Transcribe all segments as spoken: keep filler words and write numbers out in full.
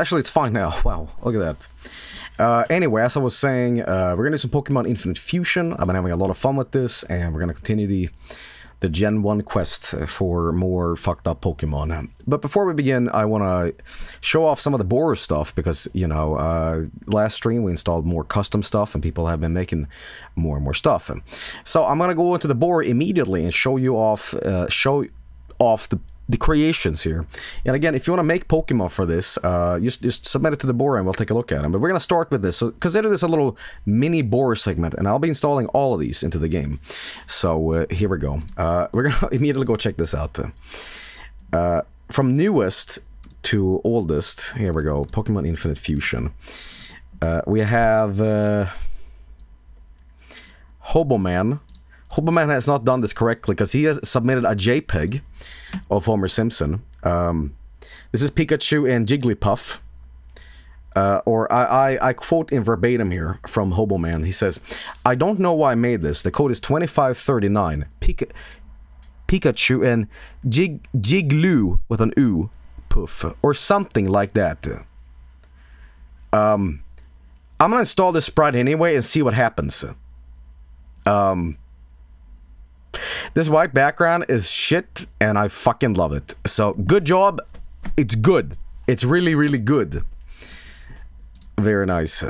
Actually, it's fine now. Wow, look at that. Uh, anyway, as I was saying, uh, we're gonna do some Pokémon Infinite Fusion. I've been having a lot of fun with this, and we're gonna continue the the Gen one quest for more fucked up Pokémon. But before we begin, I wanna show off some of the Booru stuff, because, you know, uh, last stream we installed more custom stuff, and people have been making more and more stuff. So I'm gonna go into the Booru immediately and show you off, uh, show off the the creations here. And again, if you want to make Pokemon for this, uh, just, just submit it to the Booru and we'll take a look at them. But we're going to start with this, so consider this a little mini Booru segment, and I'll be installing all of these into the game. So uh, here we go. Uh, we're going to immediately go check this out. Uh, from newest to oldest, here we go, Pokemon Infinite Fusion. Uh, we have uh, Hoboman. Hoboman has not done this correctly because he has submitted a JPEG of Homer Simpson. Um, this is Pikachu and Jigglypuff. Uh, or I, I, I quote in verbatim here from Hoboman. He says, "I don't know why I made this. The code is twenty-five thirty-nine. Pika Pikachu and Jig Jiglu with an oo, puff, or something like that." Um, I'm gonna install this sprite anyway and see what happens. Um. This white background is shit, and I fucking love it. So, good job. It's good. It's really, really good. Very nice.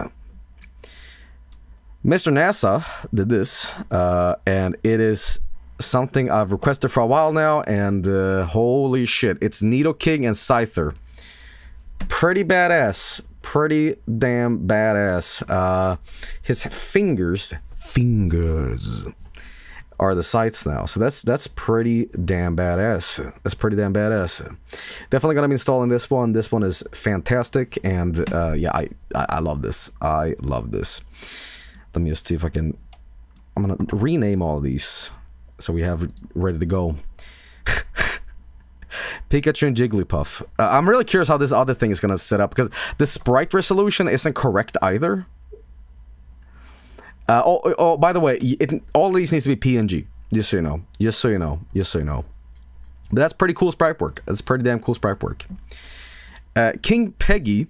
Mister NASA did this, uh, and it is something I've requested for a while now, and uh, holy shit. It's Nidoking and Scyther. Pretty badass. Pretty damn badass. Uh, his fingers... Fingers... are the sites now, so that's that's pretty damn badass. That's pretty damn badass. Definitely gonna be installing this one. This one is fantastic, and uh, yeah, I, I I love this. I love this. Let me just see if I can. I'm gonna rename all these so we have ready to go. Pikachu and Jigglypuff. Uh, I'm really curious how this other thing is gonna set up, because the sprite resolution isn't correct either. Uh, oh, oh, by the way, it, all these needs to be P N G, just so you know, just so you know, just so you know. But that's pretty cool sprite work. That's pretty damn cool sprite work. Uh, King Peggy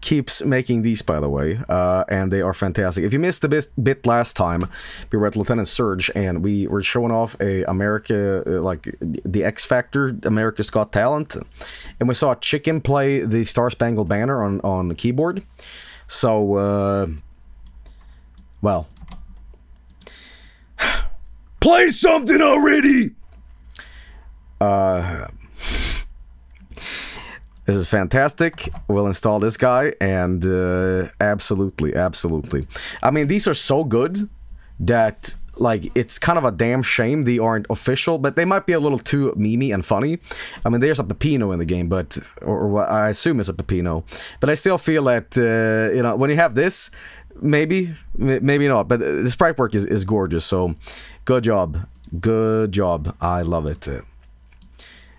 keeps making these, by the way, uh, and they are fantastic. If you missed the bit, bit last time, we were at Lieutenant Surge, and we were showing off a America, uh, like the X Factor, America's Got Talent, and we saw a chicken play the Star Spangled Banner on, on the keyboard. So, uh, well... play something already! Uh, this is fantastic. We'll install this guy, and uh, absolutely, absolutely. I mean, these are so good that, like, it's kind of a damn shame they aren't official, but they might be a little too memey and funny. I mean, there's a Pepino in the game, but, or what I assume is a Pepino. But I still feel that, uh, you know, when you have this, maybe, maybe not, but the sprite work is, is gorgeous, so good job. Good job. I love it.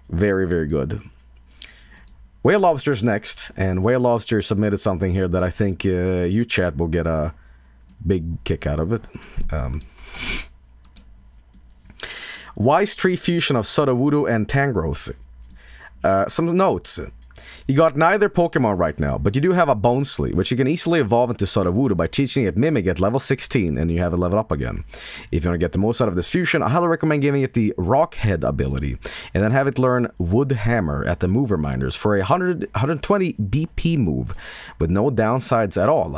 Very, very good. Wailobster's next, and Wailobster submitted something here that I think uh, you chat will get a big kick out of it. Um, Wise Tree Fusion of Sudowoodo and Tangrowth. Uh, some notes. You got neither Pokemon right now, but you do have a Boneslee, which you can easily evolve into Sudowoodo by teaching it Mimic at level sixteen, and you have it level up again. If you want to get the most out of this fusion, I highly recommend giving it the Rock Head ability, and then have it learn Wood Hammer at the move reminders for a one hundred, one hundred twenty B P move, with no downsides at all.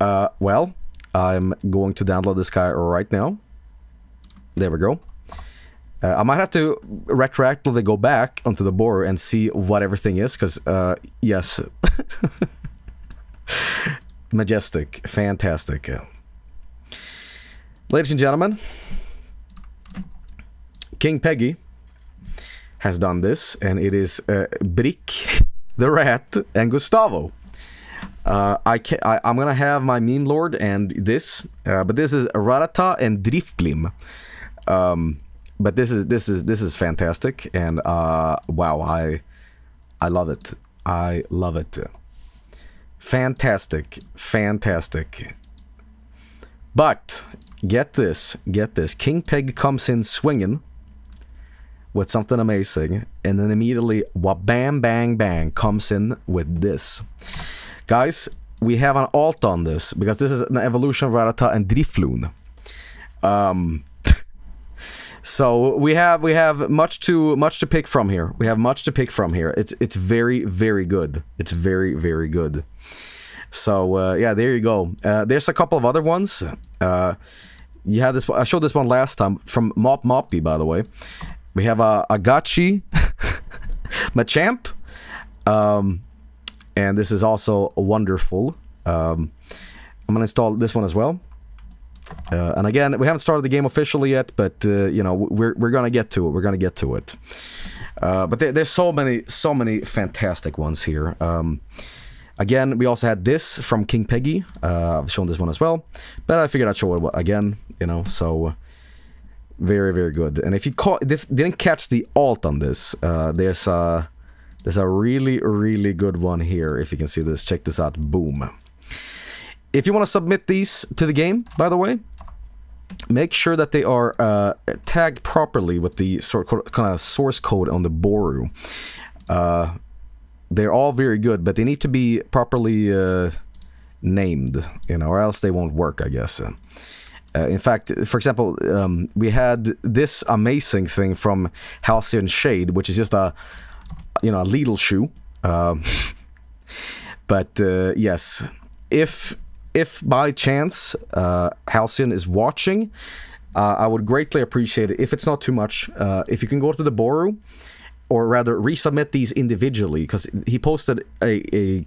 Uh, well, I'm going to download this guy right now. There we go. Uh, I might have to retroactively go back onto the Booru and see what everything is, because, uh, yes. Majestic. Fantastic. Ladies and gentlemen, King Peggy has done this, and it is uh, Brick, the Rat, and Gustavo. Uh, I can, I, I'm gonna have my Meme Lord and this, uh, but this is Ratata and Drifblim. Um... But this is this is this is fantastic, and uh, wow, I I love it. I love it. Fantastic, fantastic. But get this, get this. King Peg comes in swinging with something amazing, and then immediately, wha-bam, bang, bang, comes in with this. Guys, we have an alt on this, because this is an evolution of Rattata and Drifloon. Um... So we have we have much to much to pick from here. We have much to pick from here. It's it's very very good. It's very very good. So uh, yeah, there you go. Uh, there's a couple of other ones. Uh, you have this. I showed this one last time from Mop Moppy, by the way. We have a uh, Agachi, Machamp, um, and this is also wonderful. Um, I'm gonna install this one as well. Uh, and again, we haven't started the game officially yet, but uh, you know, we're we're gonna get to it. We're gonna get to it. Uh, but there, there's so many, so many fantastic ones here. Um, again, we also had this from King Peggy. Uh, I've shown this one as well, but I figured I'd show it again. You know, so very, very good. And if you caught, if didn't catch the alt on this, uh, there's a there's a really, really good one here. If you can see this, check this out. Boom. If you want to submit these to the game, by the way, make sure that they are uh, tagged properly with the sort of kind of source code on the Booru. Uh, they're all very good, but they need to be properly uh, named, you know, or else they won't work, I guess. Uh, in fact, for example, um, we had this amazing thing from Halcyon Shade, which is just a, you know, a Lidl shoe. Uh, but uh, yes, if If by chance uh, Halcyon is watching, uh, I would greatly appreciate it. If it's not too much, uh, if you can go to the Booru, or rather resubmit these individually, because he posted a, a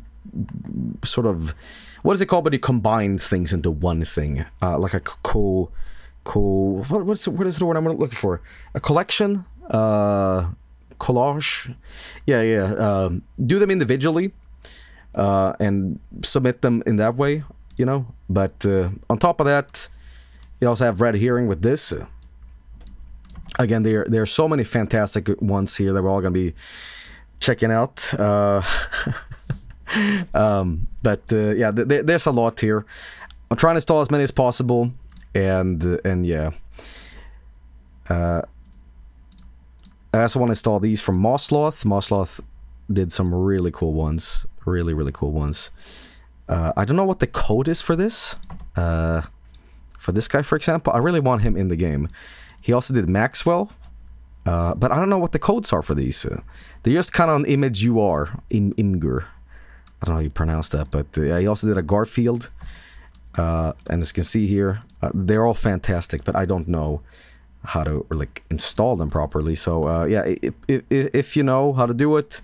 sort of, what is it called? But you combine things into one thing, uh, like a co, co. What, what's what is the word I'm looking for? A collection, uh, collage. Yeah, yeah. Uh, do them individually uh, and submit them in that way. You know, but uh, on top of that, you also have Red Herring with this. Again, there there are so many fantastic ones here that we're all gonna be checking out. Uh, um, but uh, yeah, there, there's a lot here. I'm trying to install as many as possible, and and yeah. Uh, I also want to install these from Mossloth. Mossloth did some really cool ones, really really cool ones. Uh, I don't know what the code is for this. Uh, for this guy, for example, I really want him in the game. He also did Maxwell, uh, but I don't know what the codes are for these. Uh, they're just kind of an image you are in Imgur. I don't know how you pronounce that, but uh, he also did a Garfield. Uh, and as you can see here, uh, they're all fantastic, but I don't know how to or, like install them properly. So uh, yeah, if, if, if you know how to do it,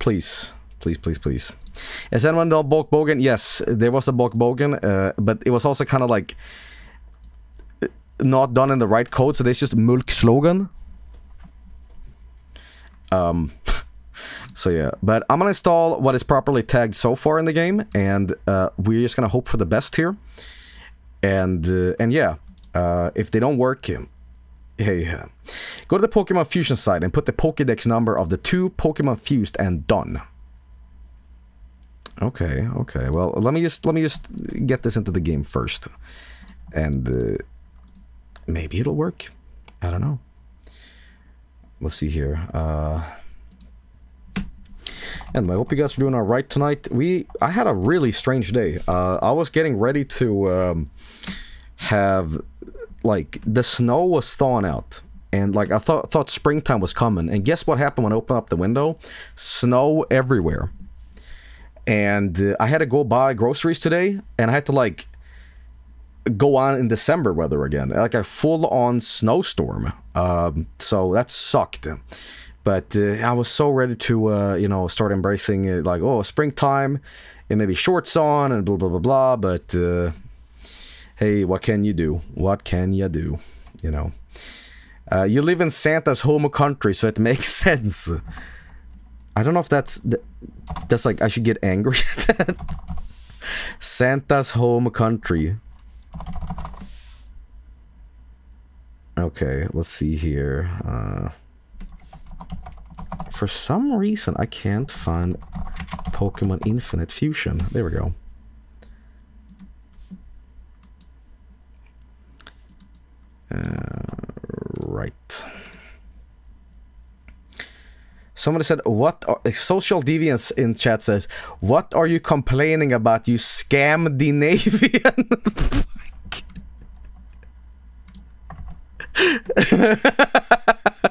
please. Please, please, please. Is anyone on Bulk Bogan? Yes, there was a Bulk Bogan, uh, but it was also kind of like not done in the right code, so there's just Mulk Slogan. Um, so yeah, but I'm gonna install what is properly tagged so far in the game, and uh, we're just gonna hope for the best here. And uh, and yeah, uh, if they don't work, hey, go to the Pokémon Fusion site and put the Pokédex number of the two Pokémon fused and done. Okay, okay. Well, let me just let me just get this into the game first, and uh, maybe it'll work. I don't know. Let's see here. Uh, anyway, I hope you guys are doing all right tonight. We I had a really strange day. Uh, I was getting ready to um, have like the snow was thawing out, and like I thought thought springtime was coming. And guess what happened when I opened up the window? Snow everywhere. And uh, I had to go buy groceries today, and I had to like go on in December weather again, like a full-on snowstorm. Um, so that sucked. But uh, I was so ready to, uh, you know, start embracing it, like, oh, springtime, and maybe shorts on, and blah blah blah blah. But uh, hey, what can you do? What can you do? You know, uh, you live in Santa's home country, so it makes sense. I don't know if that's th that's like I should get angry at that. Santa's home country. Okay, let's see here. Uh, for some reason, I can't find Pokémon Infinite Fusion. There we go. Uh, right. Somebody said, what are, Social Deviance in chat says, what are you complaining about, you Scandinavian?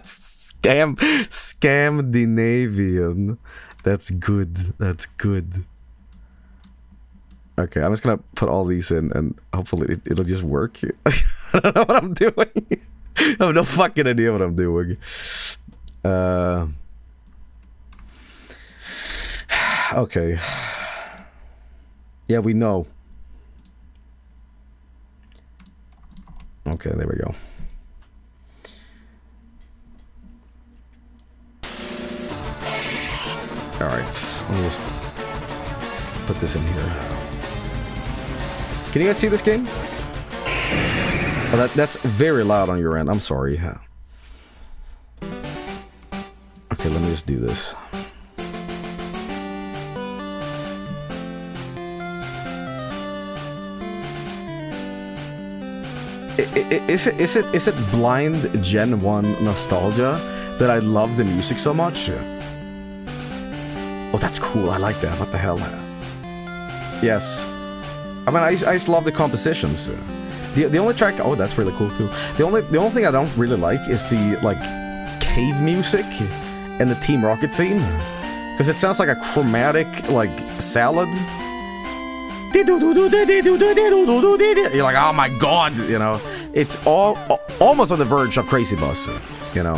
Scam, Scandinavian. That's good. That's good. Okay, I'm just gonna put all these in, and hopefully it, it'll just work. I don't know what I'm doing. I have no fucking idea what I'm doing. Uh, okay. Yeah, we know. Okay, there we go. Alright, let me just put this in here. Can you guys see this game? Oh, that, that's very loud on your end. I'm sorry. Okay, let me just do this. Is it, is it, is it blind Gen one nostalgia that I love the music so much? Oh, that's cool. I like that. What the hell? Yes. I mean, I just, I just love the compositions. The, the only track... Oh, that's really cool, too. The only the only thing I don't really like is the, like, cave music and the Team Rocket theme. Because it sounds like a chromatic, like, salad. You're like, oh my god, you know. It's all almost on the verge of Crazy Bus, you know.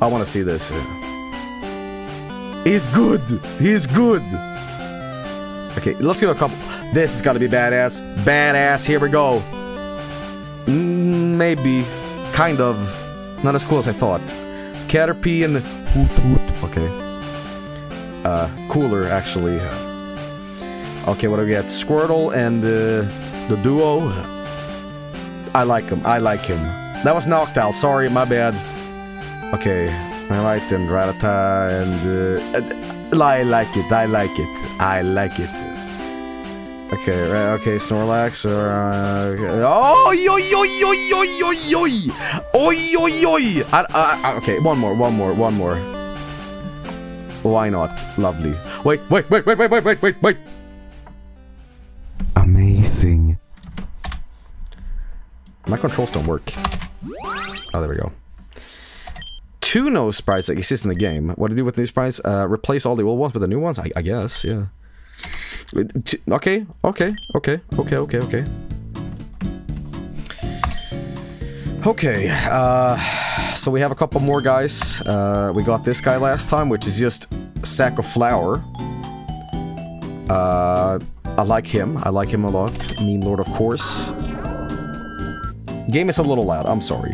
I want to see this. He's good. He's good. Okay, let's give a couple. This is gotta be badass. Badass, here we go. Mm, maybe. Kind of. Not as cool as I thought. Caterpie and Hoot Hoot. Okay. Uh, cooler, actually. Okay, what do we got? Squirtle and uh, the duo. I like him. I like him. That was Noctowl. Sorry, my bad. Okay. Alright, and Rattata and... Uh, I like it. I like it. I like it. Okay, right, okay, Snorlax, uh, okay. Oh, yo, yo, yo, yo, yo, yo, oh, yo, yo, I, I, I, okay, one more, one more, one more. Why not? Lovely. Wait, wait, wait, wait, wait, wait, wait, wait, wait. Amazing. My controls don't work. Oh, there we go. Two no sprites that exist in the game. What do you do with new sprites? Uh, replace all the old ones with the new ones? I, I guess, yeah. Okay, okay, okay, okay, okay, okay. Okay, uh, so we have a couple more guys. Uh, we got this guy last time, which is just sack of flour. Uh, I like him. I like him a lot. Meme Lord, of course. Game is a little loud. I'm sorry.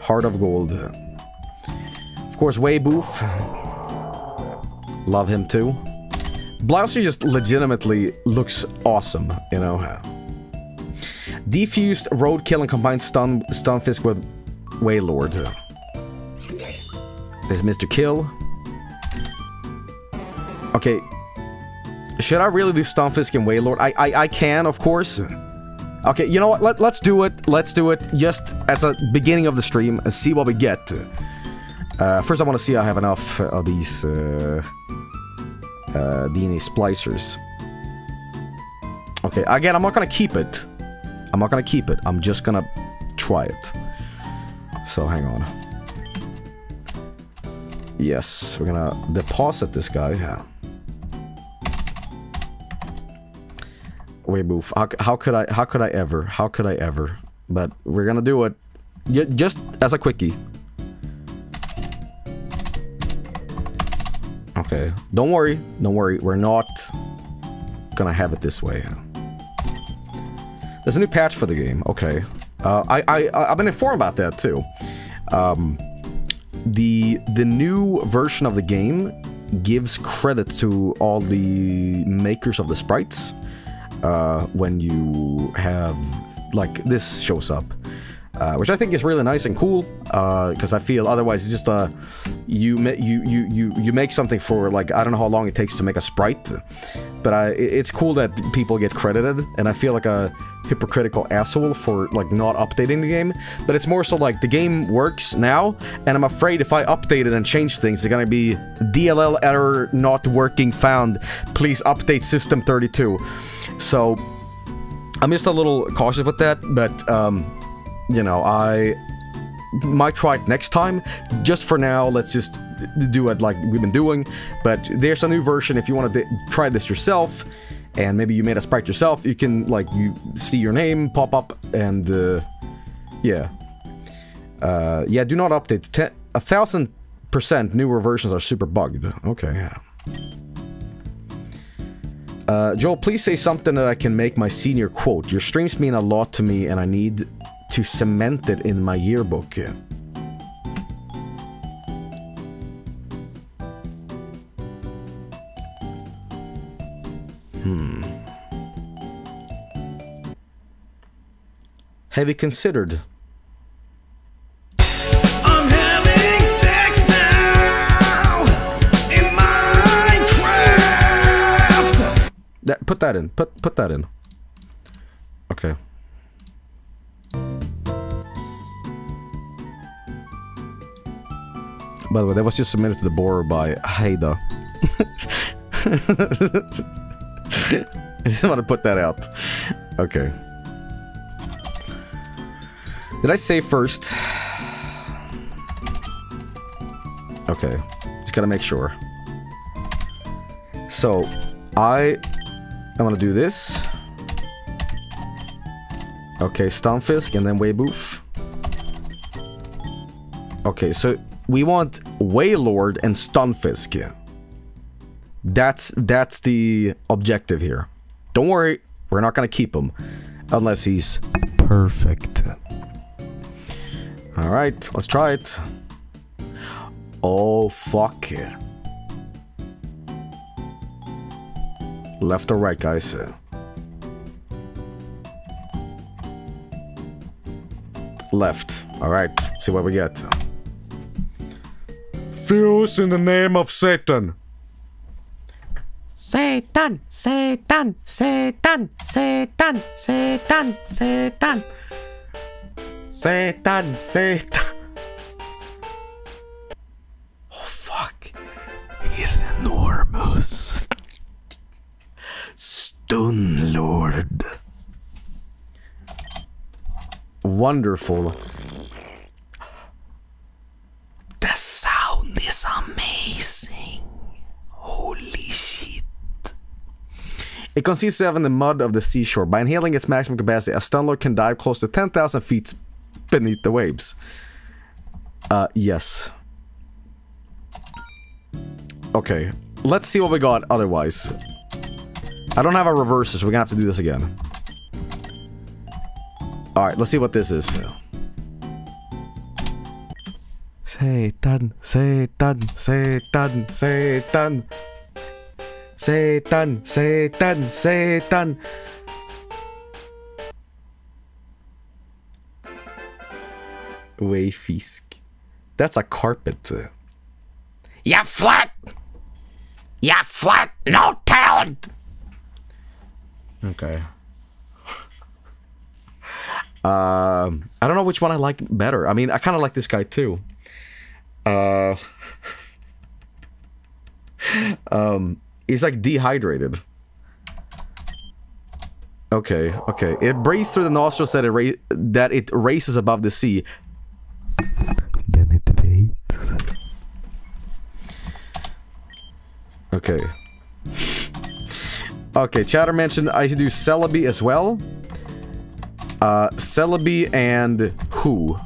Heart of Gold. Of course, Wayboof. Love him too. Blousey just legitimately looks awesome, you know. Defused Roadkill and combined stun Stunfisk with Wailord. There's Mister Kill. Okay. Should I really do Stunfisk and Wailord? I I I can, of course. Okay, you know what? Let, let's do it. Let's do it just as a beginning of the stream and see what we get. Uh, first I want to see I have enough of these uh, uh, D N A splicers. Okay, again, I'm not gonna keep it. I'm not gonna keep it. I'm just gonna try it. So, hang on. Yes, we're gonna deposit this guy. Yeah. Wait, move. How, how could I? How could I ever? How could I ever? But we're gonna do it. Y- just as a quickie. Okay, don't worry, don't worry, we're not gonna have it this way. There's a new patch for the game, okay. Uh, I, I, I've been informed about that too. Um, the, the new version of the game gives credit to all the makers of the sprites uh, when you have, like, this shows up. uh, which I think is really nice and cool, because uh, I feel otherwise it's just uh, you, you you you you make something for, like, I don't know how long it takes to make a sprite, but I, it's cool that people get credited, and I feel like a hypocritical asshole for, like, not updating the game, but it's more so like the game works now, and I'm afraid if I update it and change things, they're gonna be D L L error not working found, please update system thirty-two. So I'm just a little cautious with that, but um you know, I might try it next time. Just for now, let's just do it like we've been doing, but there's a new version if you want to try this yourself. And maybe you made a sprite yourself, you can, like, you see your name pop up, and, uh, yeah. Uh, yeah, do not update. Ten, a thousand percent newer versions are super bugged. Okay, yeah. Uh, Joel, please say something that I can make my senior quote. Your streams mean a lot to me, and I need to cement it in my yearbook. Yeah. Hmm. Have you considered? I'm having sex now in Minecraft. That, put that in. Put put that in. Okay. By the way, that was just submitted to the Booru by Haida. I just want to put that out. Okay. Did I say first? Okay. Just gotta make sure. So, I... I'm gonna do this. Okay, Stunfisk and then Weyboof. Okay, so we want Wailord and Stunfisk. Yeah. That's that's the objective here. Don't worry, we're not gonna keep him unless he's perfect. All right, let's try it. Oh fuck! Left or right, guys? Left. All right. Let's see what we get. Fuse in the name of Satan. Satan, Satan, Satan, Satan, Satan, Satan, Satan, Satan. Oh fuck! He's enormous. Stone Lord. Wonderful. The sound is amazing. Holy shit. It consists of in the mud of the seashore. By inhaling its maximum capacity, a Stunlord can dive close to ten thousand feet beneath the waves. Uh, yes. Okay. Let's see what we got otherwise. I don't have a reverser, so we're gonna have to do this again. Alright, let's see what this is. Satan, Satan, Satan, Satan. Satan, Satan, Satan. Wayfisk. That's a carpet. You're flat! You're flat, no talent! Okay. um, I don't know which one I like better. I mean, I kind of like this guy too. Uh. um. He's like dehydrated. Okay, okay. It breathes through the nostrils that it ra that it races above the sea. Then it fades. Okay. Okay, Chatter mentioned I should do Celebi as well. Uh, Celebi and who?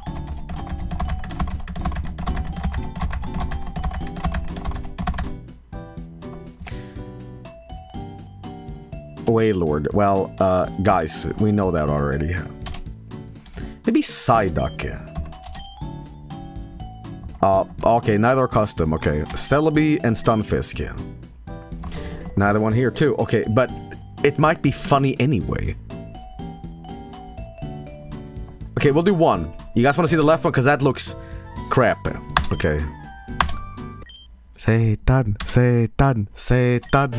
Wailord. Well, uh, guys, we know that already. Maybe Psyduck. Uh, okay, neither are custom. Okay, Celebi and Stunfisk. Neither one here, too. Okay, but it might be funny anyway. Okay, we'll do one. You guys want to see the left one? Because that looks crap. Okay. Satan, Satan, Satan.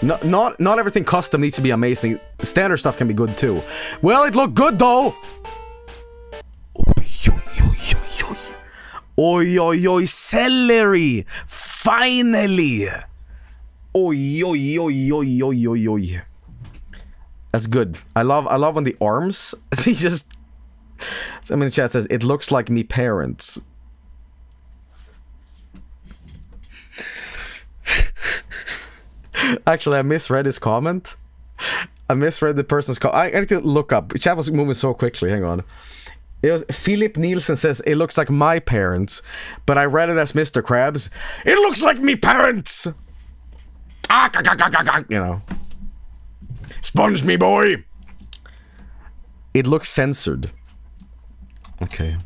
No, not, not everything custom needs to be amazing. Standard stuff can be good too. Well, it looked good though! Oi, oi, oi, celery! Finally! Oi, oi, oi, oi, oi, oi, oi. That's good. I love, I love on the arms. He just... Someone in the chat says, it looks like me parents. Actually, I misread his comment. I misread the person's comment. I need to look up. Chat was moving so quickly. Hang on. It was Philip Nielsen says, it looks like my parents, but I read it as Mister Krabs. It looks like me parents! Ah, ah, ah, ah, ah, you know. Sponge me, boy! It looks censored. Okay.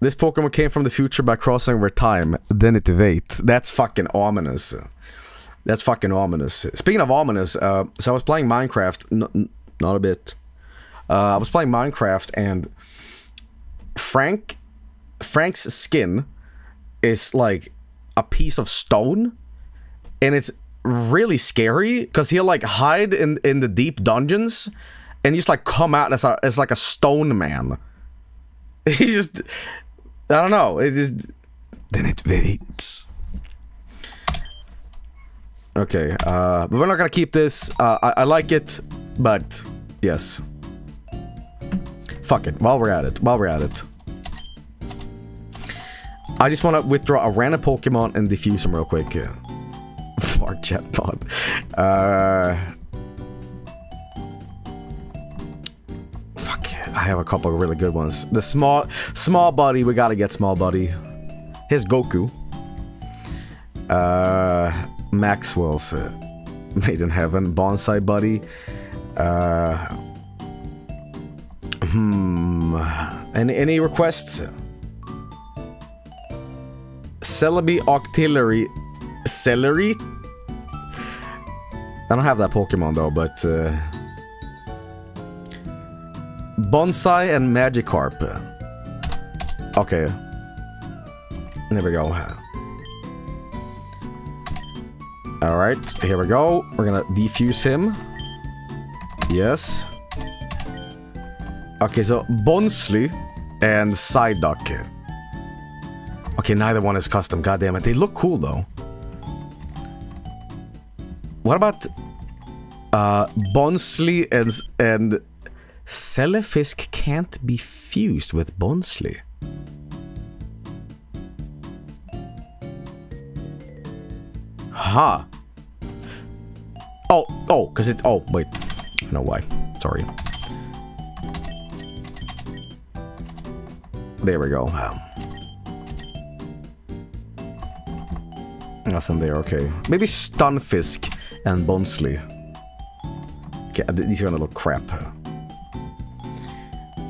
This Pokemon came from the future by crossing over time, then it evades. That's fucking ominous. That's fucking ominous. Speaking of ominous, uh, so I was playing Minecraft, n not a bit. Uh, I was playing Minecraft and Frank, Frank's skin is like a piece of stone, and it's really scary because he'll like hide in in the deep dungeons and just like come out as a, as like a stone man. He just, I don't know. It just then it waits. Okay, uh, but we're not gonna keep this. Uh, I, I like it, but yes. Fuck it, while we're at it, while we're at it. I just want to withdraw a random Pokemon and defuse him real quick. Fart Jetpod. Uh... Fuck, I have a couple of really good ones. The small, small buddy, we gotta get small buddy. Here's Goku. Uh, Maxwell's uh, Made in Heaven, Bonsai Buddy. Uh... Hmm. Any, any requests? Celebi Octillery. Celery? I don't have that Pokemon though, but. Uh, Bonsai and Magikarp. Okay. There we go. Alright, here we go. We're gonna defuse him. Yes. Okay, so Bonsly and Psyduck. Okay, neither one is custom. God damn it, they look cool though. What about uh, Bonsly and and Celefisk can't be fused with Bonsly? Huh? Oh, oh, because it's oh wait, I know why. Sorry. There we go. Um, nothing there, okay. Maybe Stunfisk and Bonsly. Okay, these are gonna look crap. Uh,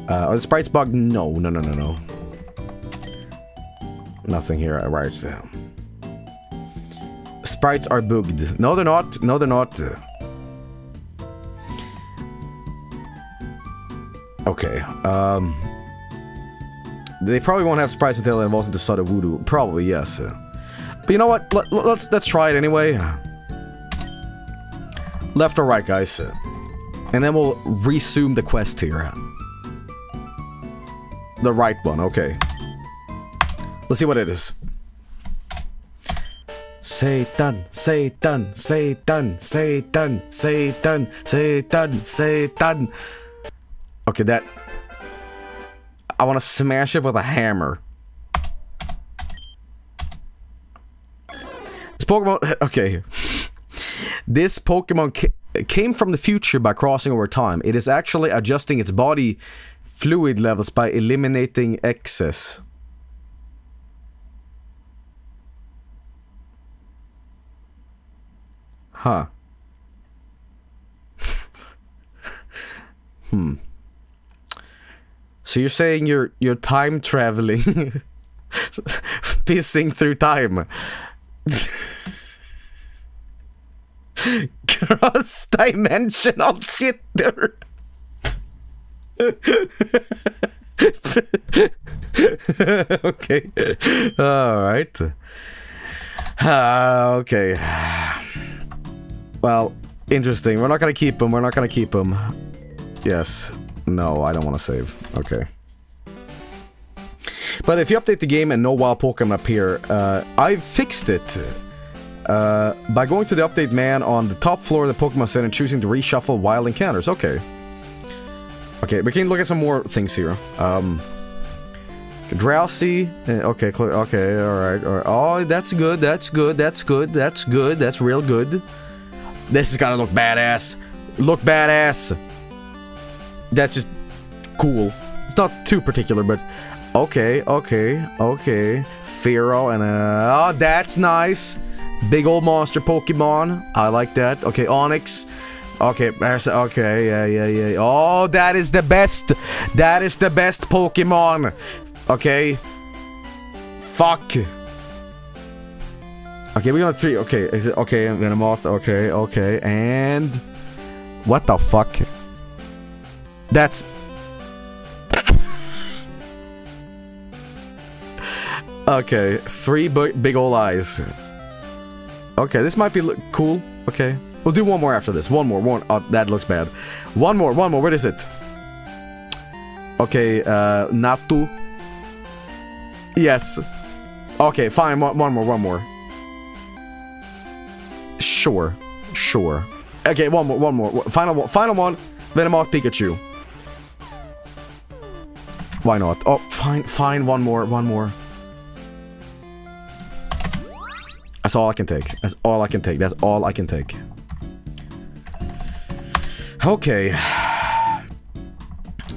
oh, the sprites bug? No, no, no, no, no. Nothing here, right. Sprites are bugged. No, they're not. No, they're not. Okay, um... they probably won't have sprites until it involves into Sada Voodoo. Probably, yes. But you know what? Let, let's let's try it anyway. Left or right, guys. And then we'll resume the quest here. The right one, okay. Let's see what it is. Satan, Satan, Satan, Satan, Satan, Satan, Satan. Okay, that... I want to smash it with a hammer. This Pokemon... Okay. This Pokemon ca came from the future by crossing over time. It is actually adjusting its body fluid levels by eliminating excess. Huh. Hmm. So you're saying you're you're time traveling, pissing through time. Cross-dimensional shit there. Okay. All right. Uh, okay. Well, interesting. We're not gonna keep him. We're not gonna keep him. Yes. No, I don't want to save. Okay. But if you update the game and no wild Pokemon appear, uh, I've fixed it. Uh, by going to the update man on the top floor of the Pokemon Center and choosing to reshuffle wild encounters. Okay. Okay, we can look at some more things here. Um... Drowsy. Okay, okay, alright, alright. Oh, that's good, that's good, that's good, that's good, that's real good. This is gotta look badass. Look badass. That's just cool. It's not too particular, but... Okay, okay, okay. Fearow and... Uh, oh, that's nice. Big old monster Pokemon. I like that. Okay, Onix. Okay, okay, yeah, yeah, yeah. Oh, that is the best. That is the best Pokemon. Okay. Fuck. Okay, we're gonna three. Okay, is it okay? I'm gonna moth. Okay, okay, and what the fuck? That's. Okay, three big ol' eyes. Okay, this might be cool. Okay. We'll do one more after this. One more. One. Oh, that looks bad. One more. One more. What is it? Okay. Uh, Natu. Yes. Okay. Fine. One, one more. One more. Sure. Sure. Okay. One more. One more. Final one. Final one. Venomoth Pikachu. Why not? Oh, fine. Fine. One more. One more. That's all I can take. That's all I can take. That's all I can take. Okay.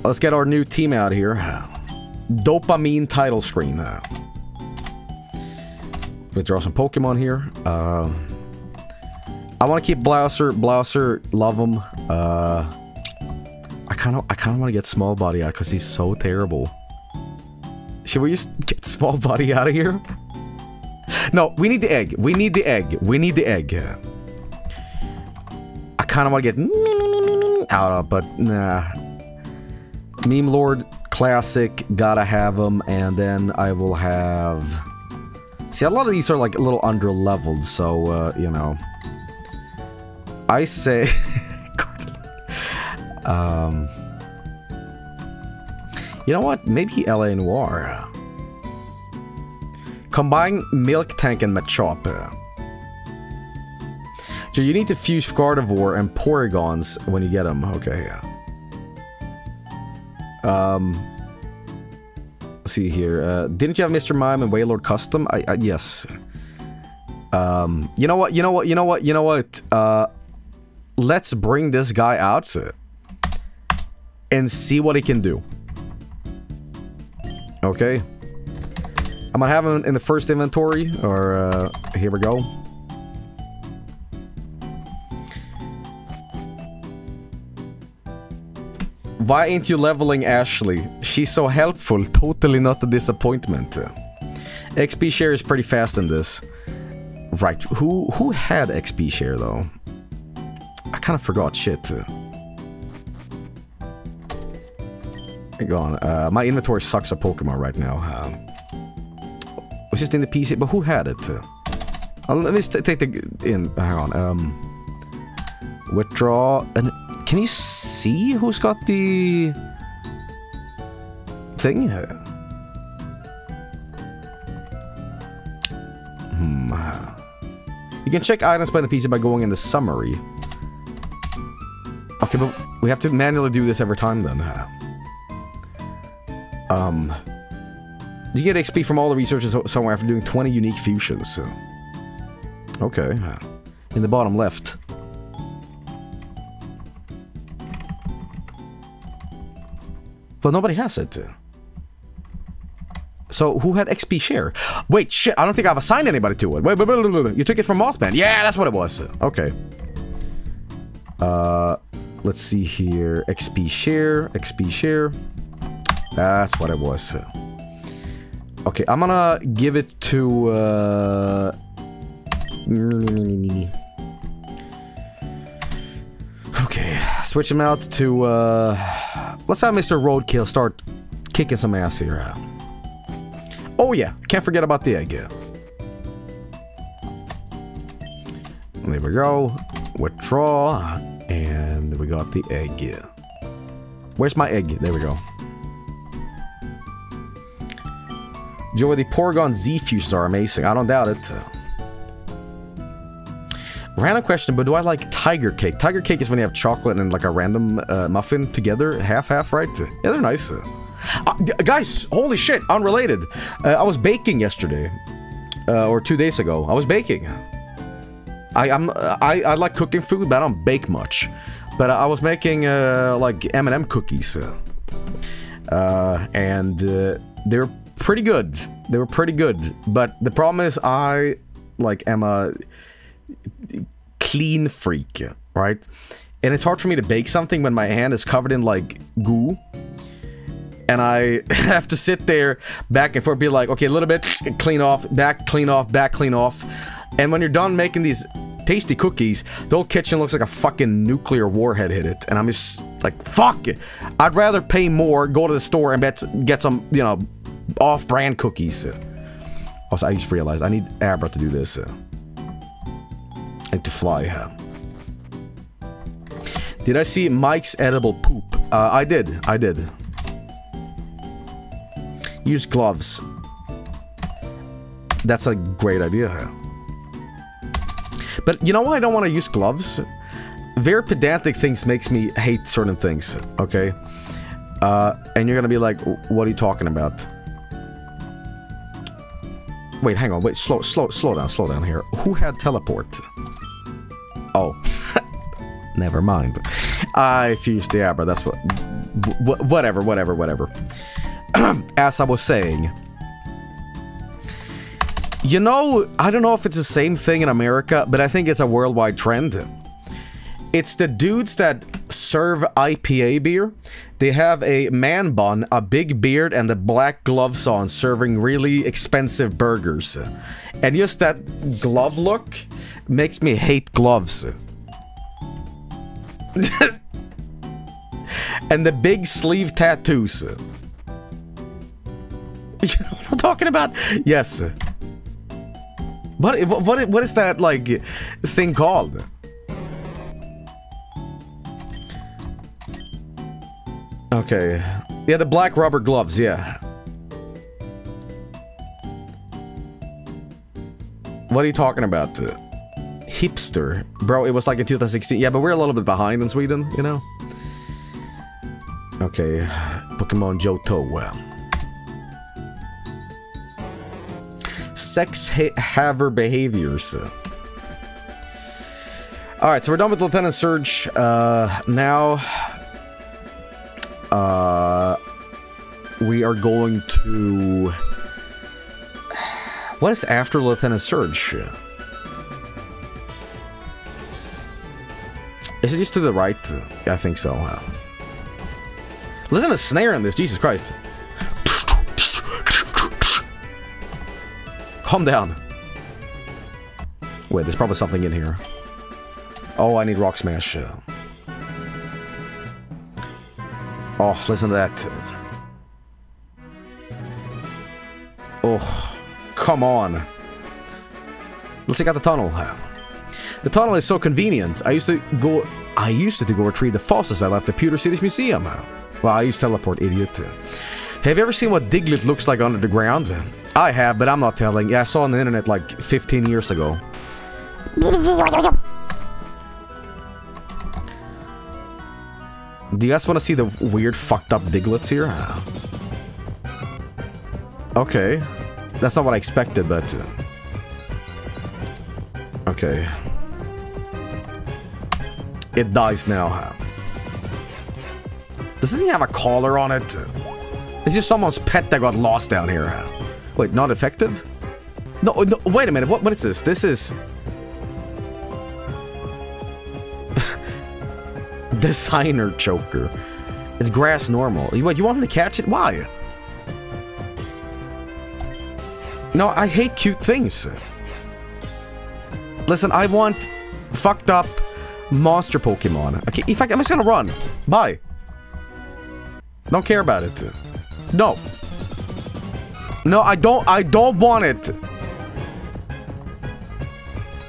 Let's get our new team out here. Dopamine title screen. We draw some Pokemon here. Uh, I want to keep Blouser. Blouser, love him. Uh, I kind of, I kind of want to get Small Body out because he's so terrible. Should we just get Small Body out of here? No, we need the egg. We need the egg. We need the egg. I kind of want to get out of, but nah. Meme Lord, classic, gotta have them, and then I will have... See, a lot of these are like a little under-leveled, so, uh, you know. I say... um, you know what? Maybe L A Noir. Combine Milk Tank and Machop. So you need to fuse Gardevoir and Porygons when you get them. Okay. Um. Let's see here. Uh, didn't you have Mister Mime and Wailord Custom? I, I yes. Um. You know what? You know what? You know what? You know what? Uh. Let's bring this guy out and see what he can do. Okay. I'm gonna have him in the first inventory, or, uh, here we go. Why ain't you leveling Ashley? She's so helpful, totally not a disappointment. X P share is pretty fast in this. Right, who, who had X P share, though? I kinda forgot, shit. Hang on, uh, my inventory sucks at Pokemon right now. Um, was just in the P C, but who had it? Uh, let me just take the in. Hang on. Um, withdraw. And can you see who's got the thing? Hmm. You can check items by the P C by going in the summary. Okay, but we have to manually do this every time then. Um. You get X P from all the researchers somewhere after doing twenty unique fusions. Okay. In the bottom left. But nobody has it. So, who had X P share? Wait, shit, I don't think I've assigned anybody to it. Wait, wait, wait, wait, wait. You took it from Mothman. Yeah, that's what it was. Okay. Uh, let's see here. X P share, X P share. That's what it was. Okay, I'm gonna give it to, uh... okay, switch him out to, uh... Let's have Mister Roadkill start kicking some ass here. Out. Oh yeah, can't forget about the egg. There we go. Withdraw, and we got the egg. Where's my egg? There we go. Joey, the Porygon Z fusions are amazing. I don't doubt it. Random question, but do I like tiger cake? Tiger cake is when you have chocolate and like a random uh, muffin together, half-half, right? Yeah, they're nice. Uh, guys, holy shit, unrelated. Uh, I was baking yesterday, uh, or two days ago. I was baking. I I'm, I, I like cooking food, but I don't bake much. But I was making uh, like M and M cookies, uh, and uh, they're pretty good. They were pretty good, but the problem is I like am a clean freak, right? And it's hard for me to bake something when my hand is covered in like goo, and I have to sit there back and forth, be like, okay, a little bit, clean off, back, clean off, back, clean off. And when you're done making these tasty cookies, the whole kitchen looks like a fucking nuclear warhead hit it. And I'm just like, fuck it. I'd rather pay more, go to the store and get some, you know, off-brand cookies. Also, I just realized I need Abra to do this. I need to fly. Did I see Mike's edible poop? Uh, I did. I did. Use gloves. That's a great idea. But you know why I don't want to use gloves? Very pedantic things makes me hate certain things, okay? Uh, and you're gonna be like, what are you talking about? Wait, hang on, wait, slow, slow, slow down, slow down here. Who had teleport? Oh. Never mind. I fused the Abra, that's what... Wh whatever, whatever, whatever. As I was saying... You know, I don't know if it's the same thing in America, but I think it's a worldwide trend. It's the dudes that serve I P A beer. They have a man bun, a big beard, and the black gloves on, serving really expensive burgers. And just that glove look makes me hate gloves. And the big sleeve tattoos. You know what I'm talking about? Yes. What, what, what is that, like, thing called? Okay. Yeah, the black rubber gloves, yeah. What are you talking about? Hipster. Bro, it was like in two thousand sixteen. Yeah, but we're a little bit behind in Sweden, you know? Okay. Pokemon Johto, well. Sex haver behaviors. Alright, so we're done with Lieutenant Surge. Uh, now... Uh... We are going to... What is after Lieutenant Surge? Is it just to the right? I think so. Wow. Listen to snare in this, Jesus Christ. Calm down. Wait, there's probably something in here. Oh, I need Rock Smash. Oh, listen to that. Oh, come on. Let's check out the tunnel. The tunnel is so convenient. I used to go... I used to go retrieve the fossils I left at Pewter City's museum. Well, I used teleport, idiot. Have you ever seen what Diglett looks like under the ground? I have, but I'm not telling. Yeah, I saw on the internet like fifteen years ago. Do you guys want to see the weird fucked up Diglets here? Okay. That's not what I expected, but... Okay. It dies now. Does this thing have a collar on it? It's just someone's pet that got lost down here. Wait, not effective? No, no, wait a minute. What? What is this? This is... Designer choker. It's grass normal. You, what, you want me to catch it? Why? No, I hate cute things. Listen, I want fucked up monster Pokemon. Okay, in fact, I'm just gonna run. Bye. Don't care about it. No. No, I don't. I don't want it.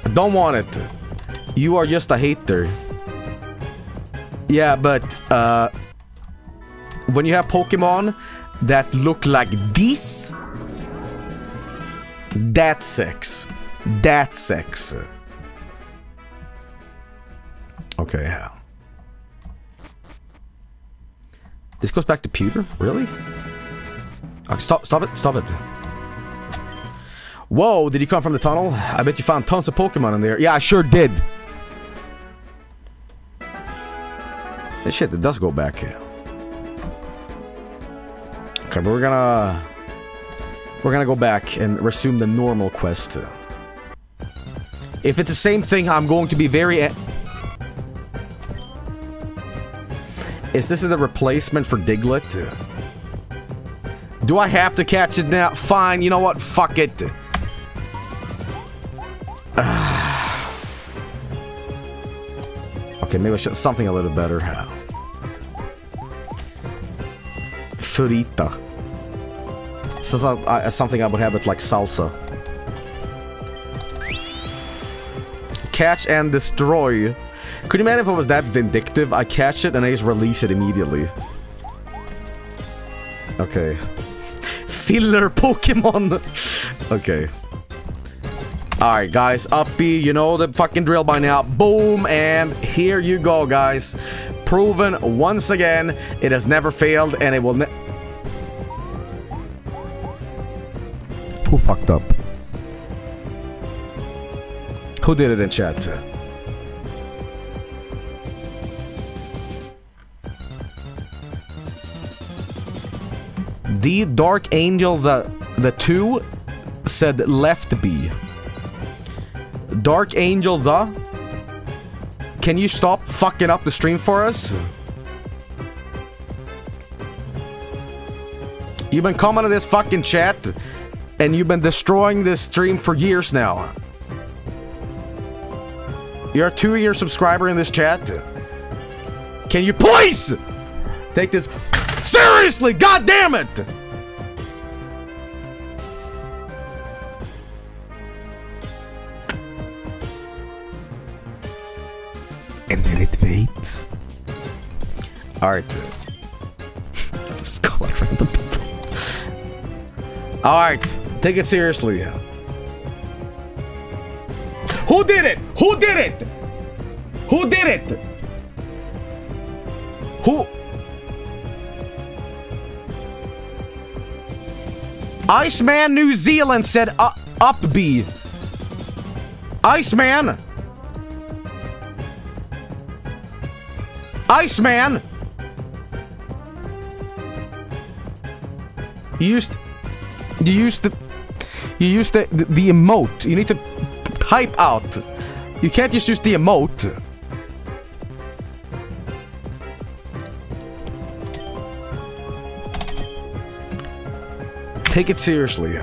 I don't want it. You are just a hater. Yeah, but uh, when you have Pokemon that look like this, that sucks. That sucks. Okay. This goes back to pewter? Really? Oh, stop! Stop it! Stop it! Whoa! Did you come from the tunnel? I bet you found tons of Pokemon in there. Yeah, I sure did. This shit, it does go back. Okay, but we're gonna we're gonna go back and resume the normal quest. If it's the same thing, I'm going to be very. A Is this the replacement for Diglett? Do I have to catch it now? Fine, you know what? Fuck it. Uh. Okay, maybe I should something a little better. Frita. So, so, uh, something I would have that's like salsa. Catch and destroy. Could you imagine if I was that vindictive? I catch it and I just release it immediately. Okay. Filler Pokemon! Okay. Alright, guys. Up B, you know the fucking drill by now. Boom! And here you go, guys. Proven once again. It has never failed and it will ne- Who fucked up? Who did it in chat? The Dark Angel, the, the two, said left B. Dark Angel, the... Can you stop fucking up the stream for us? You've been coming to this fucking chat, and you've been destroying this stream for years now. You're a two-year subscriber in this chat. Can you please take this... Seriously, god damn it! And then it fades. Alright. Just go like random people. Alright, take it seriously. Who did it? Who did it? Who did it? Who? Iceman New Zealand said uh, up B. Iceman! Iceman! You used... You used the... You used the, the, the emote. You need to type out. You can't just use the emote. Take it seriously.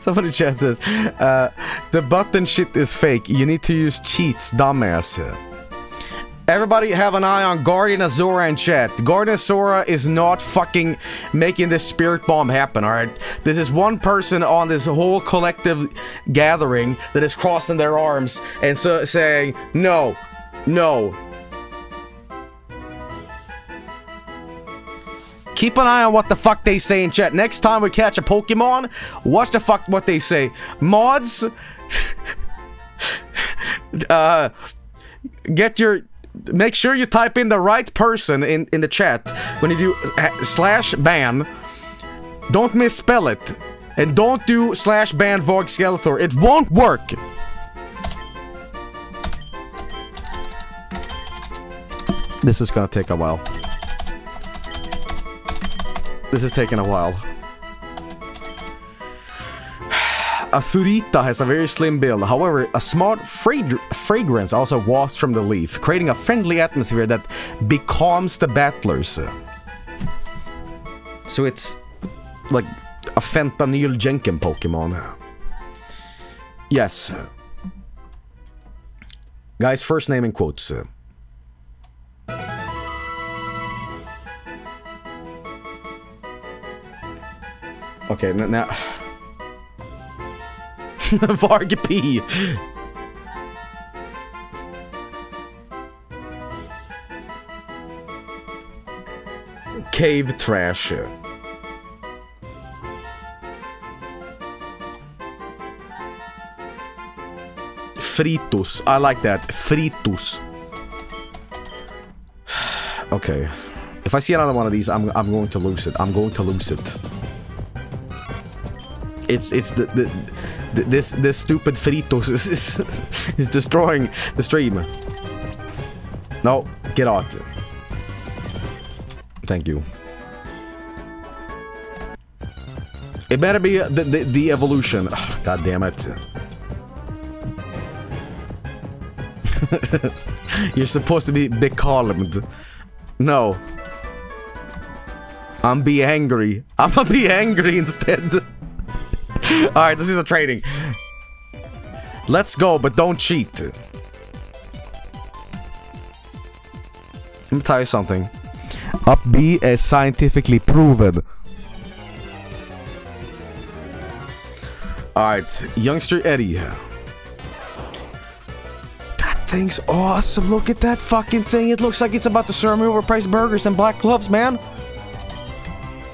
Somebody in chat says, uh, the button shit is fake. You need to use cheats, dumbass. Everybody have an eye on Guardian Azora in chat. Guardian Azora is not fucking making this spirit bomb happen, alright? This is one person on this whole collective gathering that is crossing their arms and so saying, no, no. Keep an eye on what the fuck they say in chat. Next time we catch a Pokemon, watch the fuck what they say. Mods, uh, get your... Make sure you type in the right person in, in the chat when you do uh, slash ban. Don't misspell it. And don't do slash ban Vargskelethor. It won't work. This is gonna take a while. This is taking a while. A furita has a very slim bill, however, a smart fra fragrance also wafts from the leaf, creating a friendly atmosphere that becomes the battlers. So it's like a fentanyl Jenkin Pokemon. Yes. Guys, first name in quotes. Okay, now... Vargapee! Cave Trash. Fritus. I like that. Fritus. Okay. If I see another one of these, I'm, I'm going to lose it. I'm going to lose it. It's it's the, the, the this this stupid Fritos is, is is destroying the stream. No, get out. Thank you. It better be the the, the evolution. Oh, God damn it! You're supposed to be be calmed. No. I'm be angry. I'm gonna be angry instead. Alright, this is a trading. Let's go, but don't cheat. Let me tell you something. Up B is scientifically proven. Alright, youngster Eddie. That thing's awesome. Look at that fucking thing. It looks like it's about to serve me overpriced burgers and black gloves, man.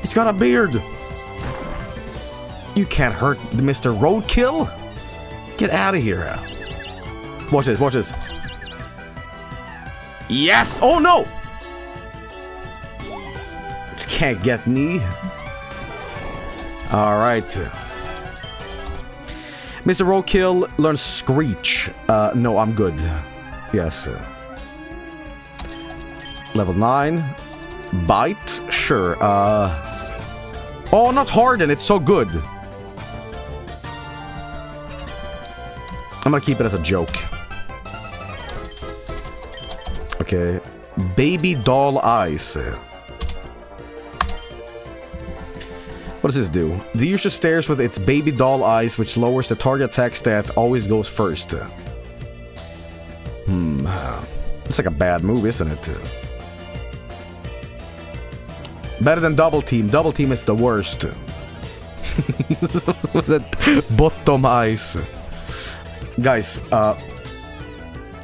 It's got a beard. You can't hurt Mister Roadkill! Get out of here! Watch this, watch this. Yes! Oh no! It can't get me. Alright. Mister Roadkill learns Screech. Uh, no, I'm good. Yes. Level nine. Bite? Sure. Uh. Oh, not Harden, it's so good. I'm gonna keep it as a joke. Okay. Baby doll eyes. What does this do? The user stares with its baby doll eyes, which lowers the target attack stat, always goes first. Hmm. It's like a bad move, isn't it? Better than double team. Double team is the worst. What's that? Bottom eyes. Guys, uh,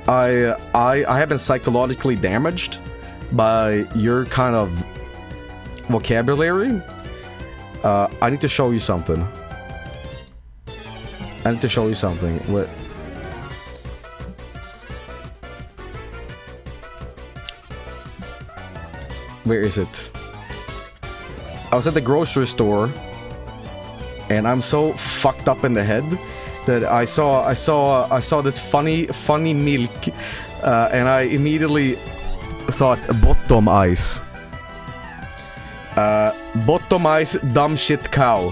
I, I, I have been psychologically damaged by your kind of vocabulary. Uh, I need to show you something. I need to show you something. What? Where is it? I was at the grocery store, and I'm so fucked up in the head. That I saw, I saw, I saw this funny, funny milk, uh, and I immediately thought bottom ice, uh, bottom ice, dumb shit cow.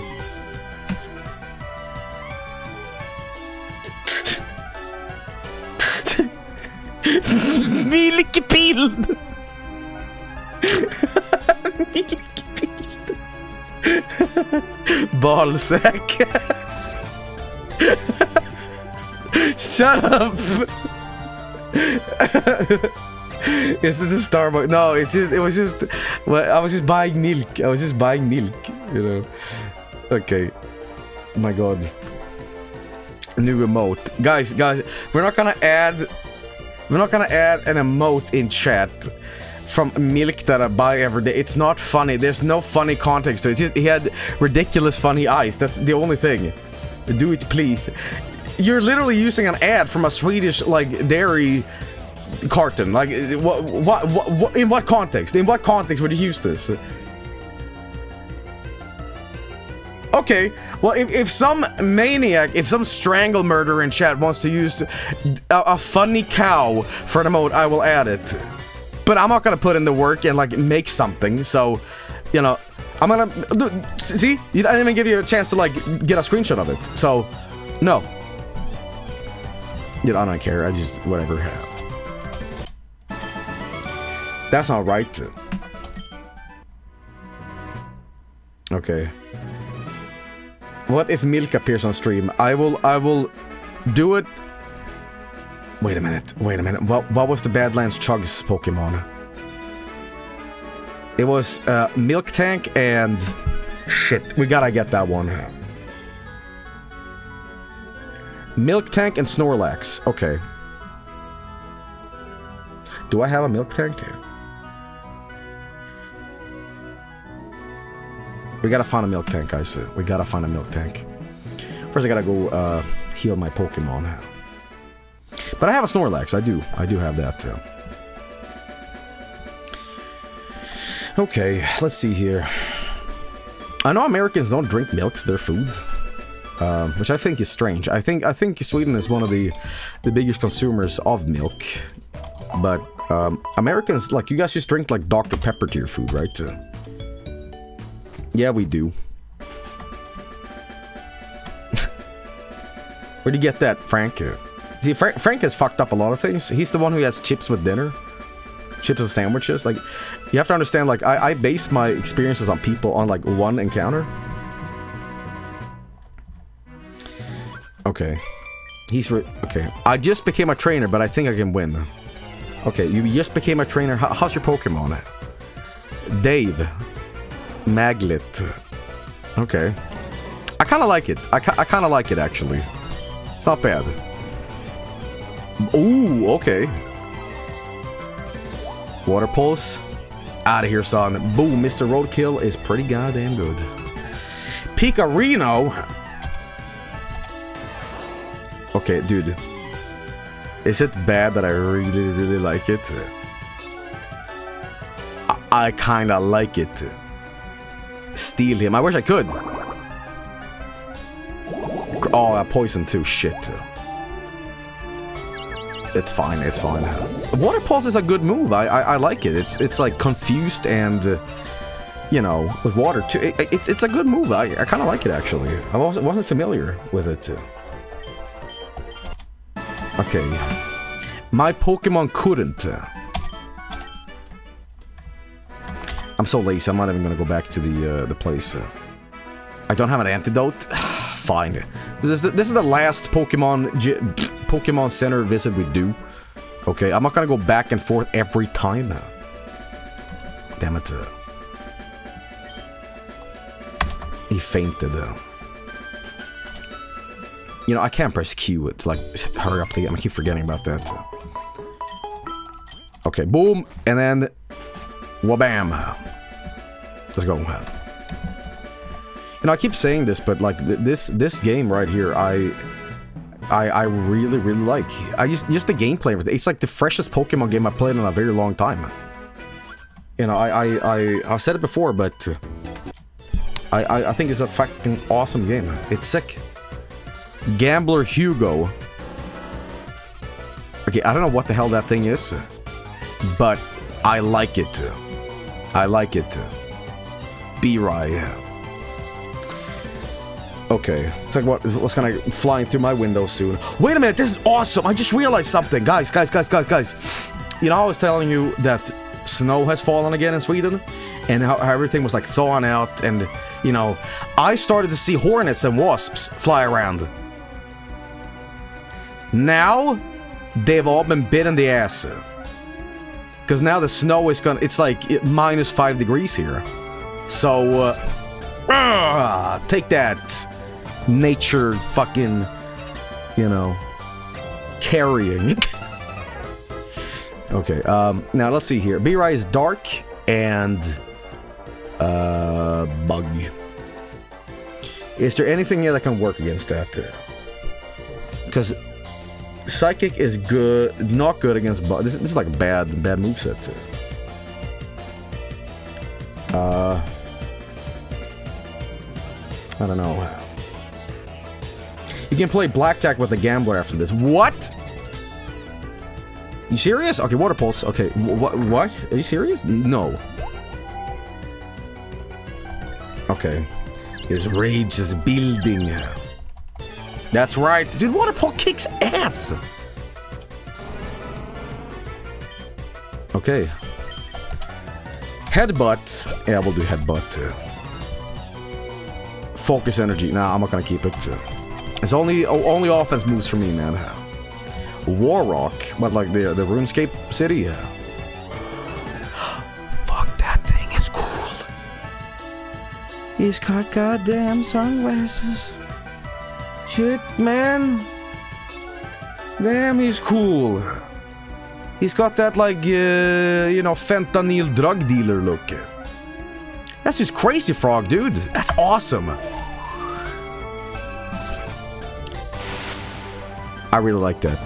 Milkbild, milkbild, ballsack. Shut up! Is this a Starbucks? No, it's just, it was just, well, I was just buying milk. I was just buying milk, you know. Okay. My God. New remote. Guys, guys, we're not gonna add, we're not gonna add an emote in chat from milk that I buy every day. It's not funny. There's no funny context to it. It's just, he had ridiculous funny eyes. That's the only thing. Do it, please. You're literally using an ad from a Swedish, like, dairy carton. Like, what, what, what, in what context? In what context would you use this? Okay, well, if, if some maniac, if some strangle murderer in chat wants to use a, a funny cow for the mode, I will add it. But I'm not gonna put in the work and, like, make something, so, you know, I'm gonna... See? I didn't even give you a chance to, like, get a screenshot of it, so, no. Dude, I don't care. I just... whatever. That's not right. Okay. What if milk appears on stream? I will, I will do it. Wait a minute, wait a minute. What, what was the Badlands Chugs Pokemon? It was uh, Milk Tank and... Shit, we gotta get that one. Milk Tank and Snorlax, okay. Do I have a Milk Tank? We gotta find a Milk Tank, guys. We gotta find a Milk Tank. First I gotta go uh, heal my Pokemon. But I have a Snorlax, I do. I do have that. Okay, let's see here. I know Americans don't drink milk, their food. Um, which I think is strange. I think I think Sweden is one of the, the biggest consumers of milk. But um, Americans, like, you guys just drink like Doctor Pepper to your food, right? Uh, yeah, we do. Where'd you get that, Frank? See, Frank, Frank has fucked up a lot of things. He's the one who has chips with dinner. Chips with sandwiches. Like, you have to understand, like, I, I base my experiences on people on, like, one encounter. Okay. He's re- Okay. I just became a trainer, but I think I can win. Okay, you just became a trainer. How, how's your Pokemon? Dave. Maglet. Okay. I kind of like it. I, I kind of like it, actually. It's not bad. Ooh, okay. Water Pulse. Out of here, son. Boom, Mister Roadkill is pretty goddamn good. Picarino. Okay, dude. Is it bad that I really, really like it? I, I kinda like it. Steal him. I wish I could. Oh, I poisoned too. Shit. It's fine, it's fine. Water Pulse is a good move. I, I I like it. It's it's like confused and, you know, with water too. It, it, it's it's a good move. I, I kind of like it, actually. I wasn't, wasn't familiar with it. Okay. My Pokemon couldn't. I'm so lazy. I'm not even gonna go back to the uh, the place. I don't have an antidote. Fine. This is the, this is the last Pokemon G Pokemon Center visit we do. Okay, I'm not gonna go back and forth every time. Damn it. He fainted. You know, I can't press Q to, like, hurry up the game. I keep forgetting about that. Okay, boom, and then... Wabam. Let's go. You know, I keep saying this, but, like, th this this game right here, I... I, I really, really like. I just, just the gameplay. It's like the freshest Pokemon game I played in a very long time. You know, I, I, I, I've said it before, but I, I, I think it's a fucking awesome game. It's sick. Gambler Hugo. Okay, I don't know what the hell that thing is, but I like it. I like it. B-Rai. Okay, it's like what, what's gonna flying through my window soon. Wait a minute, this is awesome! I just realized something! Guys, guys, guys, guys, guys! You know, I was telling you that snow has fallen again in Sweden? And how, how everything was like thawing out and, you know... I started to see hornets and wasps fly around. Now, they've all been bit in the ass. Because now the snow is gonna... It's like it, minus five degrees here. So... Uh, ah, take that! Nature fucking, you know, carrying. Okay, um, now let's see here. B-Rai is dark and, uh, bug. Is there anything here that can work against that? Because psychic is good, not good against bug. This, this is like a bad, bad moveset. Uh, I don't know. Wow. You can play blackjack with the gambler after this. What? You serious? Okay, water pulse. Okay, what? What? Are you serious? No. Okay. His rage is building. That's right, dude. Water pulse kicks ass. Okay. Headbutt. Yeah, we'll do headbutt. focus energy. Nah, I'm not gonna keep it. It's only only offense moves for me, man. Warrock, but like the the RuneScape city. Yeah. Fuck, that thing is cool. He's got goddamn sunglasses. Shit, man. Damn, he's cool. He's got that like uh, you know, fentanyl drug dealer look. That's just crazy frog, dude. That's awesome. I really like that.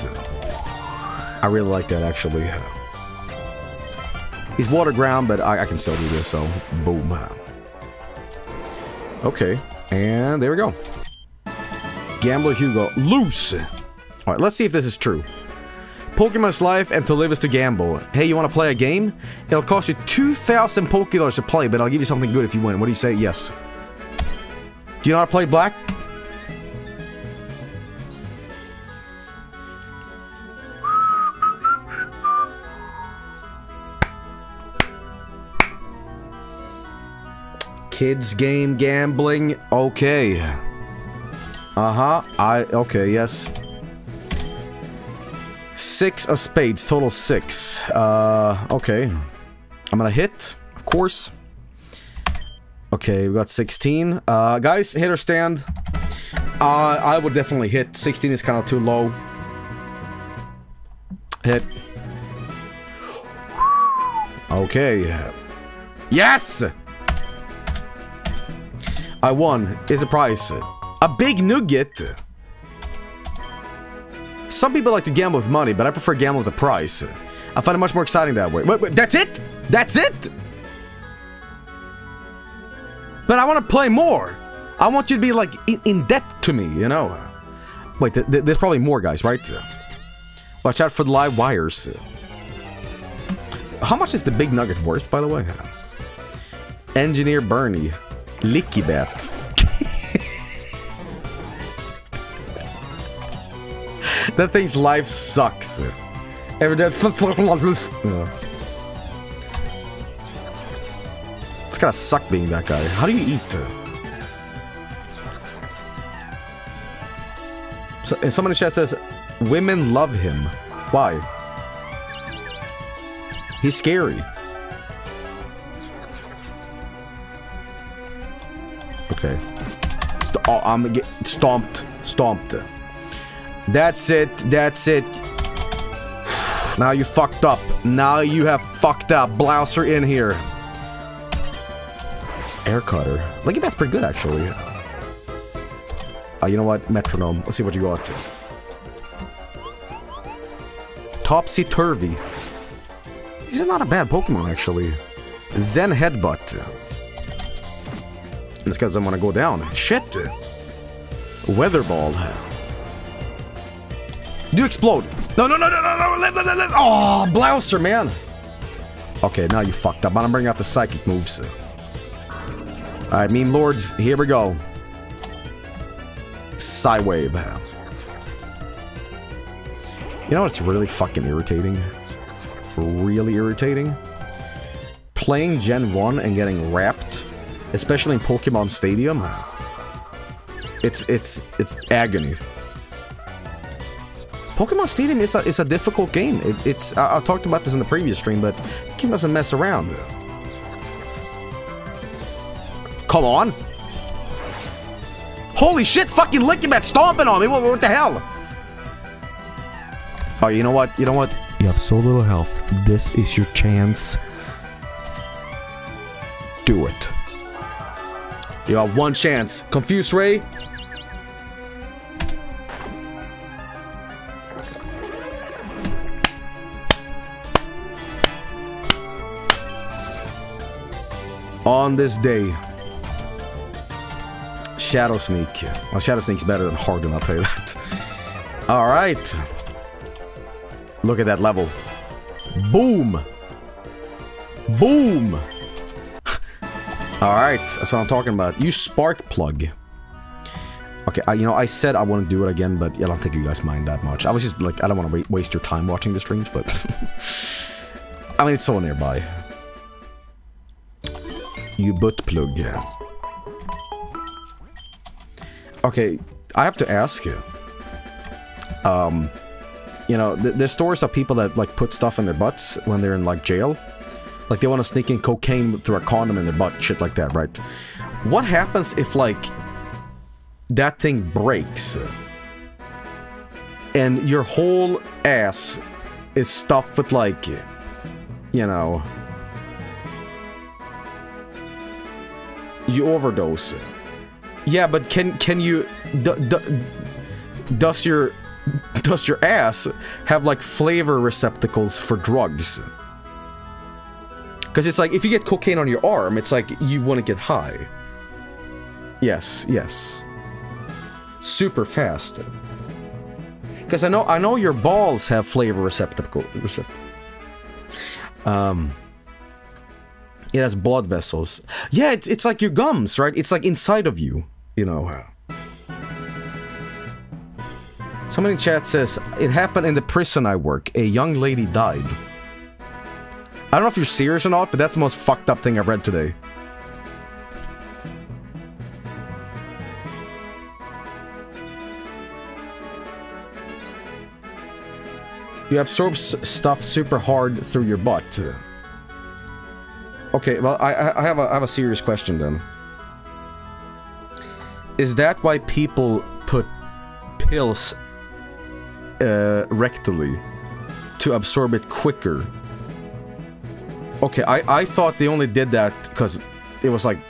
I really like that, actually. He's water ground, but I, I can still do this, so boom. Okay, and there we go. Gambler Hugo. Loose! Alright, let's see if this is true. Pokemon's life and to live is to gamble. Hey, you want to play a game? It'll cost you two thousand Pokédollars to play, but I'll give you something good if you win. What do you say? Yes. Do you know how to play black? Kids game gambling. Okay. Uh-huh. I... Okay, yes. Six of spades, total six. Uh, okay. I'm gonna hit, of course. Okay, we got sixteen. Uh, guys, hit or stand? Uh, I would definitely hit. sixteen is kind of too low. Hit. Okay. Yes! I won. Here's a prize. A big nougat! Some people like to gamble with money, but I prefer gambling with the price. I find it much more exciting that way. Wait, wait, that's it? That's it? But I want to play more. I want you to be, like, in, in debt to me, you know? Wait, th th there's probably more guys, right? Watch out for the live wires. How much is the big nugget worth, by the way? Engineer Bernie. Licky bat. That thing's life sucks. Every day. It's gotta suck being that guy. How do you eat? So, and someone in the chat says, women love him. Why? He's scary. Okay. St oh, I'm get stomped. Stomped. That's it, that's it. Now you fucked up. Now you have fucked up. Blouser in here. Air cutter. Lucky Bat's pretty good, actually. Uh, you know what? Metronome. Let's see what you got. Topsy-turvy. This is not a bad Pokemon, actually. Zen Headbutt. This guy doesn't want to go down. Shit. Weather Ball. You explode. No, no, no, no, no, no, no, no, no. Oh, Blouser, man. Okay, now you fucked up. I'm bringing out the psychic moves. Alright, Meme Lord, here we go. Psywave. You know what's really fucking irritating? Really irritating? Playing Gen one and getting wrapped, especially in Pokemon Stadium. It's, it's, it's agony. Pokemon Stadium is a, is a difficult game. It, it's I, I talked about this in the previous stream, but the game doesn't mess around. Come on! Holy shit! Fucking Licky Bat stomping on me! What, what the hell? Oh, you know what? You know what? You have so little health. This is your chance. Do it. You have one chance. Confuse Ray. On this day, Shadow Sneak. Well, Shadow Sneak's better than Harden, I'll tell you that. Alright. Look at that level. Boom! Boom! Alright, that's what I'm talking about. Use Spark Plug. Okay, I, you know, I said I want to do it again, but I don't think you guys mind that much. I was just like, I don't want to waste your time watching the streams, but... I mean, it's so nearby. You butt plug. Okay, I have to ask you. Um, you know, th there's stories of people that like put stuff in their butts when they're in like jail. Like they want to sneak in cocaine through a condom in their butt, shit like that, right? What happens if like that thing breaks and your whole ass is stuffed with like, you know, you overdose? Yeah, but can can you d d does your does your ass have like flavor receptacles for drugs? Because it's like if you get cocaine on your arm, it's like you want to get high. Yes, yes. Super fast. Because I know I know your balls have flavor receptacle. Recept um. It has blood vessels. Yeah, it's it's like your gums, right? It's like inside of you, you know. Somebody in chat says, it happened in the prison I work. A young lady died. I don't know if you're serious or not, but that's the most fucked up thing I've read today. You absorb s stuff super hard through your butt. Okay, well, I, I have a I have a serious question then. Is that why people put pills uh, rectally to absorb it quicker? Okay, I I thought they only did that because it was like,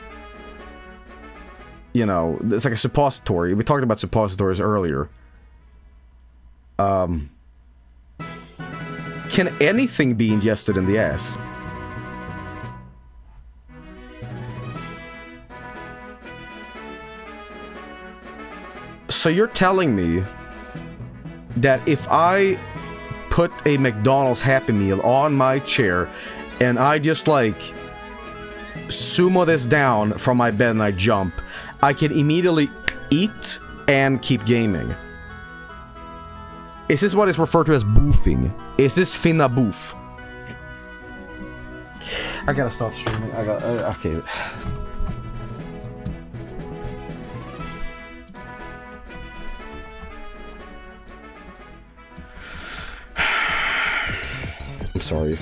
you know, it's like a suppository. We talked about suppositories earlier. Um, can anything be ingested in the ass? So you're telling me that if I put a McDonald's Happy Meal on my chair and I just like sumo this down from my bed and I jump, I can immediately eat and keep gaming? Is this what is referred to as boofing? Is this finna boof? I gotta stop streaming. I got uh, okay. I'm sorry.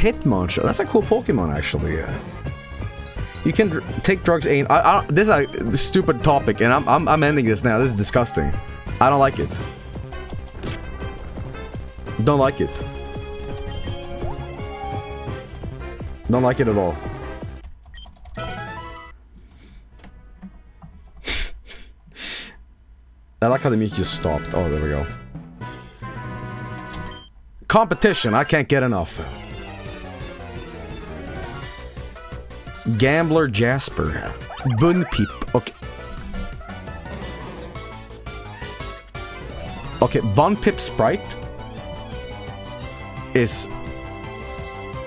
Hitmoncho. That's a cool Pokemon, actually. You can dr take drugs. Ain't I, I, this is a stupid topic, and I'm, I'm I'm ending this now. This is disgusting. I don't like it. Don't like it. Don't like it at all. I like how the music just stopped. Oh, there we go. Competition, I can't get enough. Gambler Jasper. Bunpeep. Okay. Okay, Bunpip Sprite is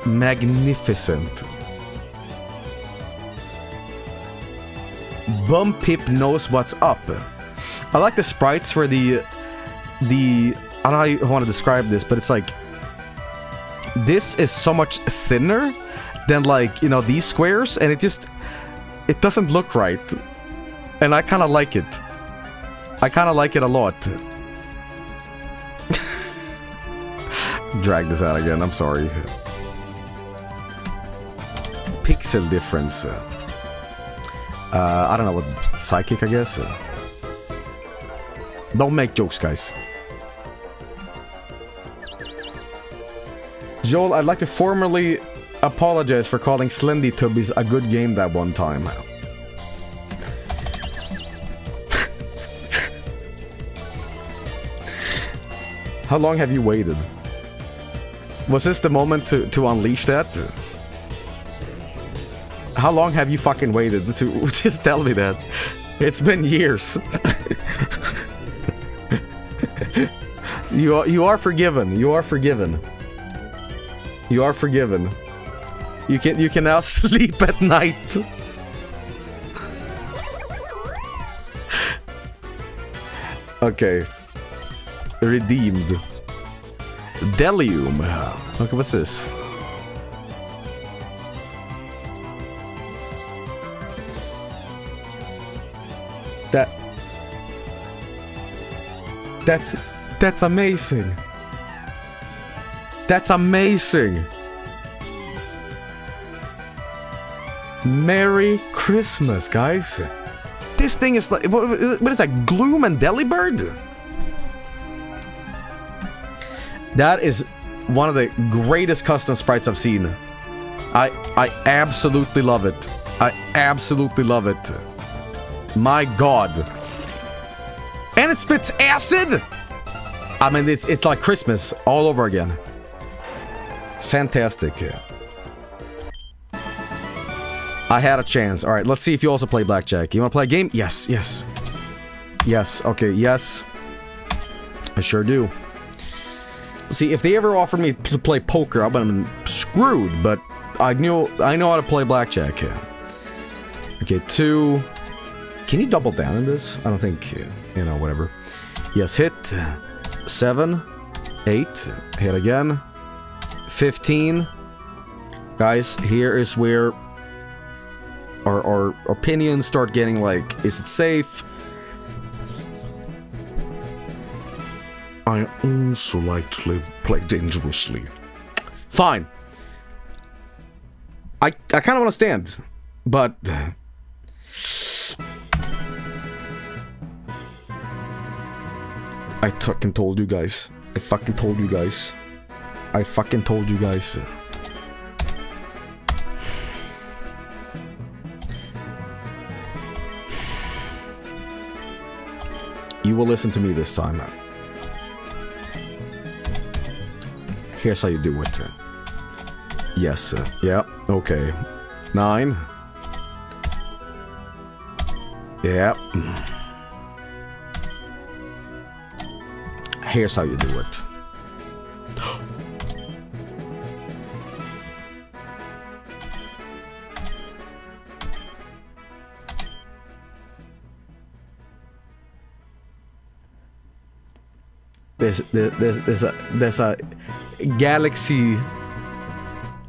magnificent. Bunpip knows what's up. I like the sprites for the the I don't know how I want to describe this, but it's like, this is so much thinner than like, you know, these squares, and it just, it doesn't look right. And I kind of like it. I kind of like it a lot. Drag this out again, I'm sorry. Pixel difference. Uh, I don't know what, psychic, I guess. Don't make jokes, guys. Joel, I'd like to formally apologize for calling Slendy Tubbies a good game that one time. How long have you waited? Was this the moment to, to unleash that? How long have you fucking waited to just tell me that? It's been years. You are, you are forgiven. You are forgiven. You are forgiven. You can you can now sleep at night. Okay. Redeemed. Delium. Okay, what's this? That... That's... That's amazing. That's amazing. Merry Christmas, guys. This thing is like... What, what is that? Gloom and Delibird? That is one of the greatest custom sprites I've seen. I... I absolutely love it. I absolutely love it. My god. And it spits acid! I mean, it's it's like Christmas all over again. Fantastic. I had a chance. Alright, let's see if you also play blackjack. You wanna play a game? Yes, yes. Yes, okay, yes. I sure do. See, if they ever offered me to play poker, I would've been screwed, but I knew I know how to play blackjack. Okay, two... Can you double down in this? I don't think, you know, whatever. Yes, hit. Seven. Eight. Hit again. Fifteen. Guys, here is where our, our opinions start getting like, is it safe? I also like to live, play dangerously. Fine. I, I kind of want to stand, but... I fucking told you guys. I fucking told you guys. I fucking told you guys. You will listen to me this time. Here's how you do it. Yes. Yeah. Okay. Nine. Yeah. Here's how you do it. There's, there's, there's, there's a, there's a galaxy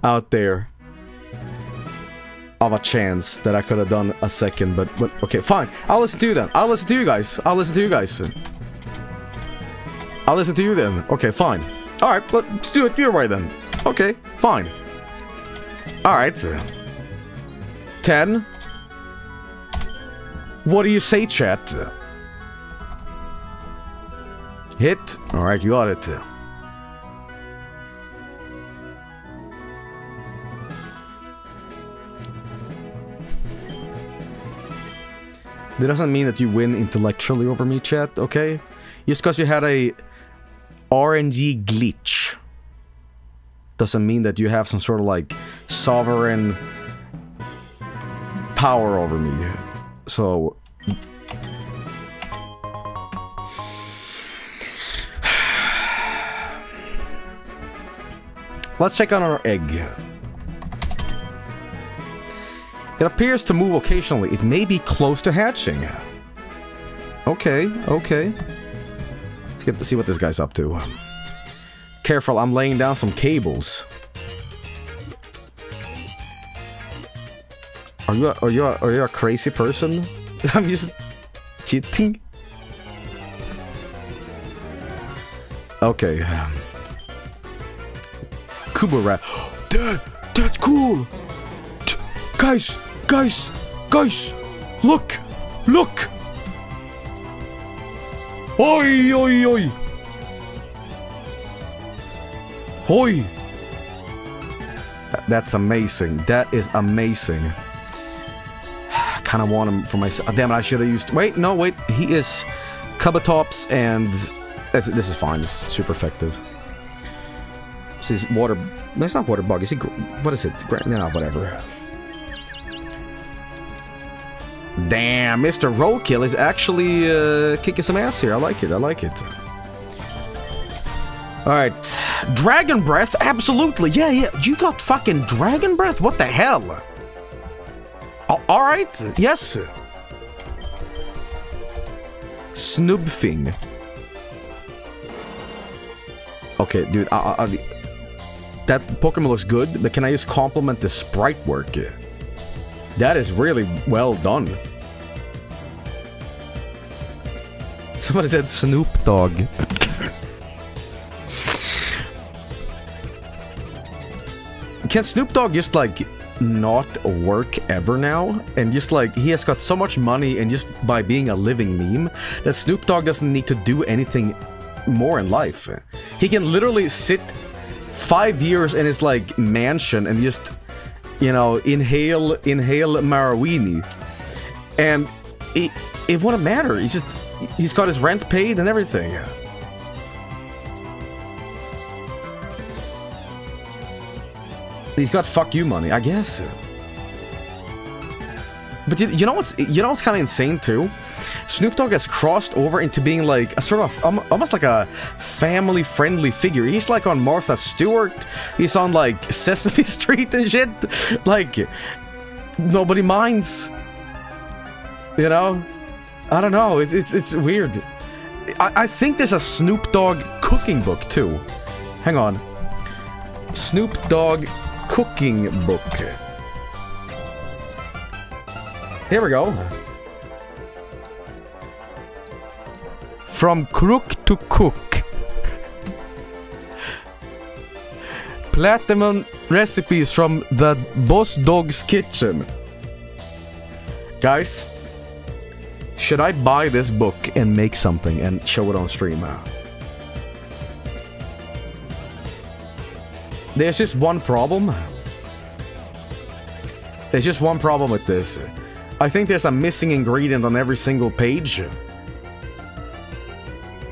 out there of a chance that I could have done a second, but, but okay, fine. I'll listen to you then. I'll listen to you guys. I'll listen to you guys. I'll listen to you then. Okay, fine. Alright, let's do it your way then. Okay, fine. Alright. Ten. What do you say, chat? Hit. Alright, you got it. That doesn't mean that you win intellectually over me, chat, okay? Just because you had a... R N G glitch doesn't mean that you have some sort of like sovereign power over me. So let's check on our egg. It appears to move occasionally. It may be close to hatching. Okay, okay. Let's get to see what this guy's up to. Careful, I'm laying down some cables. Are you a, are you a, are you a crazy person? I'm just cheating. Okay. Kubo rat. That, that's cool. T guys, guys, guys. Look, look. Oi, oi, oi! Oi! That's amazing. That is amazing. I kind of want him for myself. Oh, damn it, I should have used... Wait, no, wait. He is Cubatops and... This, this is fine. It's super effective. This is water... No, it's not water bug. Is it... What is it? No, whatever. Damn, Mister Roadkill is actually uh, kicking some ass here. I like it. I like it. Alright. Dragon Breath? Absolutely. Yeah, yeah. You got fucking Dragon Breath? What the hell? Alright. Yes. Snoopfing. Okay, dude. I, I, that Pokemon looks good, but can I just compliment the sprite work? That is really well done. Somebody said Snoop Dogg. Can Snoop Dogg just like not work ever now? And just like, he has got so much money and just by being a living meme that Snoop Dogg doesn't need to do anything more in life. He can literally sit five years in his like mansion and just, you know, inhale, inhale marijuana. And it, it wouldn't matter. He's just, he's got his rent paid and everything. He's got fuck you money, I guess. But you, you know what's you know what's kind of insane too? Snoop Dogg has crossed over into being like a sort of um, almost like a family-friendly figure. He's like on Martha Stewart. He's on like Sesame Street and shit. Like nobody minds. You know? I don't know. It's it's it's weird. I I think there's a Snoop Dogg cooking book too. Hang on. Snoop Dogg cooking book. Here we go. From crook to cook. Platinum recipes from the Boss Dog's kitchen. Guys, should I buy this book and make something and show it on stream? There's just one problem. There's just one problem with this. I think there's a missing ingredient on every single page.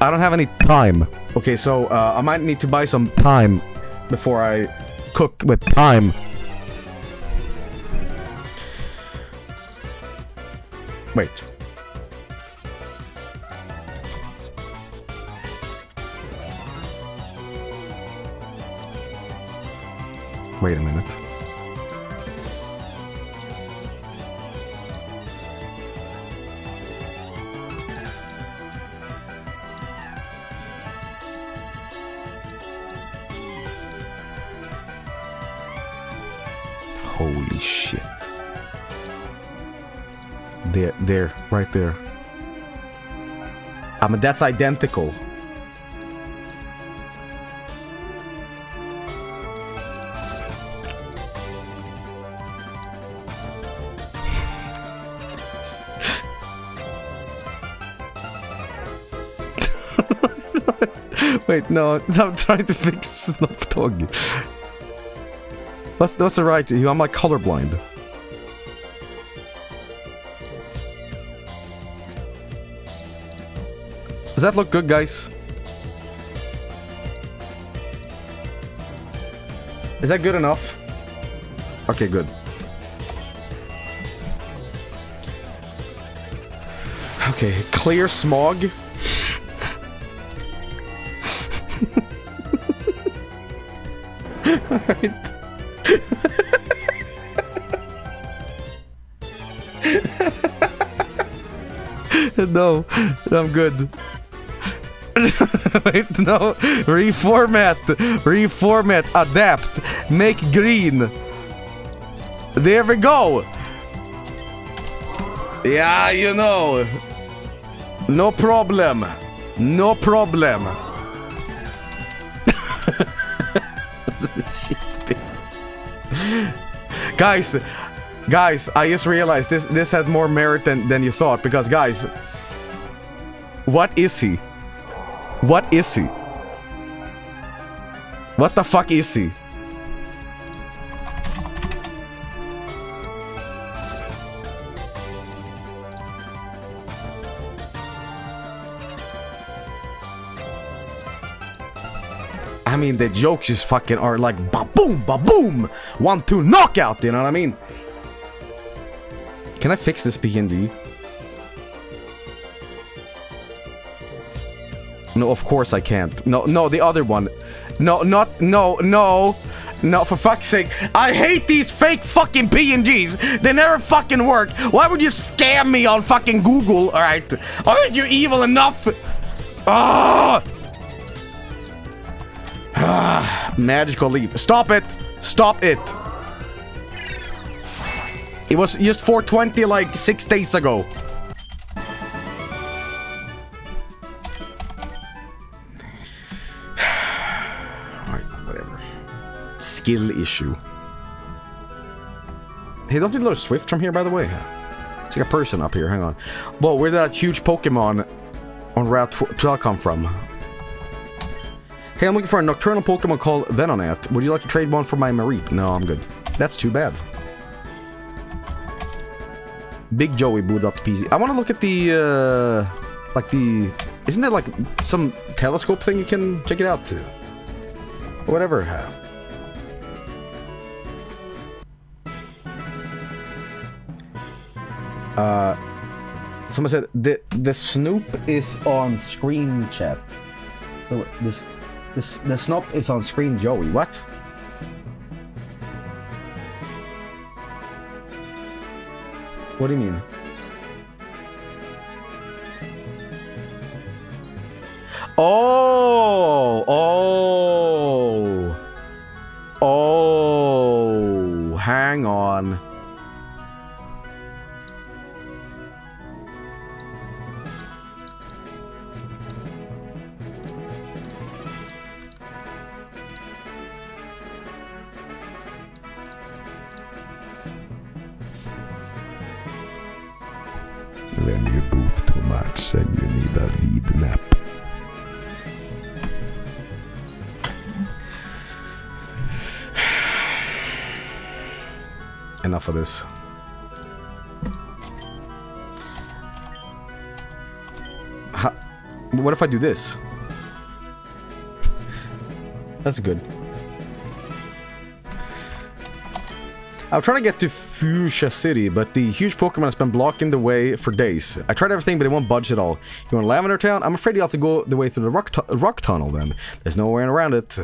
I don't have any time. Okay, so uh, I might need to buy some time before I cook with time. Wait. Wait a minute. Holy shit. There, there, right there. I mean, that's identical. Wait, no, I'm trying to fix Snoop Dogg. That's, that's alright, I'm like colorblind. Does that look good, guys? Is that good enough? Okay, good. Okay, clear smog. Alright. No, I'm good. Wait, no. Reformat. Reformat. Adapt. Make green. There we go. Yeah, you know. No problem. No problem. Shit, bitch. Guys, guys, I just realized this this has more merit than than you thought, because guys, what is he? What is he? What the fuck is he? I mean, the jokes just fucking are like ba-boom, ba-boom! One, two, knockout, you know what I mean? Can I fix this B N G? No, of course I can't. No, no, the other one. No, not, no, no. No, for fuck's sake. I hate these fake fucking P N Gs. They never fucking work. Why would you scam me on fucking Google, alright? Aren't you evil enough? Ah! Ah, magical leaf. Stop it! Stop it! It was just four twenty like six days ago. skill issue. Hey, don't you know Swift from here, by the way? It's like a person up here, hang on. Whoa, where did that huge Pokemon on Route twelve come from? Hey, I'm looking for a nocturnal Pokemon called Venonat. Would you like to trade one for my Mareep? No, I'm good. That's too bad. Big Joey booted up the P C. I want to look at the, uh, like the, isn't there like some telescope thing you can check it out to? Whatever. Uh, someone said the the Snoop is on screen chat. Oh, this, this the Snoop is on screen, Joey. What? What do you mean? Oh, oh, oh! Hang on. When you boof too much and you need a lead nap. Enough of this. How, what if I do this? That's good. I'm trying to get to Fuchsia City, but the huge Pokemon has been blocking the way for days. I tried everything, but it won't budge at all. You want Lavender Town? I'm afraid you'll have to go the way through the rock, tu rock tunnel, then. There's no way around it.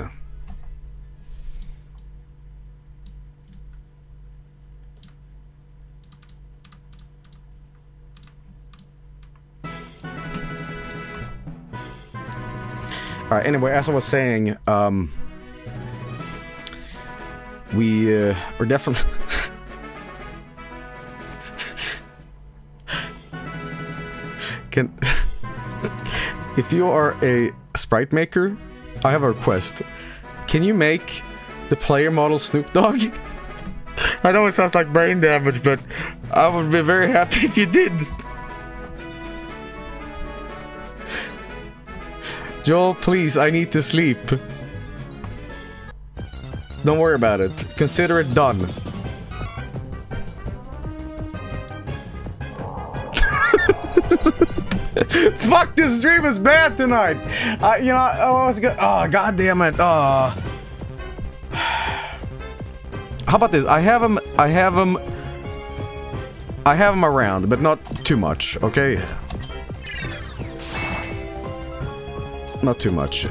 Alright, anyway, as I was saying, um... we uh, are definitely. Can if you are a sprite maker, I have a request. Can you make the player model Snoop Dogg? I know it sounds like brain damage, but I would be very happy if you did. Joel, please, I need to sleep. Don't worry about it. Consider it done. Fuck, this stream is bad tonight. Uh, you know, I was good. Oh, god damn it. Oh. How about this? I have him. I have him. I have him around, but not too much. Okay. Not too much.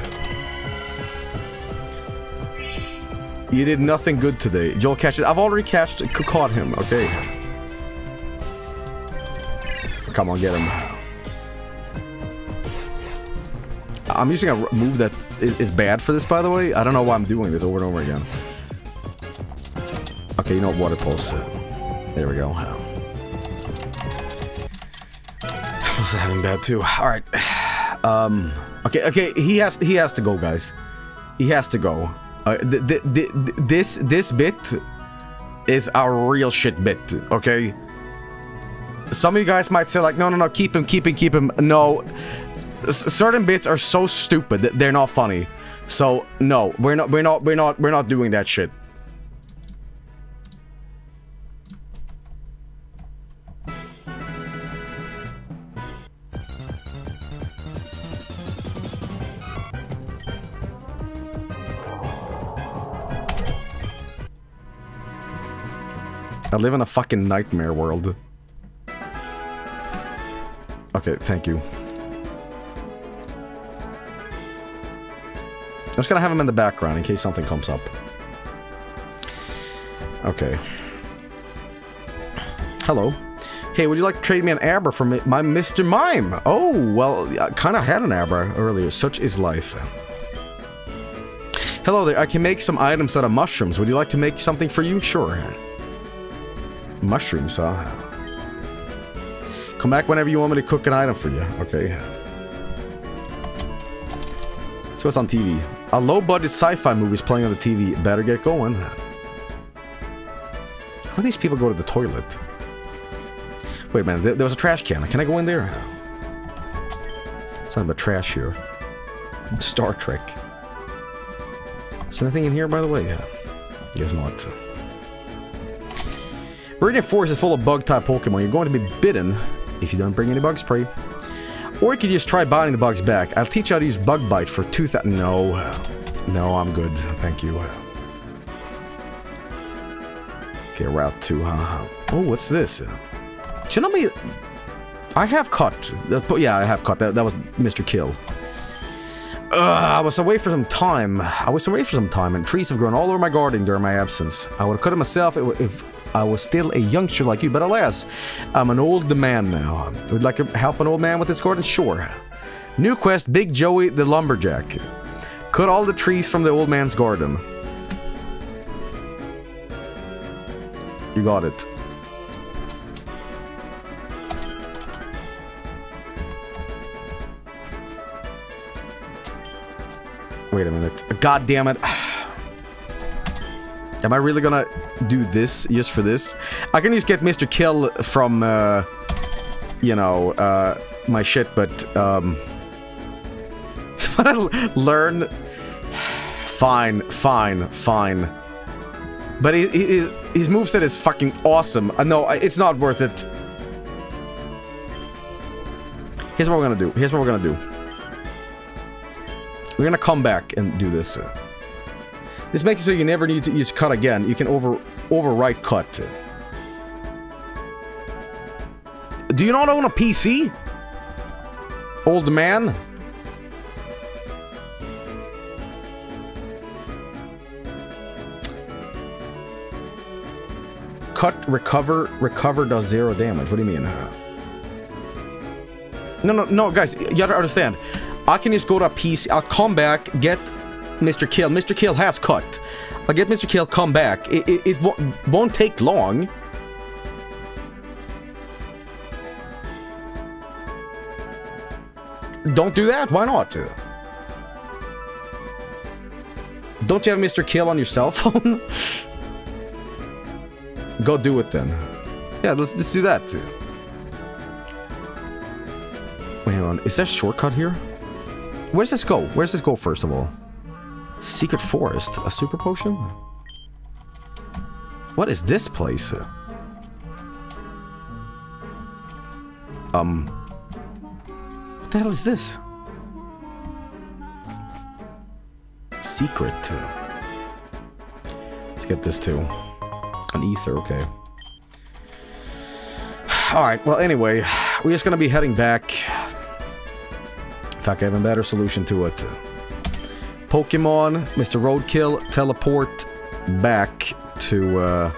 You did nothing good today. Joel catch it. I've already catched, caught him, okay. Come on, get him. I'm using a move that is bad for this, by the way. I don't know why I'm doing this over and over again. Okay, you know what? Water pulse. There we go. I was having that too. Alright. Um, okay, okay, he has, he has to go, guys. He has to go. Uh, th th th this this bit is a real shit bit, okay? Some of you guys might say like, no, no, no, keep him, keep him, keep him. No, S certain bits are so stupid that they're not funny. So no, we're not, we're not, we're not, we're not doing that shit. I live in a fucking nightmare world. Okay, thank you. I'm just gonna have him in the background in case something comes up. Okay. Hello. Hey, would you like to trade me an Abra for my Mister Mime? Oh, well, I kinda had an Abra earlier. Such is life. Hello there, I can make some items out of mushrooms. Would you like to make something for you? Sure. Mushrooms, huh? Come back whenever you want me to cook an item for you. Okay. So what's on T V? A low-budget sci-fi movie is playing on the T V. Better get going. How do these people go to the toilet? Wait a minute, there, there was a trash can. Can I go in there? It's not about trash here. It's Star Trek. Is there anything in here, by the way? Yeah. Guess not. Viridian Forest is full of bug-type Pokemon. You're going to be bitten if you don't bring any bug spray. Or you could just try biting the bugs back. I'll teach you how to use Bug Bite for two thousand. No. No, I'm good. Thank you. Okay, route two, huh? Oh, what's this? Shinobi... I have caught. Yeah, I have caught. That, that was Mister Kill. Ugh, I was away for some time. I was away for some time, and trees have grown all over my garden during my absence. I would have cut it myself if I was still a youngster like you, but alas, I'm an old man now. Would like to help an old man with this garden? Sure. New quest, Big Joey the Lumberjack. Cut all the trees from the old man's garden. You got it. Wait a minute. God damn it. Am I really gonna do this just for this? I can just get Mister Kill from, uh, you know, uh, my shit, but, um... What I learn... Fine, fine, fine. But he, he, his moveset is fucking awesome. Uh, no, it's not worth it. Here's what we're gonna do. Here's what we're gonna do. We're gonna come back and do this. This makes it so you never need to use cut again. You can over overwrite cut. Do you not own a P C? Old man? Cut, recover, recover does zero damage. What do you mean? No, no, no, guys, you gotta understand. I can just go to a P C, I'll come back, get Mister Kill. Mister Kill has cut. I'll get Mister Kill, come back. It, it, it won't, won't take long. Don't do that, why not? Don't you have Mister Kill on your cell phone? Go do it then. Yeah, let's, let's do that. Wait, hang on, is there a shortcut here? Where does this go? Where does this go, first of all? Secret Forest. A super potion? What is this place? Um... What the hell is this? Secret. Let's get this too. An ether, okay. Alright, well anyway, we're just gonna be heading back. In fact, I have a better solution to it. Pokemon, Mister Roadkill, teleport back to, uh...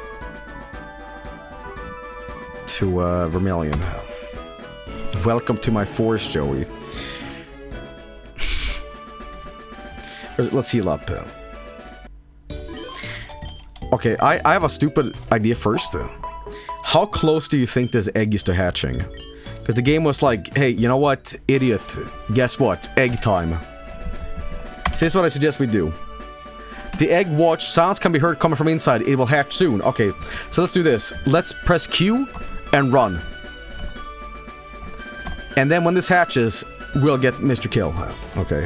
to, uh, Vermilion. Welcome to my forest, Joey. Let's heal up. Okay, I, I have a stupid idea first. How close do you think this egg is to hatching? Because the game was like, hey, you know what, idiot, guess what, egg time. So here's what I suggest we do. The egg watch sounds can be heard coming from inside, it will hatch soon. Okay, so let's do this. Let's press Q and run. And then when this hatches, we'll get Mister Kill. Okay.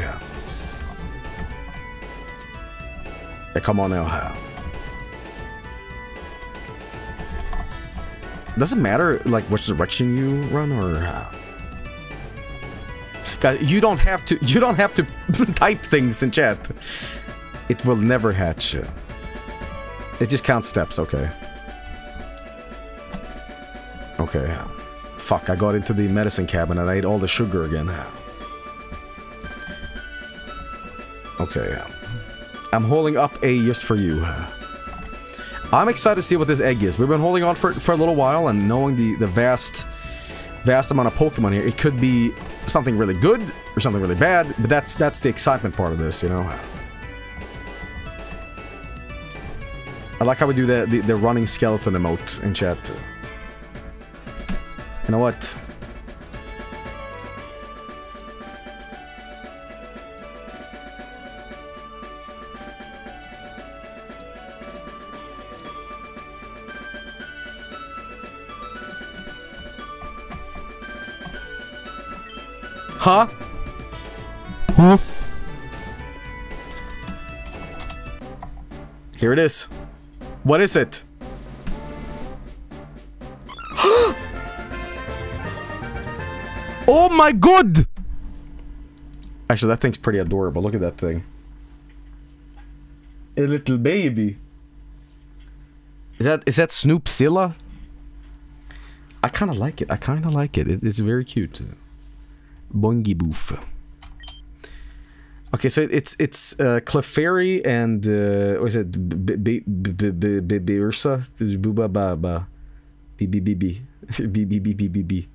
Yeah, come on now. Doesn't matter, like, which direction you run, or... Guys, you don't have to- you don't have to type things in chat. It will never hatch. It just counts steps, okay. Okay. Fuck, I got into the medicine cabinet and I ate all the sugar again. Okay. I'm holding up A just for you. I'm excited to see what this egg is. We've been holding on for, for a little while, and knowing the, the vast, vast amount of Pokemon here, it could be something really good, or something really bad, but that's, that's the excitement part of this, you know? I like how we do the, the, the running skeleton emote in chat. You know what? Huh? Huh? Here it is. What is it? Oh my god! Actually, that thing's pretty adorable. Look at that thing. A little baby. Is that is that Snoopzilla? I kind of like it. I kind of like it. it. It's very cute. Bungie Boof. Okay, so it's it's uh, Clefairy and uh, what is it? Ursa, Booba Baba, B B B B B B B B B B.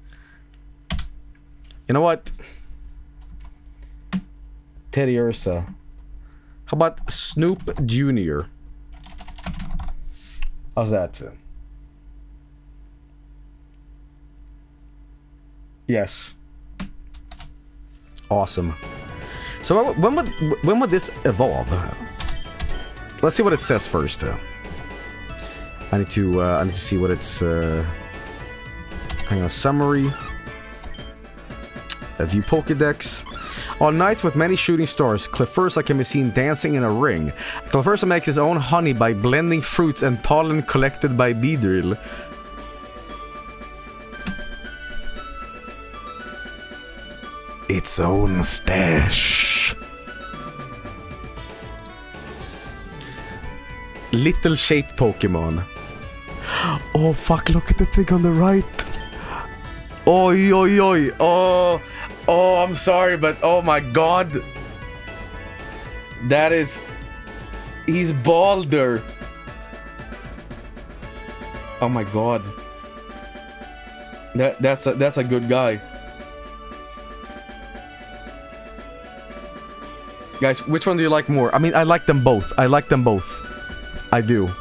You know what? Teddy Ursa. How about Snoop Junior? How's that? Yes. Awesome. So when would when would this evolve? Let's see what it says first. I need to uh, I need to see what it's. Uh, hang on, summary. A view Pokedex. On nights with many shooting stars, Clefursa can be seen dancing in a ring. Clefursa makes his own honey by blending fruits and pollen collected by Beedrill. Its own stash. Little shape Pokemon. Oh fuck, look at the thing on the right. Oi, oi, oi. Oh, oh, I'm sorry, but oh my god. That is... He's balder. Oh my god. That, that's, a, that's a good guy. Guys, which one do you like more? I mean, I like them both. I like them both. I do.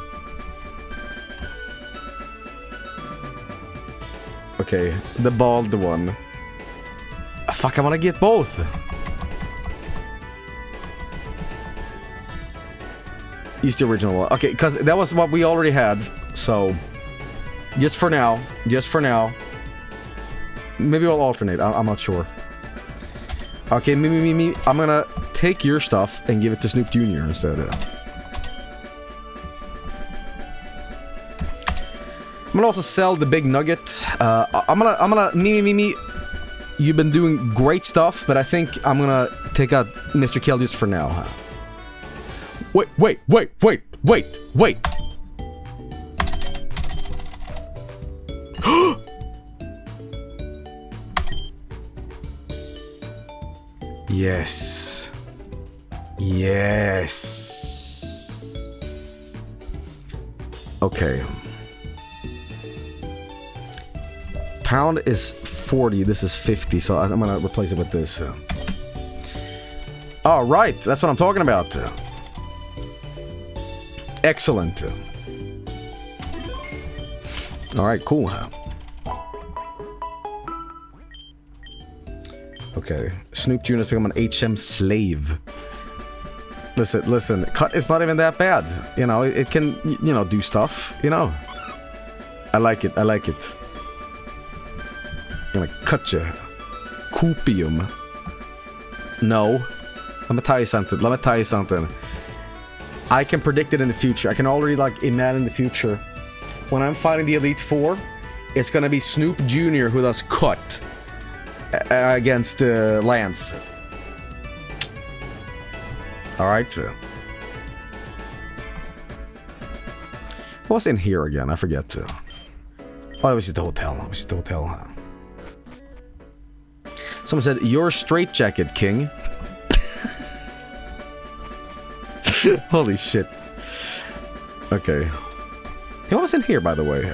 Okay, the bald one. Fuck, I wanna get both! Use the original one. Okay, because that was what we already had, so... Just for now. Just for now. Maybe we'll alternate, I I'm not sure. Okay, me, me, me, me. I'm gonna take your stuff and give it to Snoop Junior instead. I'm gonna also sell the big nugget. Uh, I'm gonna, I'm gonna, me, me, me, you've been doing great stuff, but I think I'm gonna take out Mister Kell just for now. Wait, wait, wait, wait, wait, wait. Yes. Yes. Okay. Pound is forty, this is fifty, so I'm gonna replace it with this. Alright, that's what I'm talking about. Excellent. Alright, cool. Okay, Snoop Junior has become an H M slave. Listen, listen, cut is not even that bad. You know, it can, you know, do stuff, you know. I like it, I like it. I'm gonna cut you. Copium. No. Let me tell you something. Let me tell you something. I can predict it in the future. I can already, like, imagine the future. When I'm fighting the Elite Four, it's gonna be Snoop Junior who does cut against uh, Lance. Alright. What's in here again? I forget. Oh, it was just the hotel. It was just the hotel, huh? Someone said, "Your straitjacket, King." Holy shit. Okay. Hey, what was in here, by the way?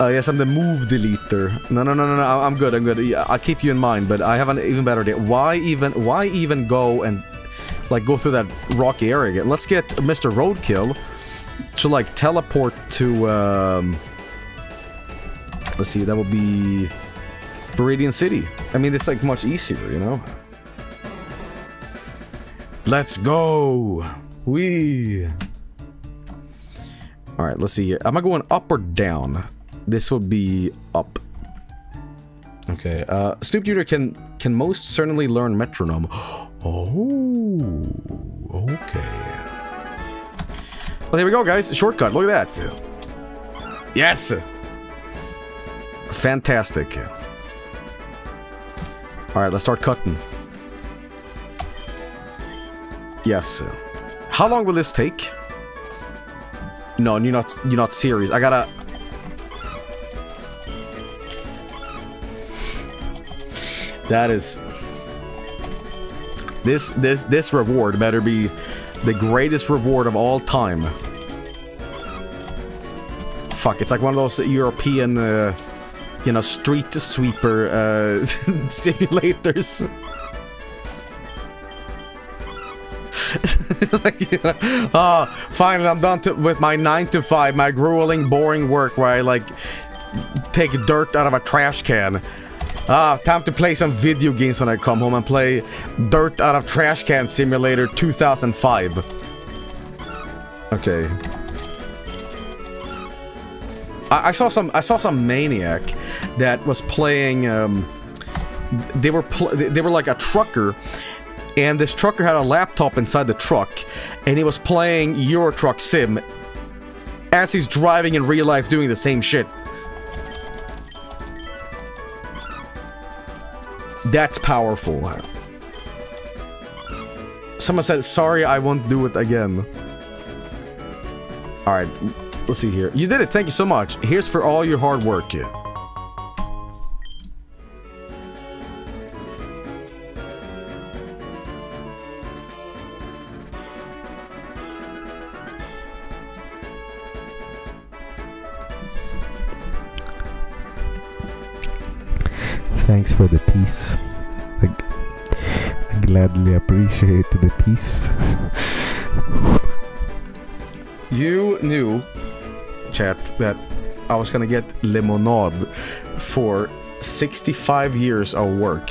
Oh, uh, yes, I'm the move deleter. No, no, no, no, no. I'm good. I'm good. I'll keep you in mind, but I have an even better idea. Why even? Why even go and like go through that rocky area again? Let's get Mister Roadkill to like teleport to. Um, Let's see, that would be Viridian City. I mean, it's like much easier, you know? Let's go! Wee! Alright, let's see here. Am I going up or down? This would be up. Okay. Okay. Uh, Snoop Duder can can most certainly learn metronome. Oh, okay. Well, here we go, guys. Shortcut. Look at that. Yes. Fantastic. All right, let's start cutting. Yes. How long will this take? No, you're not. You're not serious. I gotta. That is. This this this reward better be the greatest reward of all time. Fuck! It's like one of those European, uh, you know, street sweeper uh, simulators. Like, you know, oh, finally I'm done to, with my nine to five, my grueling, boring work where I, like, take dirt out of a trash can. Ah, time to play some video games when I come home and play Dirt Out of Trash Can Simulator two thousand five. Okay. I, I saw some, I saw some maniac that was playing, um... They were, pl they were like a trucker. And this trucker had a laptop inside the truck, and he was playing Euro Truck Sim as he's driving in real life doing the same shit. That's powerful. Someone said, sorry, I won't do it again. Alright, let's see here. You did it, thank you so much. Here's for all your hard work. Thanks for the peace. I, I gladly appreciate the peace. You knew, chat, that I was gonna get limonade for sixty-five years of work.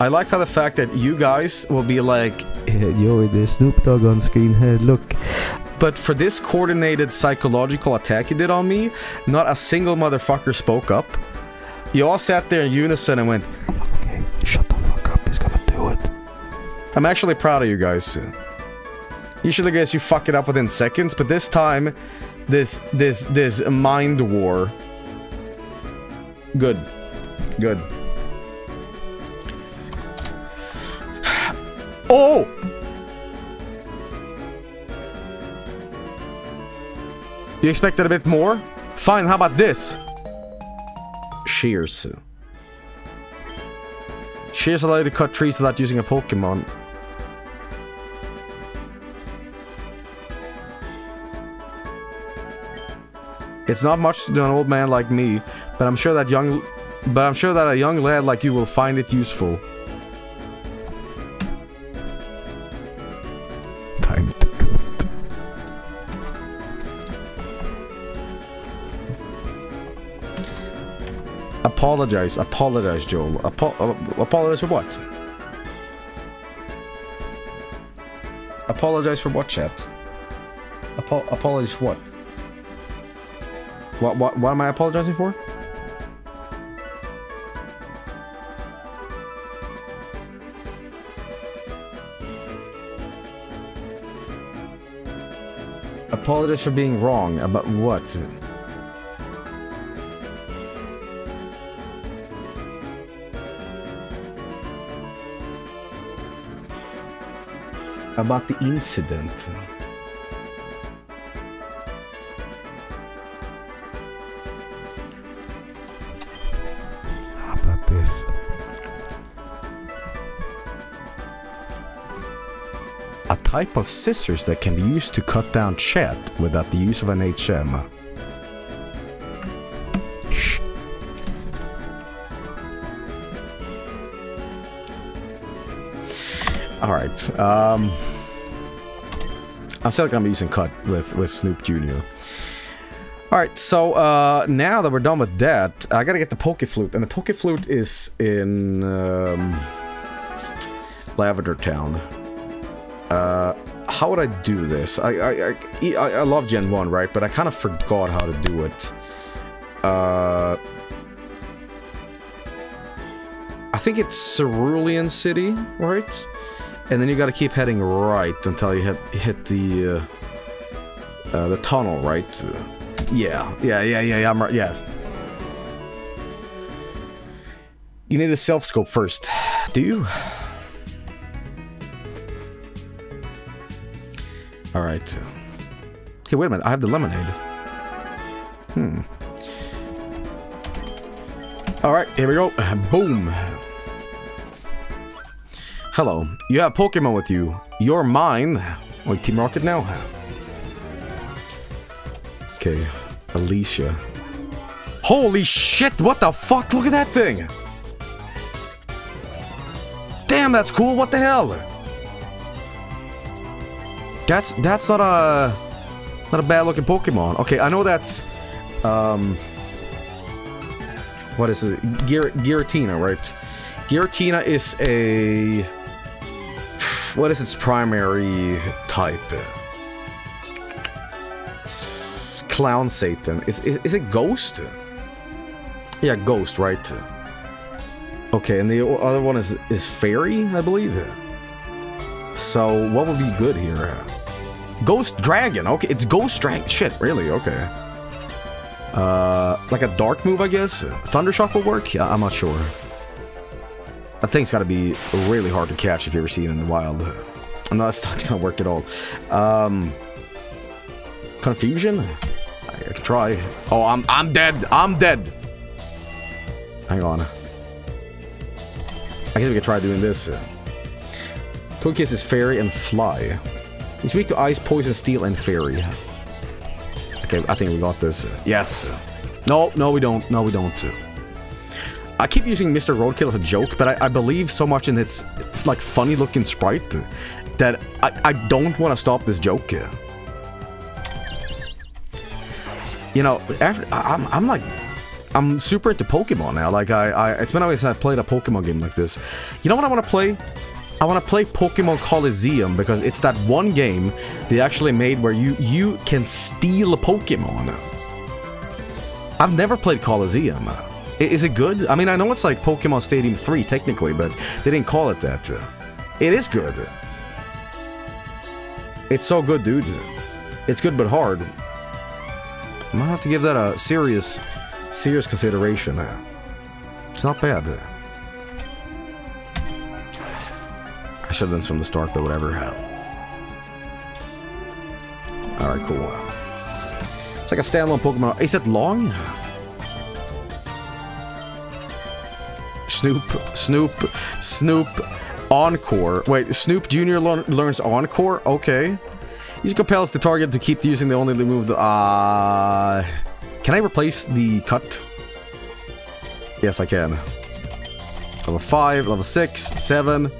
I like how the fact that you guys will be like, yo, there's Snoop Dogg on screen, hey, look. But for this coordinated psychological attack you did on me, not a single motherfucker spoke up. You all sat there in unison and went, okay, shut the fuck up, he's gonna do it. I'm actually proud of you guys. Usually, guys, you fuck it up within seconds, but this time, this, this, this mind war. Good. Good. Oh! You expected a bit more? Fine, how about this? Shears. Shears allow you to cut trees without using a Pokémon. It's not much to an old man like me, but I'm sure that young, but I'm sure that a young lad like you will find it useful. Apologize, apologize, Joel. Apo uh, apologize for what? Apologize for what, chat? Apo apologize for what? What, what? What am I apologizing for? Apologize for being wrong about what? About the incident. How about this? A type of scissors that can be used to cut down chat without the use of an H M. Alright, um... I'm still gonna be using cut with, with Snoop Junior Alright, so, uh, now that we're done with that, I gotta get the Pokéflute, and the Pokéflute is in, um... Lavender Town. Uh, how would I do this? I, I, I, I, I love Gen one, right? But I kind of forgot how to do it. Uh... I think it's Cerulean City, right? And then you gotta keep heading right until you hit, hit the, uh, uh, the tunnel, right? Uh, yeah, yeah, yeah, yeah, yeah, I'm right, yeah. You need a self-scope first, do you? Alright. Hey, wait a minute, I have the lemonade. Hmm. Alright, here we go. Boom. Hello. You have Pokémon with you. You're mine. Wait, Team Rocket now? Okay. Alicia. Holy shit, what the fuck? Look at that thing! Damn, that's cool. What the hell? That's that's not a not a bad looking Pokemon. Okay, I know that's um what is it? Gyar Giratina, right? Giratina is a what is its primary type? It's Clown Satan. Is is, is it Ghost? Yeah, Ghost, right? Okay, and the other one is is Fairy, I believe. So what would be good here? Ghost Dragon. Okay, it's Ghost Dragon. Shit, really? Okay. Uh, like a dark move, I guess. Thunder Shock will work. Yeah, I'm not sure. That thing's got to be really hard to catch if you ever see it in the wild. No, that's not gonna work at all. Um, confusion. I can try. Oh, I'm I'm dead. I'm dead. Hang on. I guess we could try doing this. Togekiss is Fairy and Fly. He's weak to Ice, Poison, Steel, and Fairy. Okay, I think we got this. Yes. No, no we don't. No, we don't. I keep using Mister Roadkill as a joke, but I, I believe so much in its, like, funny-looking sprite that I, I don't want to stop this joke. You know, after I'm, I'm like... I'm super into Pokemon now. Like, I, I it's been always since I played a Pokemon game like this. You know what I want to play? I want to play Pokemon Coliseum because it's that one game they actually made where you, you can steal a Pokemon. I've never played Coliseum. Is it good? I mean, I know it's like Pokemon Stadium three technically, but they didn't call it that. It is good. It's so good, dude. It's good but hard. I might have to give that a serious... serious consideration. It's not bad. I should have done this from the start, but whatever. Alright, cool. It's like a standalone Pokemon. Is it long? Snoop, Snoop, Snoop, Encore. Wait, Snoop Junior lear learns Encore? Okay. He compels the target to keep using the only move that... Uh... Can I replace the cut? Yes, I can. Level five, level six, seven.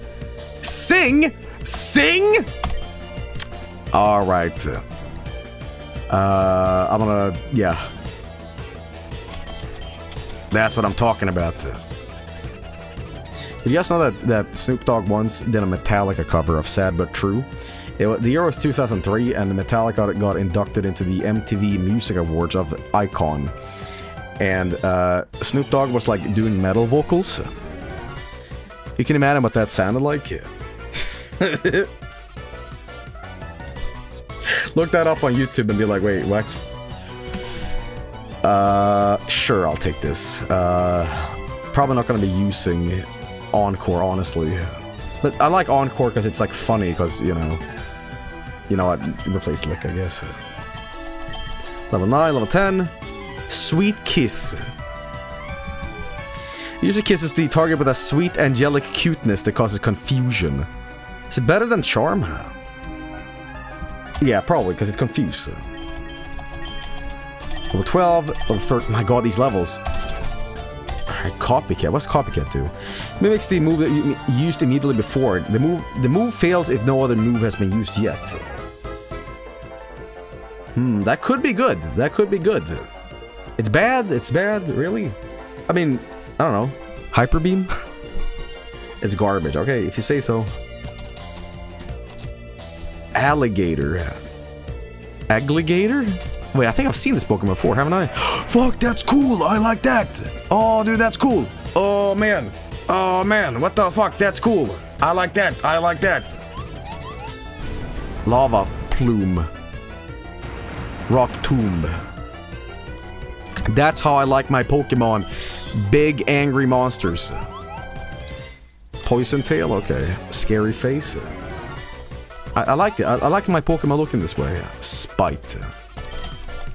Sing! Sing! Alright. Uh, I'm gonna... Yeah. That's what I'm talking about. Did you guys know that, that Snoop Dogg once did a Metallica cover of Sad But True? It, the year was two thousand three, and Metallica got inducted into the M T V Music Awards of Icon. And uh, Snoop Dogg was, like, doing metal vocals. You can imagine what that sounded like. Yeah. Look that up on YouTube and be like, wait, what? Uh, sure, I'll take this. Uh, probably not going to be using Encore, honestly. But I like Encore because it's, like, funny because, you know... You know, I replaced Lick, I guess. Level nine, level ten. Sweet Kiss. It usually kisses the target with a sweet, angelic cuteness that causes confusion. Is it better than Charm? Yeah, probably, because it's confused. Level twelve, level thirteen. My god, these levels. Alright, Copycat. What's Copycat do? Mimics the move that you used immediately before it. The move, the move fails if no other move has been used yet. Hmm, that could be good. That could be good. It's bad. It's bad. Really? I mean, I don't know. Hyper Beam? It's garbage. Okay, if you say so. Alligator. Alligator? Wait, I think I've seen this Pokemon before, haven't I? Fuck, that's cool! I like that! Oh, dude, that's cool! Oh, man. Oh man, what the fuck? That's cool. I like that. I like that. Lava plume. Rock tomb. That's how I like my Pokemon. Big angry monsters. Poison tail, okay. Scary face. I, I like it. I, I like my Pokemon looking this way. Spite.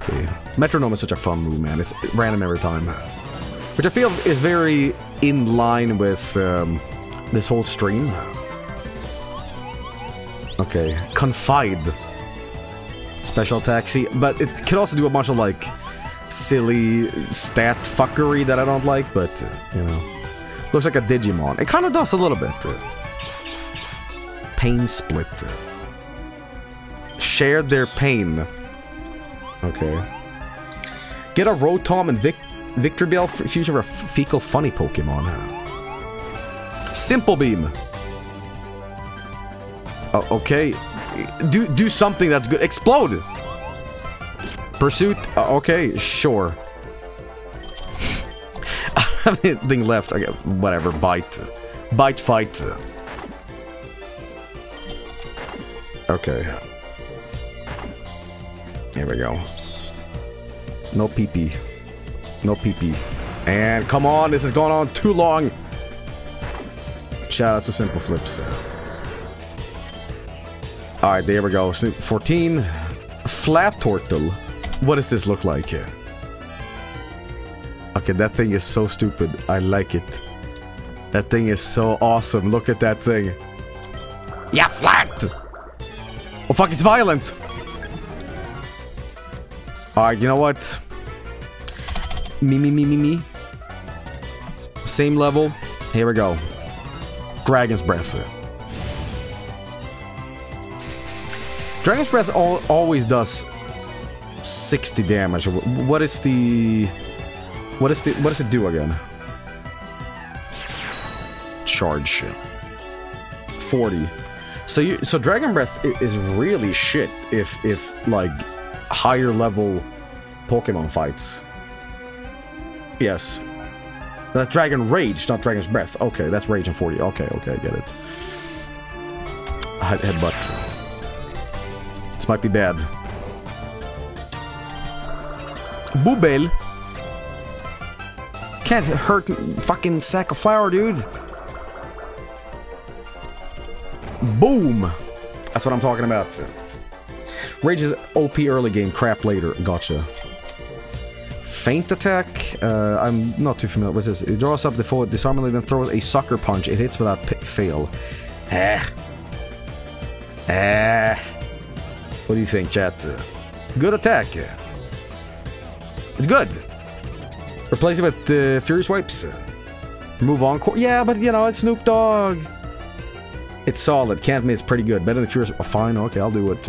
Okay. Metronome is such a fun move, man. It's random every time. Which I feel is very in line with um, this whole stream. Okay. Confide. Special taxi. But it could also do a bunch of, like, silly stat fuckery that I don't like, but, uh, you know. Looks like a Digimon. It kind of does a little bit. Pain split. Share their pain. Okay. Get a Rotom and Vic Victorbell fusion for a fecal funny Pokemon. Simple Beam. Uh, okay. Do do something that's good. Explode. Pursuit. Uh, okay, sure. I don't have anything left. Okay, whatever. Bite. Bite fight. Okay. Here we go. No pee-pee. No pee-pee. And come on, this has gone on too long. Shout out to Simple Flips. Alright, there we go. Snoop fourteen. Flat Turtle. What does this look like? Okay, that thing is so stupid. I like it. That thing is so awesome. Look at that thing. Yeah, flat! Oh fuck, it's violent! Alright, you know what? Me, me, me, me, me. Same level. Here we go. Dragon's Breath. Dragon's Breath al always does sixty damage. What is the... What is the... What does it do again? Charge. forty. So you... So Dragon Breath is really shit if, if like, higher level Pokemon fights. Yes. That's Dragon Rage, not Dragon's Breath. Okay, that's Rage and forty. Okay, okay, I get it. Head Headbutt. This might be bad. Boobel. Can't hurt fucking sack of flour, dude. Boom. That's what I'm talking about. Rage is O P early game, crap later. Gotcha. Feint attack. Uh, I'm not too familiar with this. It draws up the foe disarmingly, then throws a sucker punch. It hits without fail. Eh. Eh. What do you think, chat? Good attack. It's good. Replace it with uh, Furious Wipes. Remove Encore. Yeah, but you know, it's Snoop Dogg. It's solid. Can't miss. Pretty good. Better than Furious. Oh, fine. Okay, I'll do it.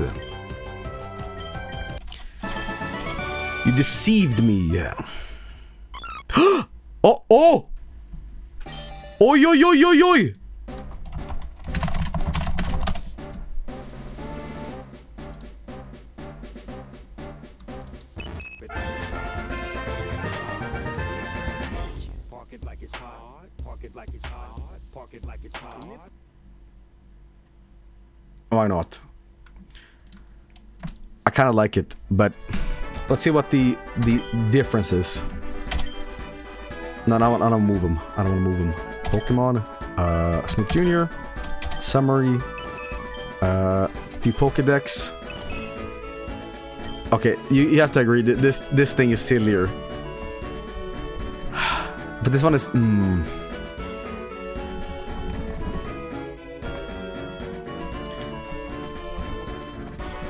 You deceived me. Oh, oh. Oi, oi, oi, oi, oi. Why not? I kind of like it, but let's see what the the difference is. No, no, I don't move him. I don't want to move him. Pokemon, uh, Snoop Junior, summary, uh, few Pokedex. Okay, you you have to agree that this this thing is sillier, but this one is. Mm,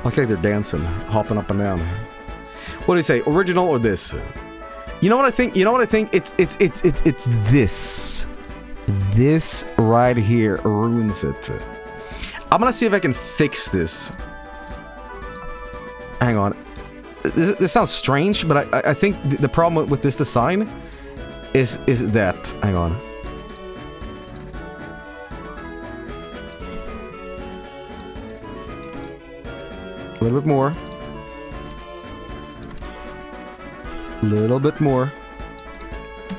Looks like they're dancing, hopping up and down. What do you say, original or this? You know what I think? You know what I think? It's it's it's it's it's this. This right here ruins it. I'm gonna see if I can fix this. Hang on. This, this sounds strange, but I I think the problem with this design is is that. Hang on. A little bit more. A little bit more.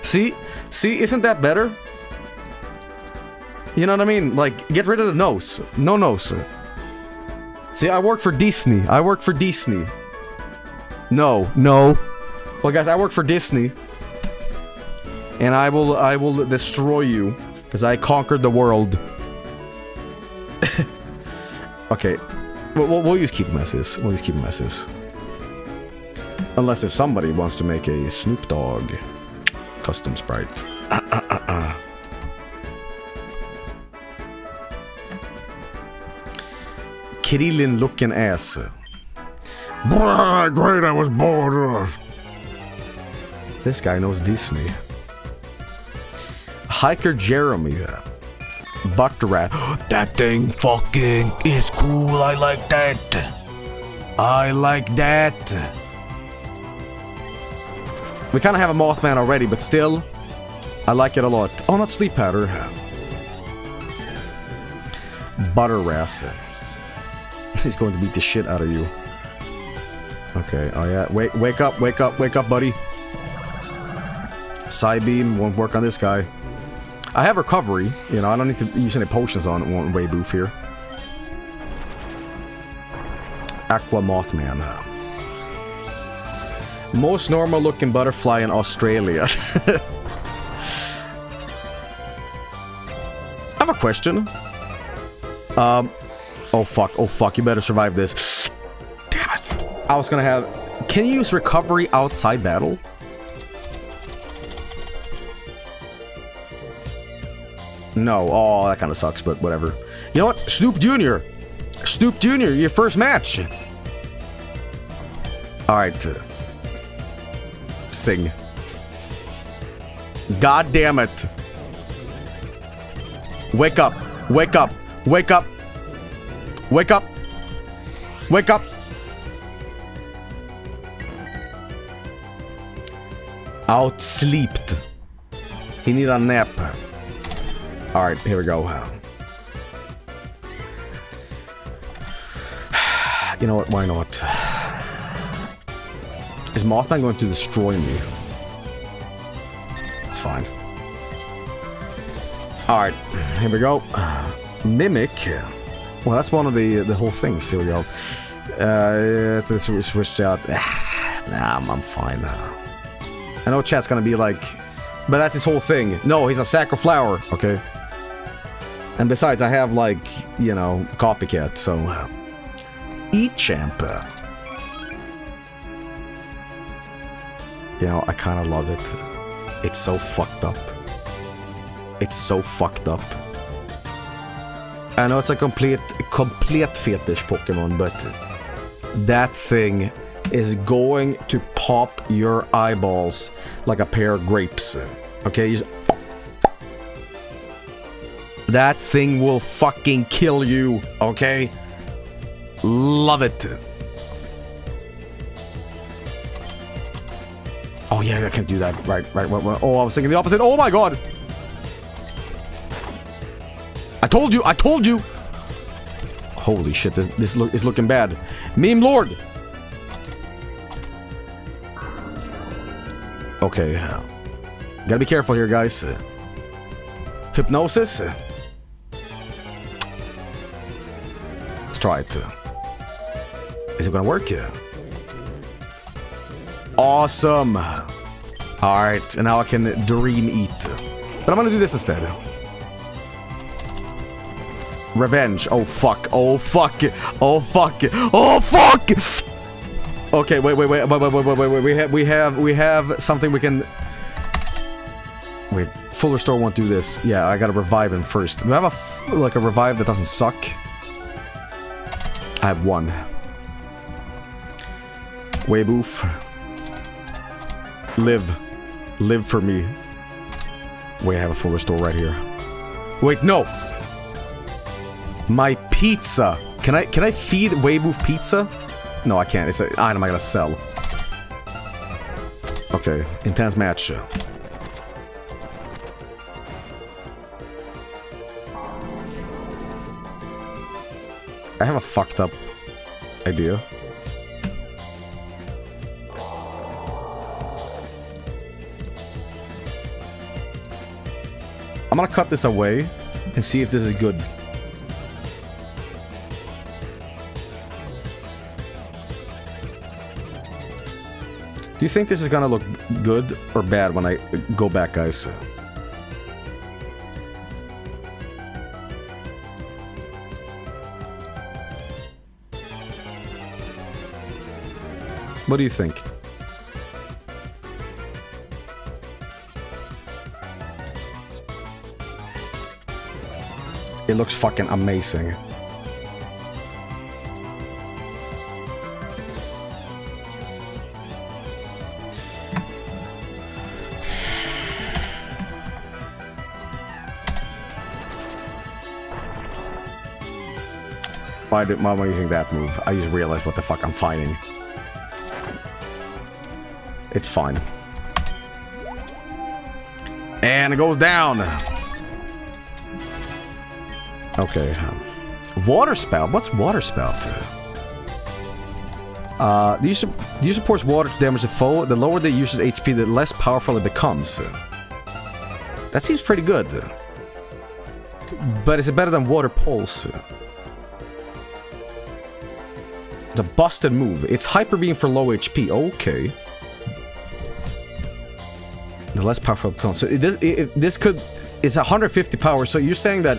See? See? Isn't that better? You know what I mean? Like, get rid of the nose. No nose. See, I work for Disney. I work for Disney. No, no. Well, guys, I work for Disney. And I will, I will destroy you. Because I conquered the world. Okay. We'll, we'll use keep them as is. We'll use keep them as is. Unless if somebody wants to make a Snoop Dogg custom sprite. Uh, uh, uh, uh. Krillin looking ass. Bruh, great, I was bored. This guy knows Disney. Hiker Jeremy. Bucked rat. That thing fucking is cool. I like that. I like that. We kind of have a Mothman already, but still, I like it a lot. Oh, not Sleep Powder. Butterwrath. He's going to beat the shit out of you. Okay, oh yeah. Wake, wake up, wake up, wake up, buddy. Psybeam won't work on this guy. I have recovery, you know, I don't need to use any potions on one way boof here. Aqua Mothman. Most normal looking butterfly in Australia. I have a question. Um, oh fuck, oh fuck, you better survive this. Damn it. I was gonna have, can you use recovery outside battle? No, oh, that kind of sucks, but whatever. You know what? Snoop Junior Snoop Junior, your first match! Alright. Sing. God damn it. Wake up. Wake up. Wake up. Wake up. Wake up. Outsleeped. He need a nap. Alright, here we go. You know what? Why not? Is Mothman going to destroy me? It's fine. Alright, here we go. Mimic. Well, that's one of the the whole things. Here we go. Uh, yeah, we switched out. Nah, I'm, I'm fine now. I know chat's gonna be like, but that's his whole thing. No, he's a sack of flour. Okay. And besides, I have, like, you know, copycat, so... Eat champ. You know, I kind of love it. It's so fucked up. It's so fucked up. I know it's a complete, complete fetish Pokemon, but... that thing is going to pop your eyeballs like a pair of grapes. Okay? You just... that thing will fucking kill you, okay? Love it. Oh yeah, I can't do that. Right, right, right, right. Oh, I was thinking the opposite. Oh my god! I told you, I told you! Holy shit, this, this look is looking bad. Meme Lord! Okay. Gotta be careful here, guys. Hypnosis? Let's try it. Is it gonna work? Awesome! Alright, and now I can dream eat. But I'm gonna do this instead. Revenge. Oh fuck. Oh fuck. Oh fuck. Oh fuck! Okay, wait, wait, wait, wait, wait, wait, wait, wait, we have, we have, we have something we can... wait, full restore won't do this. Yeah, I gotta revive him first. Do I have a, f like, a revive that doesn't suck? I have one. Wayboof. Live. Live for me. Wait, I have a full restore right here. Wait, no! My pizza! Can I, can I feed Wayboof pizza? No, I can't. It's an item I gotta sell. Okay, intense match. I have a fucked up idea. I'm gonna cut this away. and see if this is good. Do you think this is gonna look good or bad when I go back, guys? What do you think? It looks fucking amazing. Why did mama using that move? I just realized what the fuck I'm finding. It's fine. And it goes down. Okay. Water spout? What's water spout? Uh, the user, the user pours water to damage the foe. The lower the user's H P, the less powerful it becomes. That seems pretty good. But is it better than water pulse? The busted move. It's hyper beam for low H P. Okay. The less powerful it becomes. So it, this, it, this could... It's one hundred fifty power, so you're saying that...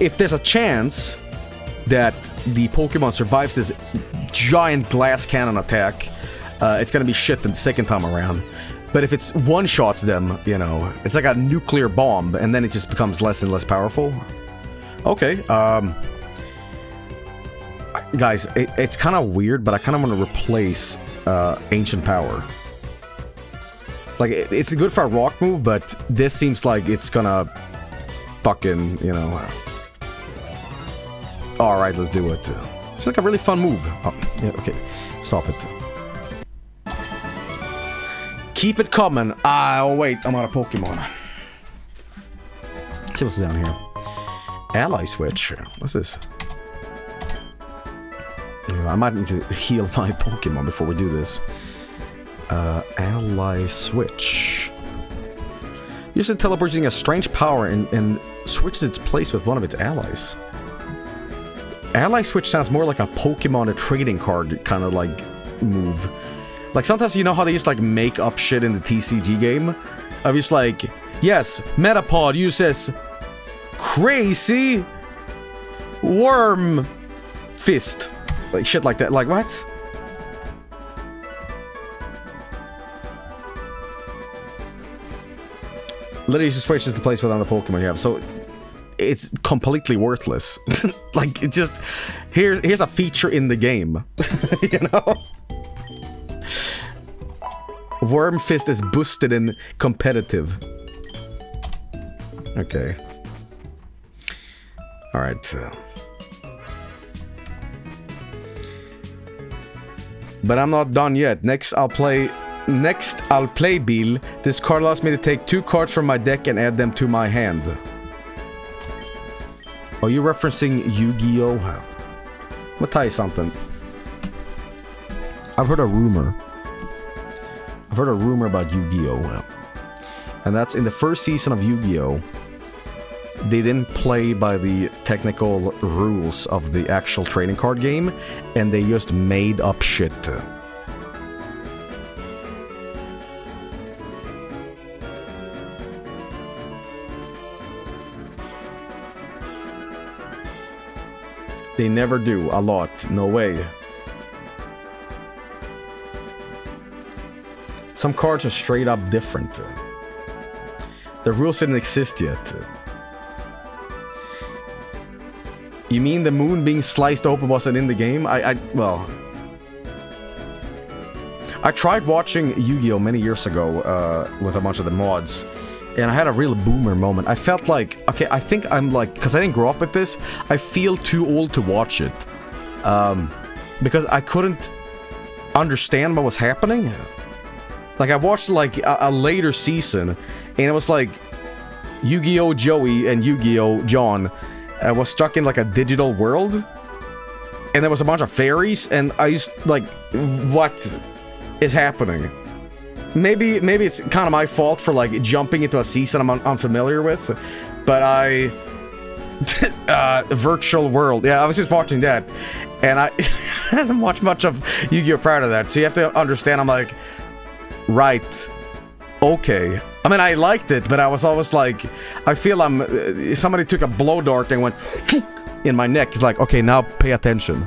If there's a chance that the Pokemon survives this giant glass cannon attack, uh, it's gonna be shit the second time around. But if it's one-shots them, you know, it's like a nuclear bomb, and then it just becomes less and less powerful. Okay, um... guys, it, it's kind of weird, but I kind of want to replace uh, Ancient Power. Like, it, it's good for a rock move, but this seems like it's gonna fucking, you know... Alright, let's do it. It's like a really fun move. Oh, yeah, okay. Stop it. Keep it coming. Ah, oh wait, I'm out of Pokemon. Let's see what's down here. Ally switch. What's this? I might need to heal my Pokemon before we do this. Uh, ally switch. Usually it teleports using a strange power and, and switches its place with one of its allies. Ally switch sounds more like a Pokemon or trading card kind of like move. Like sometimes you know how they just like make up shit in the T C G game? Of just like, yes, Metapod uses crazy worm fist. Like shit like that. Like what? Literally just switches the place without the Pokemon you have, so it's completely worthless. Like it's just here here's a feature in the game. You know? Worm Fist is boosted in competitive. Okay. Alright. But I'm not done yet. Next, I'll play... Next, I'll play Bill. This card allows me to take two cards from my deck and add them to my hand. Are you referencing Yu-Gi-Oh? I'm gonna tell you something. I've heard a rumor. I've heard a rumor about Yu-Gi-Oh. And that's in the first season of Yu-Gi-Oh, they didn't play by the technical rules of the actual trading card game, and they just made up shit. They never do, a lot, no way. Some cards are straight up different. The rules didn't exist yet. You mean the moon being sliced open wasn't in the game? I, I, well... I tried watching Yu-Gi-Oh! Many years ago, uh, with a bunch of the mods, and I had a real boomer moment. I felt like, okay, I think I'm like, because I didn't grow up with this, I feel too old to watch it. Um, because I couldn't understand what was happening. Like, I watched, like, a, a later season, and it was like, Yu-Gi-Oh! Joey and Yu-Gi-Oh! John, I was stuck in like a digital world, and there was a bunch of fairies, and I used like, what is happening? Maybe maybe it's kind of my fault for like jumping into a season I'm un unfamiliar with, but I uh, virtual world. Yeah, I was just watching that, and I, I didn't watch much of Yu-Gi-Oh prior to that. So you have to understand. I'm like, right, okay. I mean, I liked it, but I was always like, I feel I'm. Somebody took a blow dart and went in my neck. It's like, okay, now pay attention.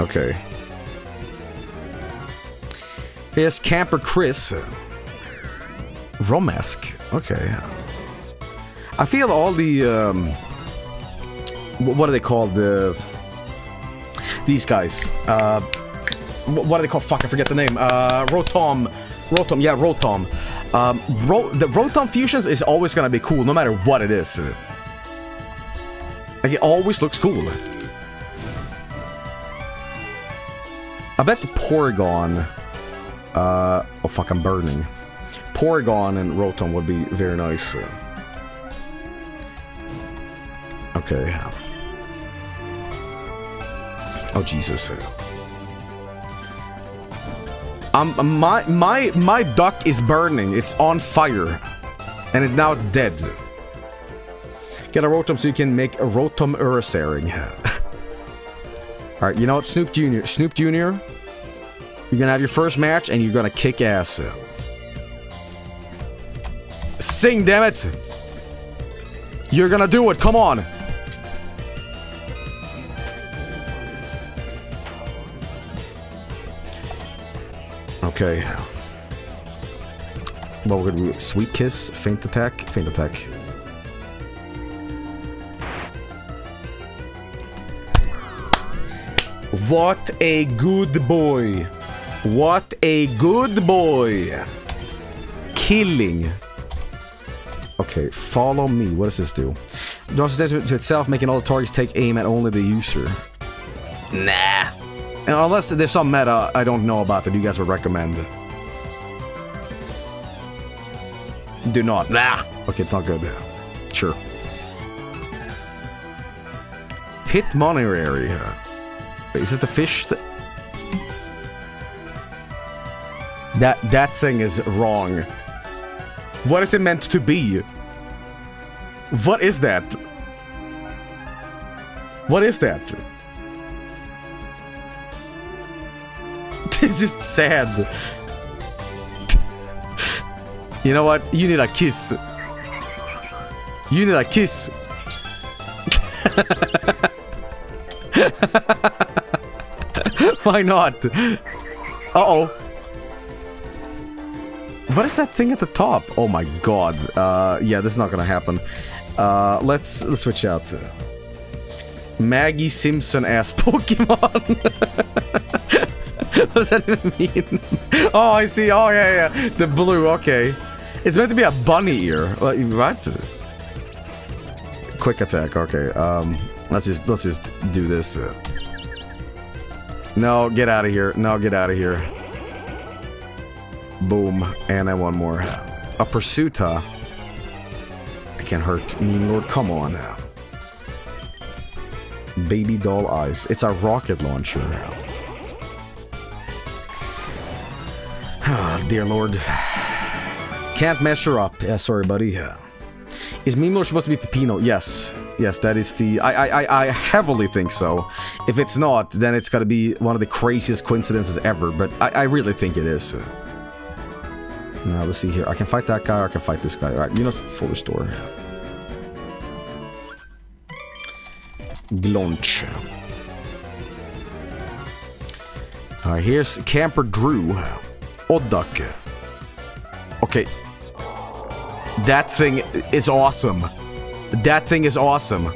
Okay. Here's Camper Chris. Romask. Okay. I feel all the, um... what are they called? The... These guys. Uh... What are they called? Fuck, I forget the name. Uh, Rotom. Rotom, yeah, Rotom. Um, Ro the Rotom Fusions is always gonna be cool, no matter what it is. Like, it always looks cool. I bet the Porygon, uh, oh fuck, I'm burning. Porygon and Rotom would be very nice. Okay. Oh, Jesus. Um, my, my, my duck is burning. It's on fire. And it, now it's dead. Get a Rotom so you can make a Rotom Ursaring. Alright, you know what, Snoop Junior Snoop Junior, you're gonna have your first match, and you're gonna kick ass. Sing, dammit! You're gonna do it, come on! Okay. What we're gonna do, Sweet Kiss, Faint Attack, Faint Attack. What a good boy. What a good boy. Killing. Okay, follow me. What does this do? Draws attention to itself, making all the targets take aim at only the user. Nah. Unless there's some meta I don't know about that you guys would recommend. Do not. Nah. Okay, it's not good. Sure. Hitmonterary. Is this the fish that... That, that thing is wrong. What is it meant to be? What is that? What is that? It's just sad. You know what? You need a kiss. You need a kiss. Why not? Uh-oh. What is that thing at the top? Oh my god. Uh, yeah, this is not gonna happen. Uh, let's, let's switch out. Maggie Simpson-ass Pokemon. What does that even mean? Oh, I see. Oh, yeah, yeah. The blue, okay. It's meant to be a bunny ear. What? Quick attack, okay. Um, let's just, let's just do this. No, get out of here. No, get out of here. Boom. And I want more. A pursuit, huh? I can't hurt. Mean Lord, come on. Baby doll eyes. It's a rocket launcher. Oh, dear Lord. Can't measure up. Yeah, sorry, buddy. Is Mean Lord supposed to be Pepino? Yes. Yes, that is the... I, I, I heavily think so. If it's not, then it's gotta be one of the craziest coincidences ever, but I, I really think it is. Now, let's see here. I can fight that guy, or I can fight this guy. Alright, you know, full restore. Glonch. Alright, here's Camper Drew. Oddduck. Okay. That thing is awesome. That thing is awesome.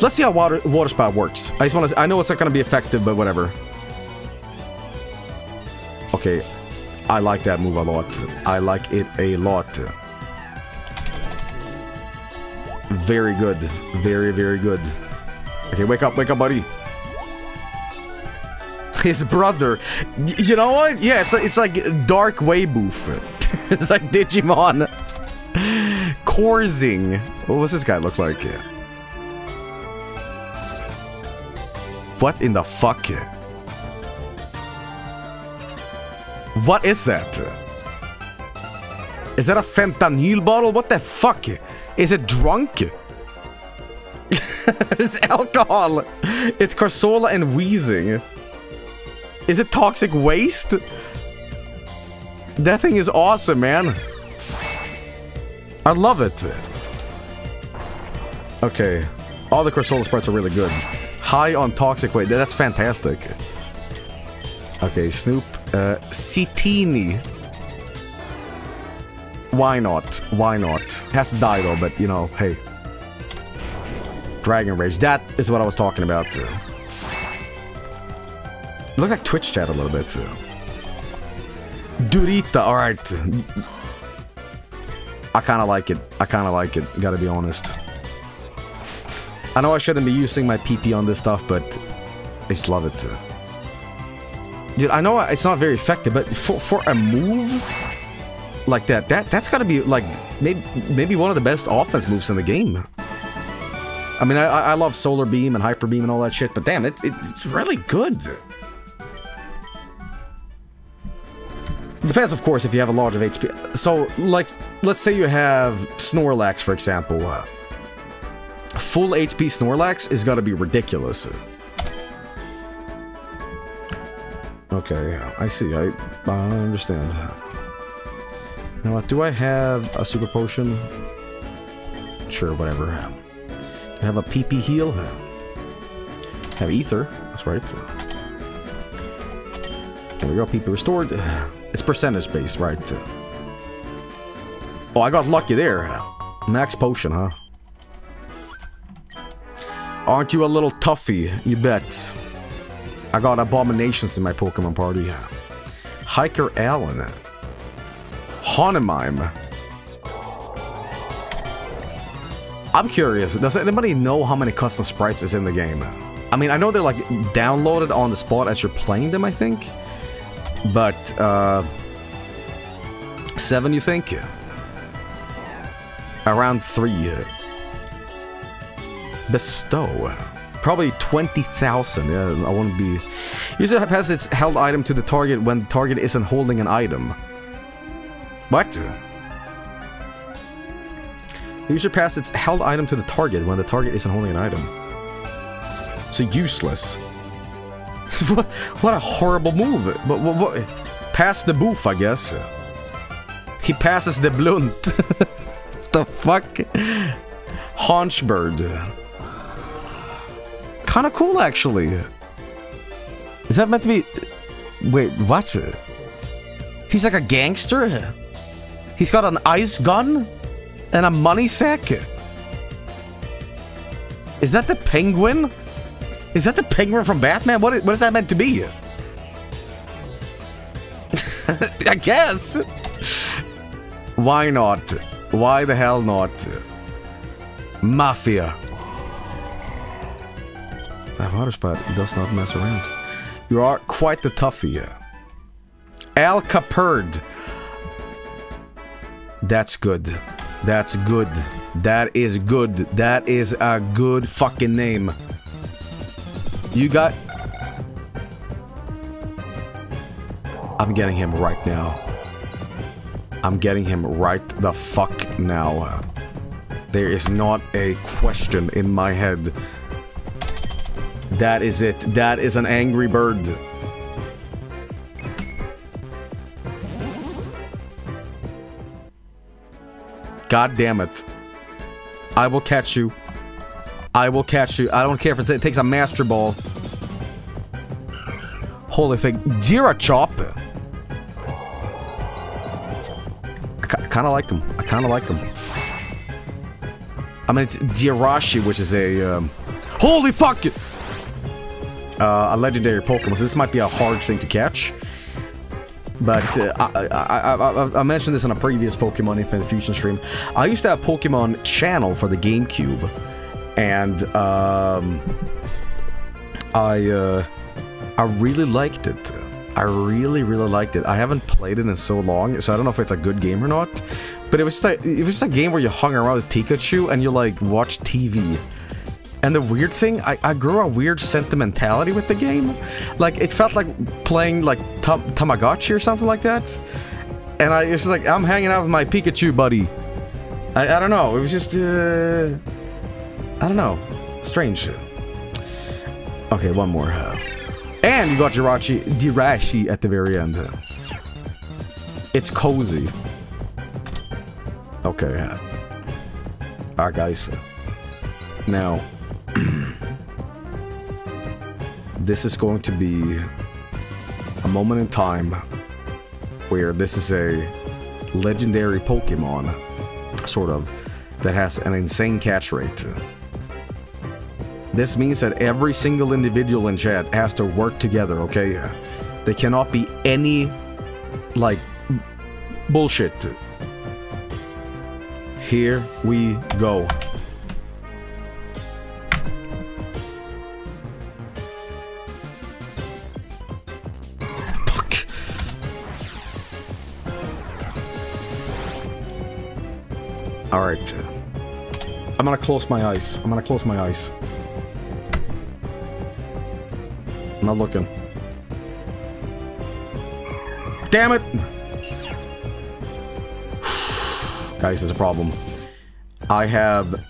Let's see how water water spout works. I just want to. I know it's not going to be effective, but whatever. Okay, I like that move a lot. I like it a lot. Very good. Very very good. Okay, wake up, wake up, buddy. His brother. You know what? Yeah, it's like, it's like Dark Wayboof. It's like Digimon. Corzing. What was this guy look like? What in the fuck? What is that? Is that a fentanyl bottle? What the fuck? Is it drunk? It's alcohol. It's Corsola and wheezing. Is it toxic waste? That thing is awesome, man. I love it. Okay. All the Corsola sprites are really good. High on toxic waste. That's fantastic. Okay, Snoop. Uh, Citini. Why not? Why not? Has to die though, but you know, hey. Dragon Rage. That is what I was talking about. It looks like Twitch chat a little bit. Durita. Alright. I kind of like it. I kind of like it. Gotta be honest. I know I shouldn't be using my P P on this stuff, but I just love it. Dude, I know it's not very effective, but for, for a move like that, that that's gotta be like maybe maybe one of the best offense moves in the game. I mean, I, I love Solar Beam and Hyper Beam and all that shit, but damn, it, it, it's really good. It depends, of course, if you have a large of H P. So, like, let's say you have Snorlax, for example. Uh, full H P Snorlax is gotta be ridiculous. Okay, I see. I, I understand. You know what? Do I have a super potion? Sure, whatever. Do I have a P P heal? I have ether. That's right. There we go. P P restored. It's percentage based, right? Oh, I got lucky there. Max potion, huh? Aren't you a little toughy? You bet. I got abominations in my Pokemon party. Hiker Allen. Haunimime. I'm curious, does anybody know how many custom sprites is in the game? I mean, I know they're like downloaded on the spot as you're playing them, I think. But, uh... Seven, you think? Around three. Bestow. Probably twenty thousand, yeah, I want to be... User has its held item to the target when the target isn't holding an item. What? User passes its held item to the target when the target isn't holding an item. So useless. what, what a horrible move. But what, what, pass the boof, I guess. He passes the blunt. The fuck? Haunchbird. Kind of cool, actually. Is that meant to be... Wait, what? He's like a gangster? He's got an ice gun? And a money sack? Is that the penguin? Is that the penguin from Batman? What is, what is that meant to be? I guess! Why not? Why the hell not? Mafia. That water spot does not mess around. You are quite the toughie. Al Caperd. That's good. That's good. That is good. That is a good fucking name. You got... I'm getting him right now. I'm getting him right the fuck now. There is not a question in my head. That is it. That is an angry bird. God damn it. I will catch you. I will catch you. I don't care if it's, it takes a master ball. Holy fig. Jirachop. I kind of like him. I kind of like him. I mean, it's Jirachi, which is a... Um, holy fuck! Uh, a legendary Pokemon, so this might be a hard thing to catch. But uh, I, I, I, I mentioned this on a previous Pokemon Infinite Fusion stream. I used to have Pokemon Channel for the GameCube, and um, I uh, I really liked it. I really, really liked it. I haven't played it in so long, so I don't know if it's a good game or not. But it was just a, it was just a game where you hung around with Pikachu and you like watch T V. And the weird thing, I, I grew a weird sentimentality with the game. Like, it felt like playing, like, tam Tamagotchi or something like that. And I, it's like, I'm hanging out with my Pikachu buddy. I, I don't know, it was just, uh... I don't know. Strange. Okay, one more. And you got Jirachi, Jirachi at the very end. It's cozy. Okay. Alright, guys. Now, this is going to be a moment in time where this is a legendary Pokemon, sort of, that has an insane catch rate. This means that every single individual in chat has to work together, okay? There cannot be any, like, bullshit. Here we go. Fuck. All right. I'm gonna close my eyes. I'm gonna close my eyes. I'm not looking. Damn it! Guys, there's a problem. I have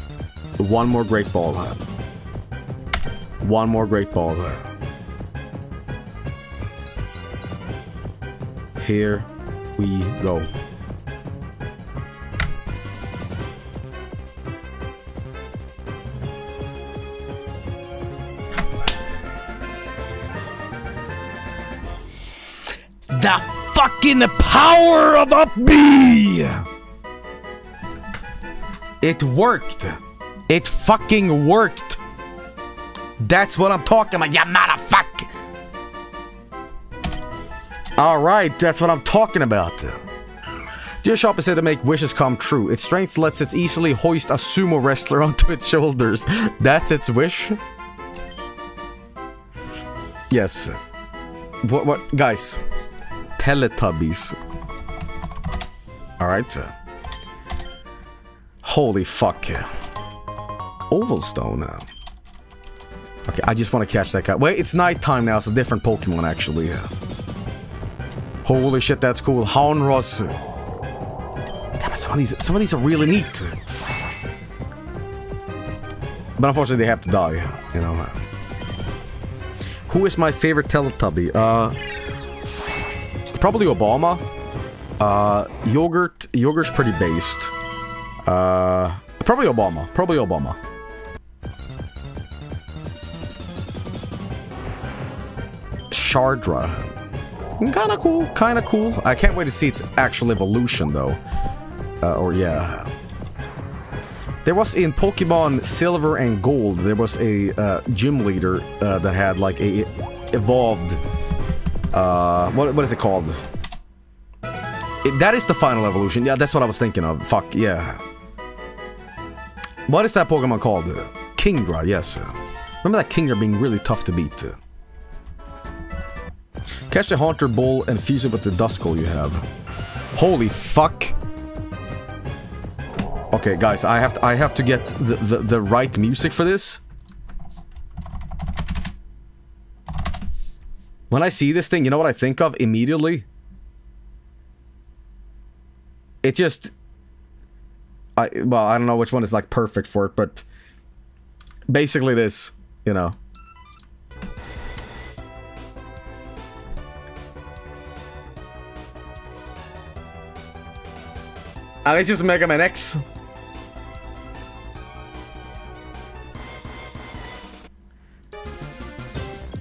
one more great ball. One more great ball. Here we go. The fucking power of a bee! It worked. It fucking worked. That's what I'm talking about, you motherfucker. Alright, that's what I'm talking about. Dear Shop is said to make wishes come true. Its strength lets it easily hoist a sumo wrestler onto its shoulders. That's its wish? Yes. What, what, guys? Teletubbies. Alright. Holy fuck. Oval Stone. Okay, I just want to catch that guy. Wait, it's nighttime now. It's a different Pokemon, actually. Holy shit, that's cool. Haunross. Damn, some of these, some of these are really neat. But unfortunately, they have to die. You know. Who is my favorite Teletubby? Uh, probably Obama. Uh, yogurt. Yogurt's pretty based. Uh, probably Obama. Probably Obama. Shardra. Kinda cool. Kinda cool. I can't wait to see its actual evolution, though. Uh, or, yeah. There was, in Pokemon Silver and Gold, there was a uh, gym leader uh, that had, like, a evolved... Uh, what, what is it called? It, that is the final evolution. Yeah, that's what I was thinking of. Fuck, yeah. What is that Pokemon called? Kingdra, yes. Remember that Kingdra being really tough to beat. Catch the Haunter Bull and fuse it with the Duskull you have. Holy fuck. Okay, guys, I have to, I have to get the, the, the right music for this. When I see this thing, you know what I think of immediately? It just... I, well, I don't know which one is, like, perfect for it, but... Basically this, you know. I mean, it's just Mega Man X.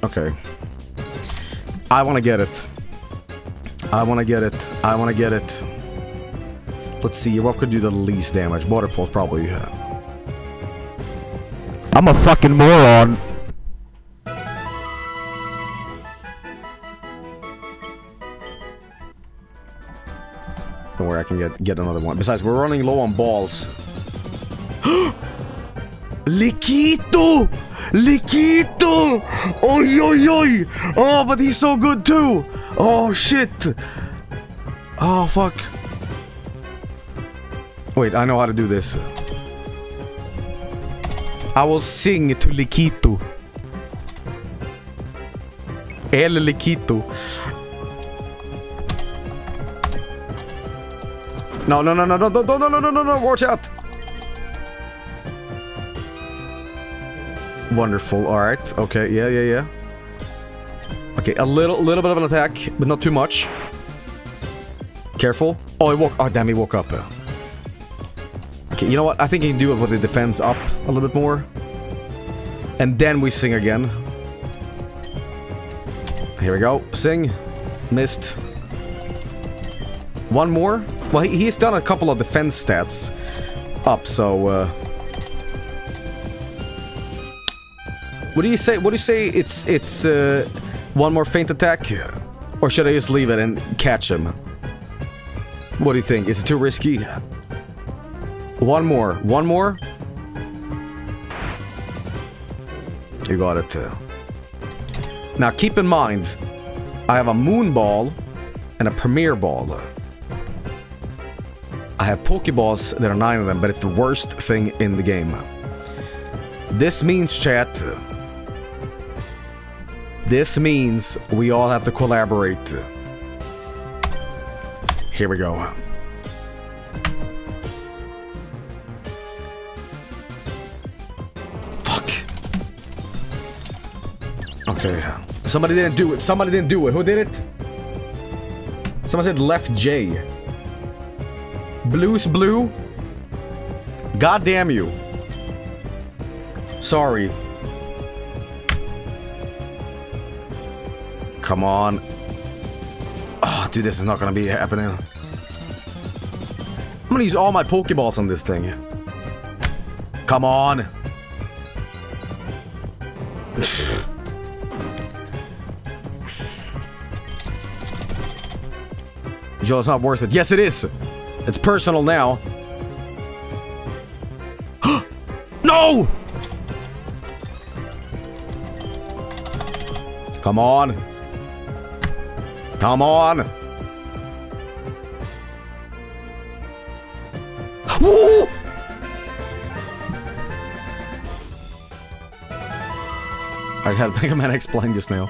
Okay. I want to get it. I want to get it. I want to get it. Let's see, what could do the least damage? Water Pulse, probably. Yeah. I'm a fucking moron. Don't worry, I can get, get another one. Besides, we're running low on balls. Liquito! Liquito! Oi, oi, oi! Oh, but he's so good too! Oh, shit! Oh, fuck. Wait, I know how to do this. I will sing to Likitu. El Likitu. No, no, no, no, no, no, no, no, no, no, no, watch out. Wonderful, alright. Okay, yeah, yeah, yeah. Okay, a little little bit of an attack, but not too much. Careful. Oh, he woke- oh, damn, he woke up. Okay, you know what? I think he can do it with the defense up a little bit more. And then we sing again. Here we go. Sing. Missed. One more. Well, he, he's done a couple of defense stats up, so... Uh, what do you say? What do you say? It's it's uh, one more feint attack, or should I just leave it and catch him? What do you think? Is it too risky? One more, one more. You got it. Now keep in mind, I have a moon ball and a premier ball. I have Pokeballs. There are nine of them, but it's the worst thing in the game. This means, chat. This means we all have to collaborate. Here we go. Fuck. Okay. Somebody didn't do it. Somebody didn't do it. Who did it? Someone said left J. Blue's blue. God damn you. Sorry. Come on. Oh, dude, this is not gonna be happening. I'm gonna use all my Pokeballs on this thing. Come on. Joel, it's not worth it. Yes, it is. It's personal now. No! Come on. Come on! Woo! I had Mega Man X blind just now.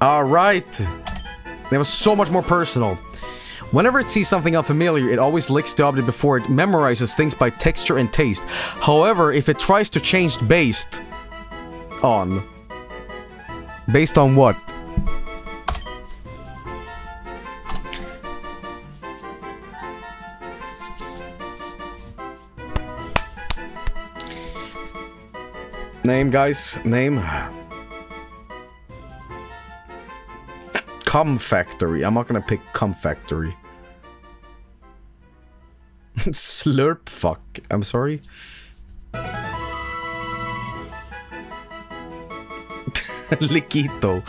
Alright! That was so much more personal. Whenever it sees something unfamiliar, it always licks the object before it memorizes things by texture and taste. However, if it tries to change based... on... Based on what? Name, guys. Name. Cum Factory. I'm not gonna pick Cum Factory. Slurp fuck. I'm sorry. Liquito.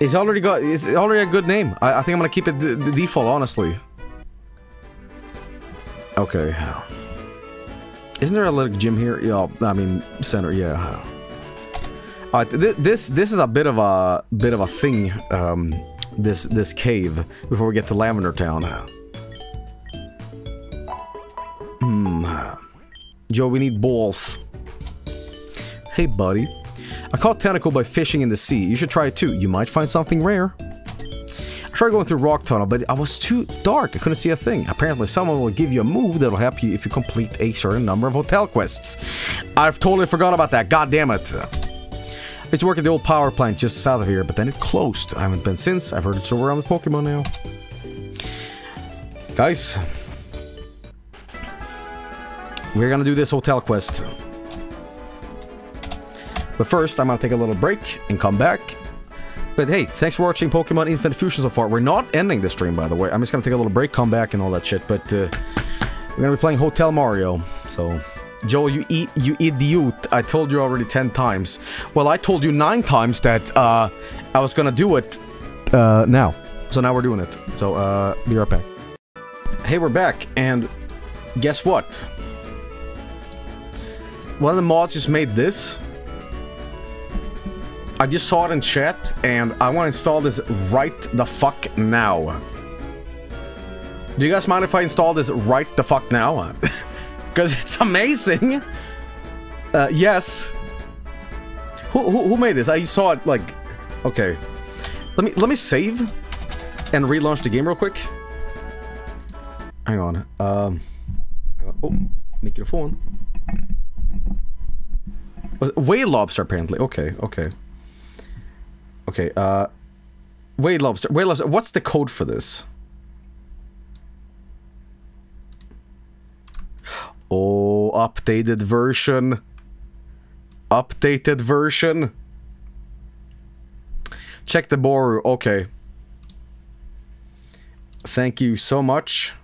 It's already got- it's already a good name. I, I think I'm gonna keep it the default, honestly. Okay. Isn't there a little gym here? Yeah, I mean center. Yeah. All right. Th this this is a bit of a bit of a thing. Um, this this cave before we get to Lavender Town. Hmm. Joe, we need balls. Hey, buddy. I caught tentacle by fishing in the sea. You should try it too. You might find something rare. I tried going through rock tunnel, but I was too dark. I couldn't see a thing. Apparently, someone will give you a move that'll help you if you complete a certain number of hotel quests. I've totally forgot about that. God damn it! It's working at the old power plant just south of here, but then it closed. I haven't been since. I've heard it's over around with Pokémon now. Guys, we're gonna do this hotel quest. But first, I'm gonna take a little break and come back. But hey, thanks for watching Pokemon Infinite Fusion so far. We're not ending the stream, by the way. I'm just gonna take a little break, come back, and all that shit. But uh, we're gonna be playing Hotel Mario. So, Joel, you e you idiot! I told you already ten times. Well, I told you nine times that uh, I was gonna do it uh, now. So now we're doing it. So uh, be right back. Hey, we're back, and guess what? One of the mods just made this. I just saw it in chat, and I want to install this right the fuck now. Do you guys mind if I install this right the fuck now? Because it's amazing! Uh, yes. Who, who, who made this? I saw it, like... Okay. Let me, let me save and relaunch the game real quick. Hang on. Um... Oh, microphone. Was it Wailobster, apparently? Okay, okay. Okay, uh... Wailobster, Wailobster, what's the code for this? Oh, updated version. Updated version. Check the Booru, okay. Thank you so much.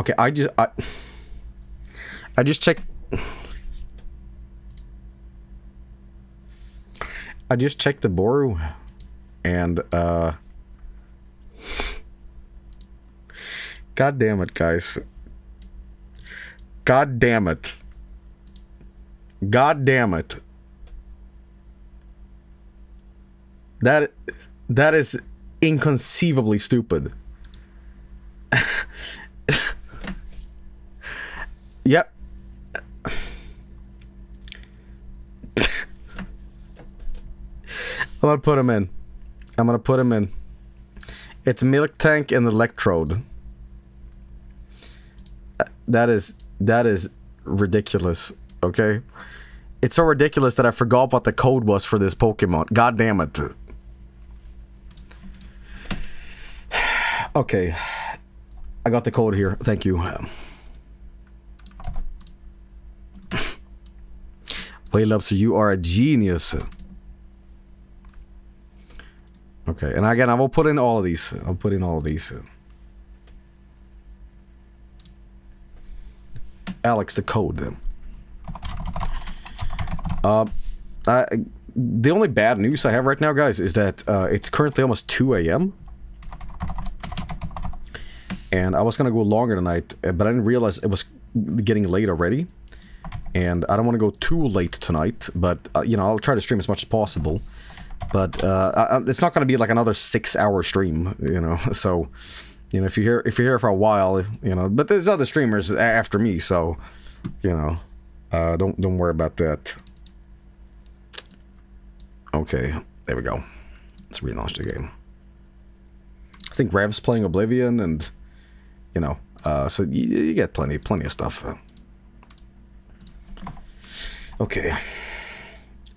Okay, I just... I, I just checked... I just checked the Booru. And, uh... God damn it, guys. God damn it. God damn it. That... That is inconceivably stupid. Yep. I'm gonna put him in. I'm gonna put him in. It's Milk Tank and Electrode. That is... That is ridiculous, okay? It's so ridiculous that I forgot what the code was for this Pokemon. God damn it. Okay. I got the code here. Thank you. Wailobster, you are a genius. Okay, and again, I will put in all of these. I'll put in all of these. Alex, the code. Then. Uh, I, the only bad news I have right now, guys, is that uh, it's currently almost two A M and I was gonna go longer tonight, but I didn't realize it was getting late already. And I don't want to go too late tonight, but, uh, you know, I'll try to stream as much as possible. But, uh, I, it's not going to be, like, another six-hour stream, you know, so... You know, if you're here, if you're here for a while, you know, but there's other streamers after me, so... You know, uh, don't, don't worry about that. Okay, there we go. Let's relaunch the game. I think Rev's playing Oblivion, and, you know, uh, so you, you get plenty, plenty of stuff. Okay.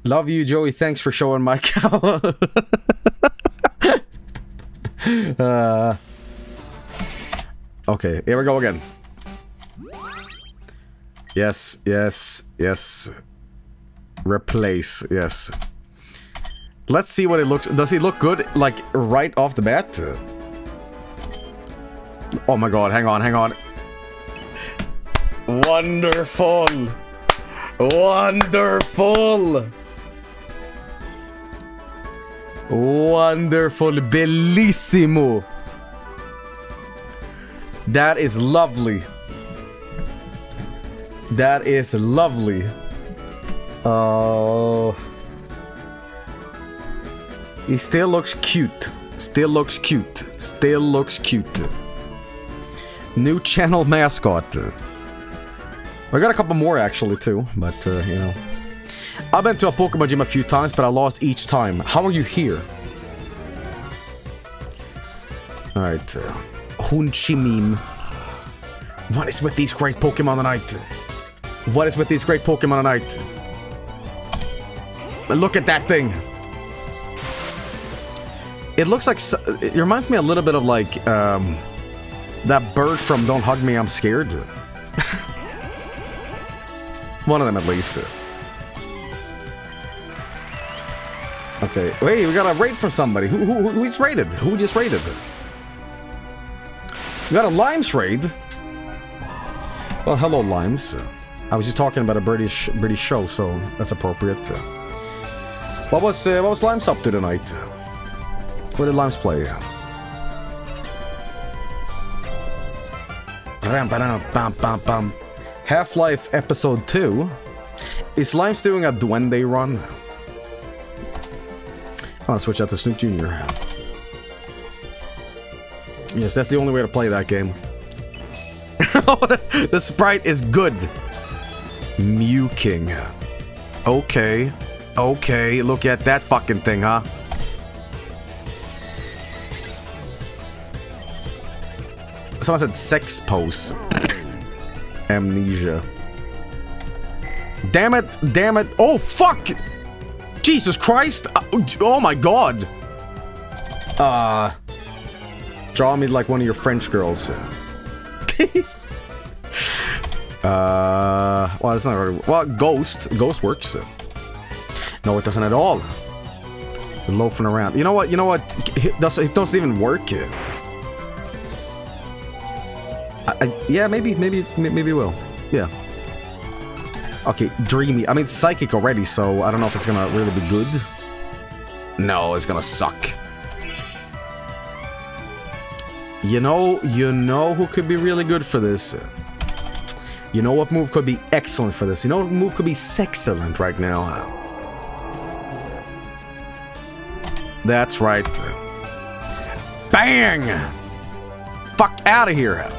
Love you, Joey. Thanks for showing my cow. uh, okay, here we go again. Yes, yes, yes. Replace, yes. Let's see what it looks... Does it look good, like, right off the bat? Oh my god, hang on, hang on. Wonderful! Wonderful! Wonderful, bellissimo. That is lovely. That is lovely. Oh. He still looks cute. Still looks cute. Still looks cute. New channel mascot. I got a couple more, actually, too, but, uh, you know. I've been to a Pokemon gym a few times, but I lost each time. How are you here? Alright. Uh, Hunchimim. What is with these great Pokemon tonight? What is with these great Pokemon tonight? Look at that thing! It looks like... So it reminds me a little bit of, like, um... that bird from Don't Hug Me, I'm Scared. One of them, at least. Okay. Wait, we got a raid from somebody. Who, who, who's raided? Who just raided? We got a Limes raid. Well, hello, Limes. I was just talking about a British British show, so that's appropriate. What was uh, what was Limes up to tonight? What did Limes play? Ram, bam, bam, bam, bam. Half-Life Episode two. Is Limes doing a Duende run? I'm gonna switch out to Snoop Junior Yes, that's the only way to play that game. The sprite is good. Mew King. Okay. Okay, look at that fucking thing, huh? Someone said sex post. Amnesia. Damn it, damn it. Oh, fuck! Jesus Christ! Oh my god! Uh... Draw me like one of your French girls. uh... Well, that's not very... Well, Ghost. Ghost works. No, it doesn't at all. It's loafing around. You know what? You know what? It doesn't even work. I, I, yeah, maybe, maybe, maybe it will. Yeah. Okay, Dreamy. I mean, it's psychic already, so I don't know if it's gonna really be good. No, it's gonna suck. You know, you know who could be really good for this? You know what move could be excellent for this? You know what move could be sexcellent right now? That's right. Bang! Fuck out of here.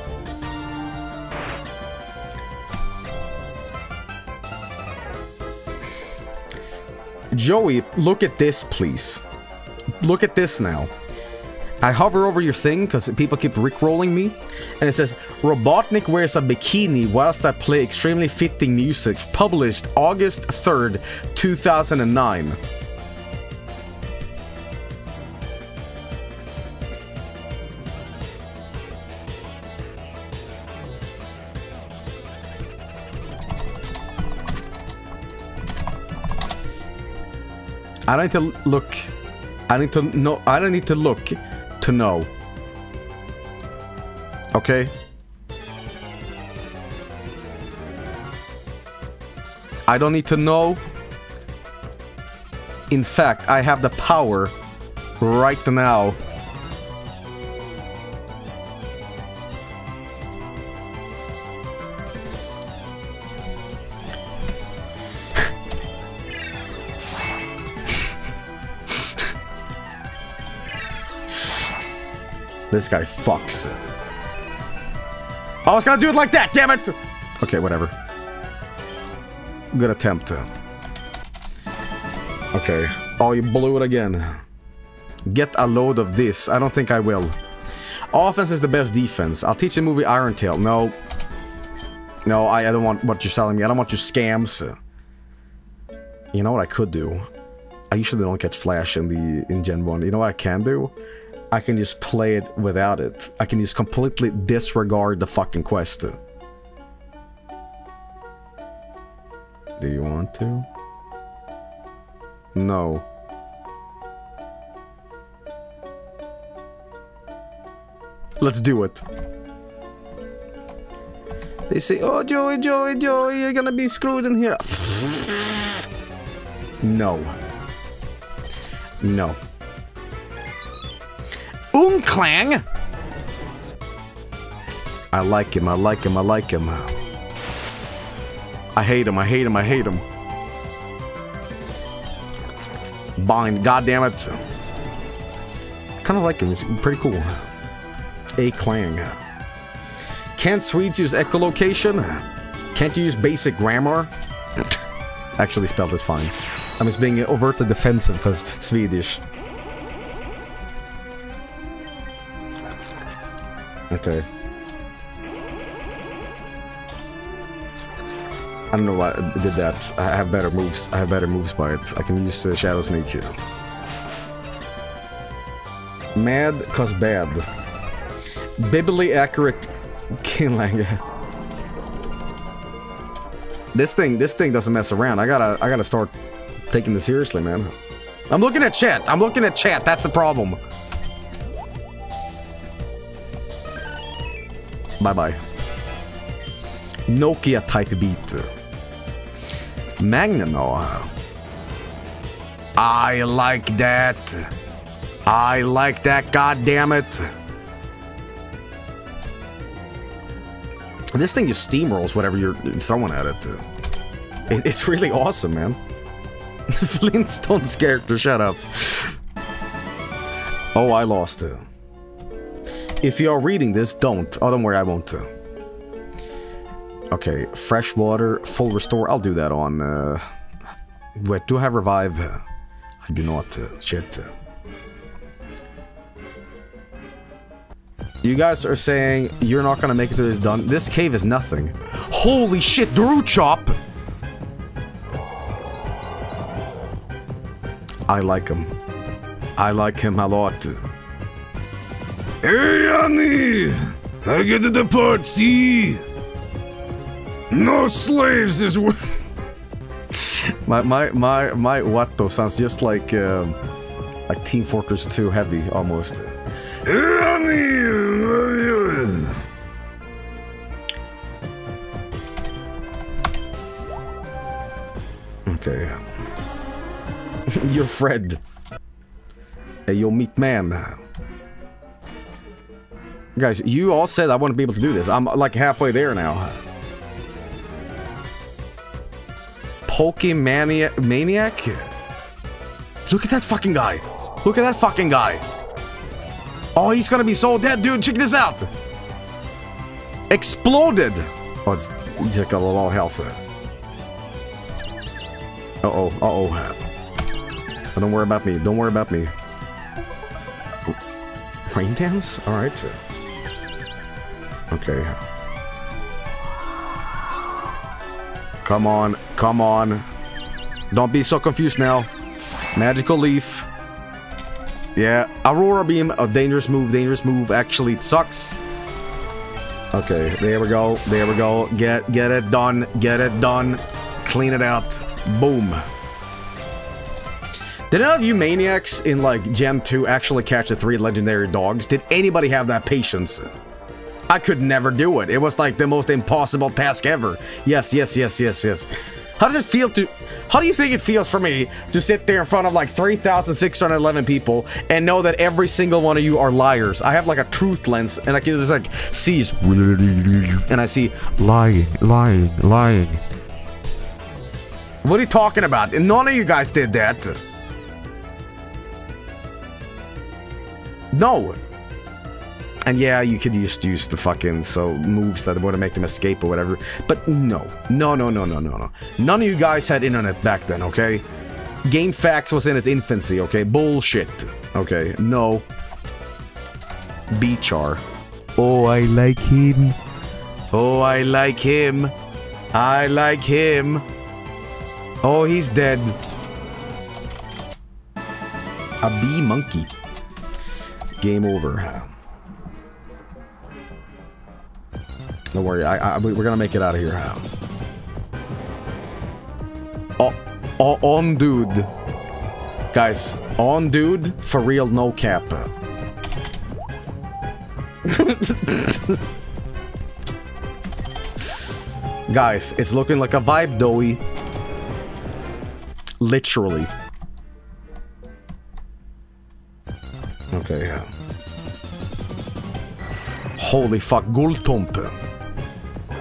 Joey, look at this, please. Look at this now. I hover over your thing because people keep rickrolling me, and it says Robotnik wears a bikini whilst I play extremely fitting music. Published August third, two thousand nine. I don't need to look. I need to know. I don't need to look to know. Okay. I don't need to know. In fact, I have the power right now. This guy fucks. I was gonna do it like that, damn it! Okay, whatever. Good attempt. Okay. Oh, you blew it again. Get a load of this. I don't think I will. Offense is the best defense. I'll teach the movie Iron Tail. No. No, I, I don't want what you're selling me. I don't want your scams. You know what I could do? I usually don't catch Flash in the in Gen one. You know what I can do? I can just play it without it. I can just completely disregard the fucking quest. Do you want to? No. Let's do it. They say, oh, Joey, Joey, Joey, you're gonna be screwed in here. No. No. Oomklang! I like him, I like him, I like him. I hate him, I hate him, I hate him. Bind, goddammit. Kinda like him, he's pretty cool. A-Clang. Can't Swedes use echolocation? Can't you use basic grammar? Actually spelled it fine. I'm just being overtly defensive because Swedish. Okay. I don't know why I did that. I have better moves. I have better moves by it. I can use uh, Shadow Sneak here. Mad, cause bad. Biblically accurate Kinlanger. This thing, this thing doesn't mess around. I gotta, I gotta start taking this seriously, man. I'm looking at chat. I'm looking at chat. That's the problem. Bye-bye. Nokia type beat. Magnano. I like that. I like that, goddammit. This thing just steamrolls whatever you're throwing at it. It's really awesome, man. Flintstones character, shut up. Oh, I lost. if you're reading this, don't. Oh, don't worry, I won't too. Okay, fresh water, full restore. I'll do that on... Uh, wait, do I have revive? I do not. Uh, shit. You guys are saying you're not gonna make it through this done. This cave is nothing. Holy shit, Daru Chop! I like him. I like him a lot. Hey, Yanni! I get to depart, see? No slaves is worth. my my my my Watto sounds just like um, like Team Fortress two heavy almost. Hey, Yanni! Okay. You're Fred. Hey, yo, meat man. Guys, you all said I wouldn't be able to do this. I'm like halfway there now. Pokemania maniac? Look at that fucking guy. Look at that fucking guy. Oh, he's gonna be so dead, dude. Check this out. Exploded. Oh, it's, he's like got a lot of health. Uh-oh, uh-oh. Oh, don't worry about me. Don't worry about me. Rain dance? Alright. Okay. Come on. Come on. Don't be so confused now. Magical leaf. Yeah. Aurora beam. A dangerous move. Dangerous move. Actually, it sucks. Okay. There we go. There we go. Get, get it done. Get it done. Clean it out. Boom. Did any of you maniacs in, like, Gen two actually catch the three legendary dogs? Did anybody have that patience? I could never do it. It was, like, the most impossible task ever. Yes, yes, yes, yes, yes. How does it feel to... How do you think it feels for me to sit there in front of, like, three thousand six hundred eleven people and know that every single one of you are liars? I have, like, a truth lens, and I can just, like, seize. And I see lying, lying, lying. What are you talking about? None of you guys did that. No! And yeah, you could just use the fucking so moves that would make them escape or whatever. But no. No, no, no, no, no, no. None of you guys had internet back then, okay? GameFAQs was in its infancy, okay? Bullshit. Okay, no. B-char. Oh, I like him. Oh, I like him. I like him. Oh, he's dead. A bee monkey. Game over. Don't worry, I, I, we're gonna make it out of here. Oh, oh, on dude. Guys, on dude, for real, no cap. Guys, it's looking like a vibe, doey. Literally. Okay, yeah. Holy fuck, Gultomp.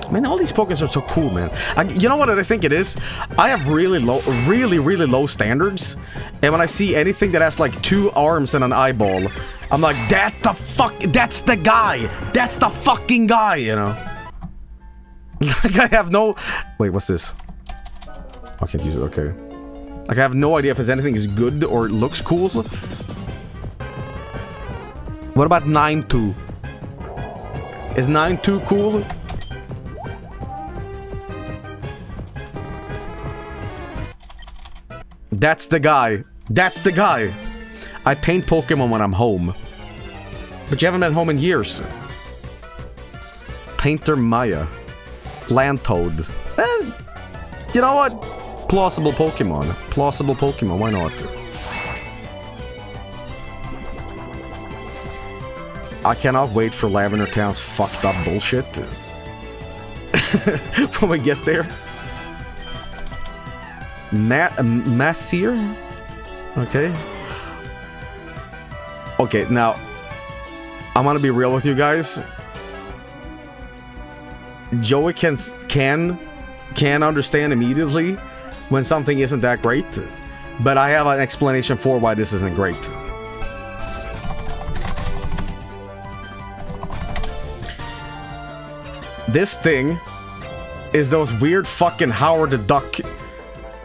Man, all these Pokemon are so cool, man. I, you know what I think it is? I have really low, really, really low standards. And when I see anything that has like two arms and an eyeball, I'm like, that's the fuck, that's the guy. That's the fucking guy, you know? Like, I have no... Wait, what's this? I can't use it, okay. Like, I have no idea if it's anything is good or it looks cool. What about nine two? Is nine two cool? That's the guy. That's the guy. I paint Pokemon when I'm home. But you haven't been home in years. Painter Maya. Lantoad. Eh, you know what? Plausible Pokemon. Plausible Pokemon. Why not? I cannot wait for Lavender Town's fucked up bullshit when we get there. Ma Massier? Okay. Okay, now, I'm gonna be real with you guys. Joey can, can, can understand immediately when something isn't that great, but I have an explanation for why this isn't great. This thing is those weird fucking Howard the Duck,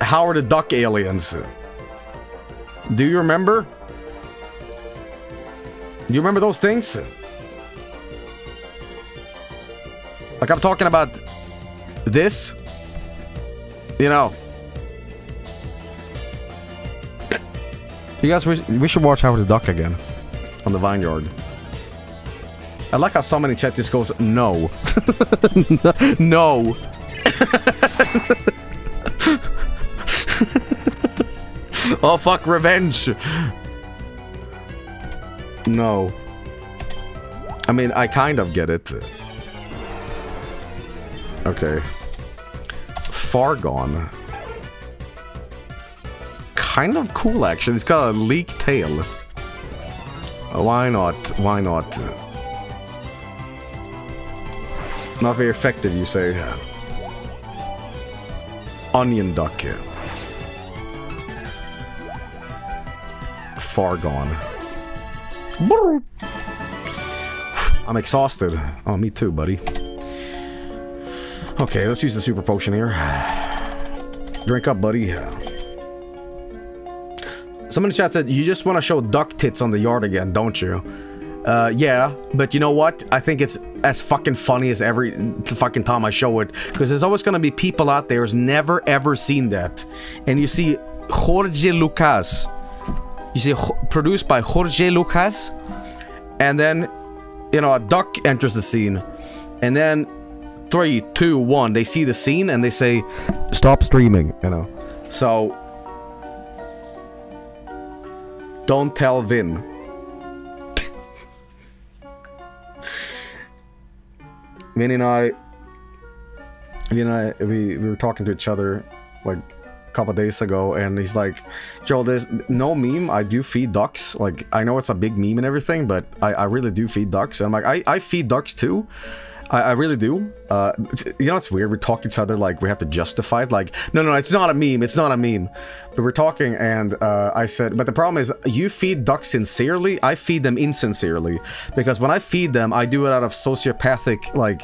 Howard the Duck aliens. Do you remember? Do you remember those things? Like, I'm talking about this, you know. You guys, we should watch Howard the Duck again on the Vineyard. I like how someone in chat just goes, no. No. Oh, fuck, revenge. No. I mean, I kind of get it. Okay. Far gone. Kind of cool, actually. It's got a leak tail. Why not? Why not? Not very effective, you say. Onion duck. Far gone. Booru. I'm exhausted. Oh, me too, buddy. Okay, let's use the super potion here. Drink up, buddy. Someone in the chat said, you just want to show duck tits on the yard again, don't you? Uh, yeah, but you know what? I think it's as fucking funny as every fucking time I show it. Because there's always going to be people out there who's never ever seen that. And you see Jorge Lucas. You see, produced by Jorge Lucas. And then, you know, a duck enters the scene. And then... Three, two, one. They see the scene and they say, "Stop streaming." You know, so don't tell Vin. Vin and I, Vin and I, we we were talking to each other like a couple of days ago, and he's like, "Joel, there's no meme. I do feed ducks. Like, I know it's a big meme and everything, but I I really do feed ducks." And I'm like, "I I feed ducks too." I, I really do. Uh, you know, it's weird. We talk to each other like we have to justify it. Like, no, no, it's not a meme. It's not a meme. But we're talking, and uh, I said, but the problem is, you feed ducks sincerely. I feed them insincerely. Because when I feed them, I do it out of sociopathic, like,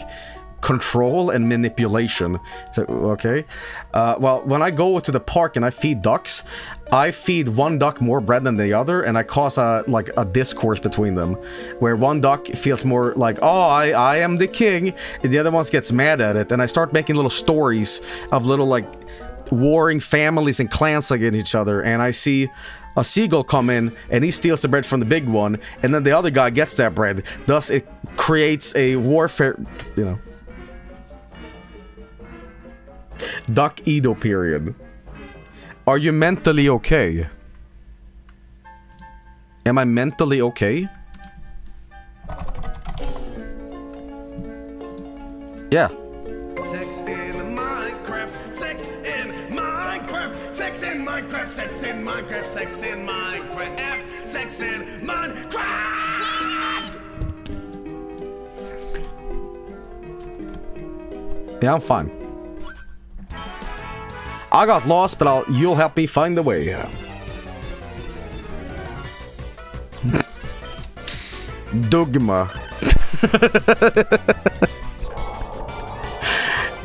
control and manipulation. So, okay. Uh, well, when I go to the park and I feed ducks, I feed one duck more bread than the other, and I cause a like a discourse between them, where one duck feels more like, oh, I I am the king, and the other one gets mad at it, and I start making little stories of little like warring families and clans against each other, and I see a seagull come in and he steals the bread from the big one, and then the other guy gets that bread. Thus, it creates a warfare, you know. Duck Edo period. Are you mentally okay? Am I mentally okay? Yeah. Sex in Minecraft. Sex in Minecraft. Sex in Minecraft. Sex in Minecraft. Sex in Minecraft. Sex in Minecraft. Yeah, I'm fine. I got lost, but I'll, you'll help me find the way. Dogma.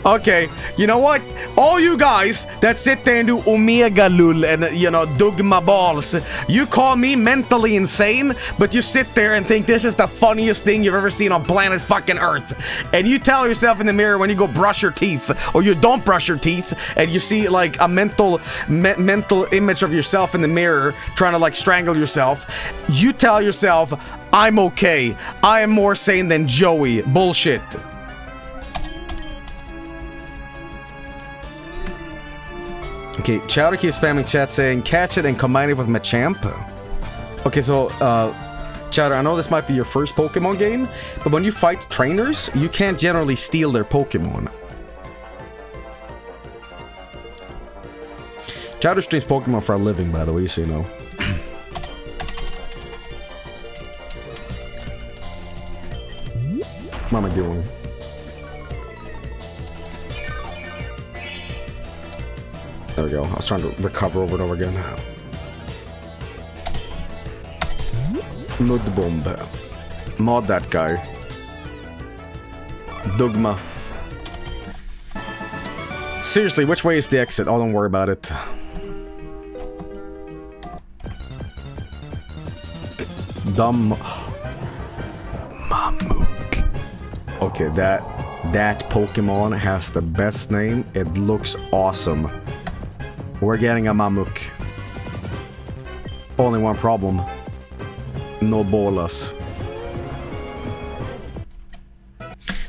Okay, you know what? All you guys that sit there and do Omega Lul and, you know, Dogma balls, you call me mentally insane, but you sit there and think this is the funniest thing you've ever seen on planet fucking Earth. And you tell yourself in the mirror when you go brush your teeth, or you don't brush your teeth, and you see, like, a mental me mental image of yourself in the mirror trying to, like, strangle yourself. You tell yourself, I'm okay. I am more sane than Joey. Bullshit. Okay, Chowder keeps spamming chat saying, catch it and combine it with Machamp. Okay, so, uh, Chowder, I know this might be your first Pokemon game, but when you fight trainers, you can't generally steal their Pokemon. Chowder streams Pokemon for a living, by the way, so you know. What am I doing? There we go. I was trying to recover over and over again. Mud bomb. Mod that guy. Dogma. Seriously, which way is the exit? Oh, don't worry about it. Dumb... Mamook. Okay, that... that Pokemon has the best name. It looks awesome. We're getting a Mamook. Only one problem. No bolas.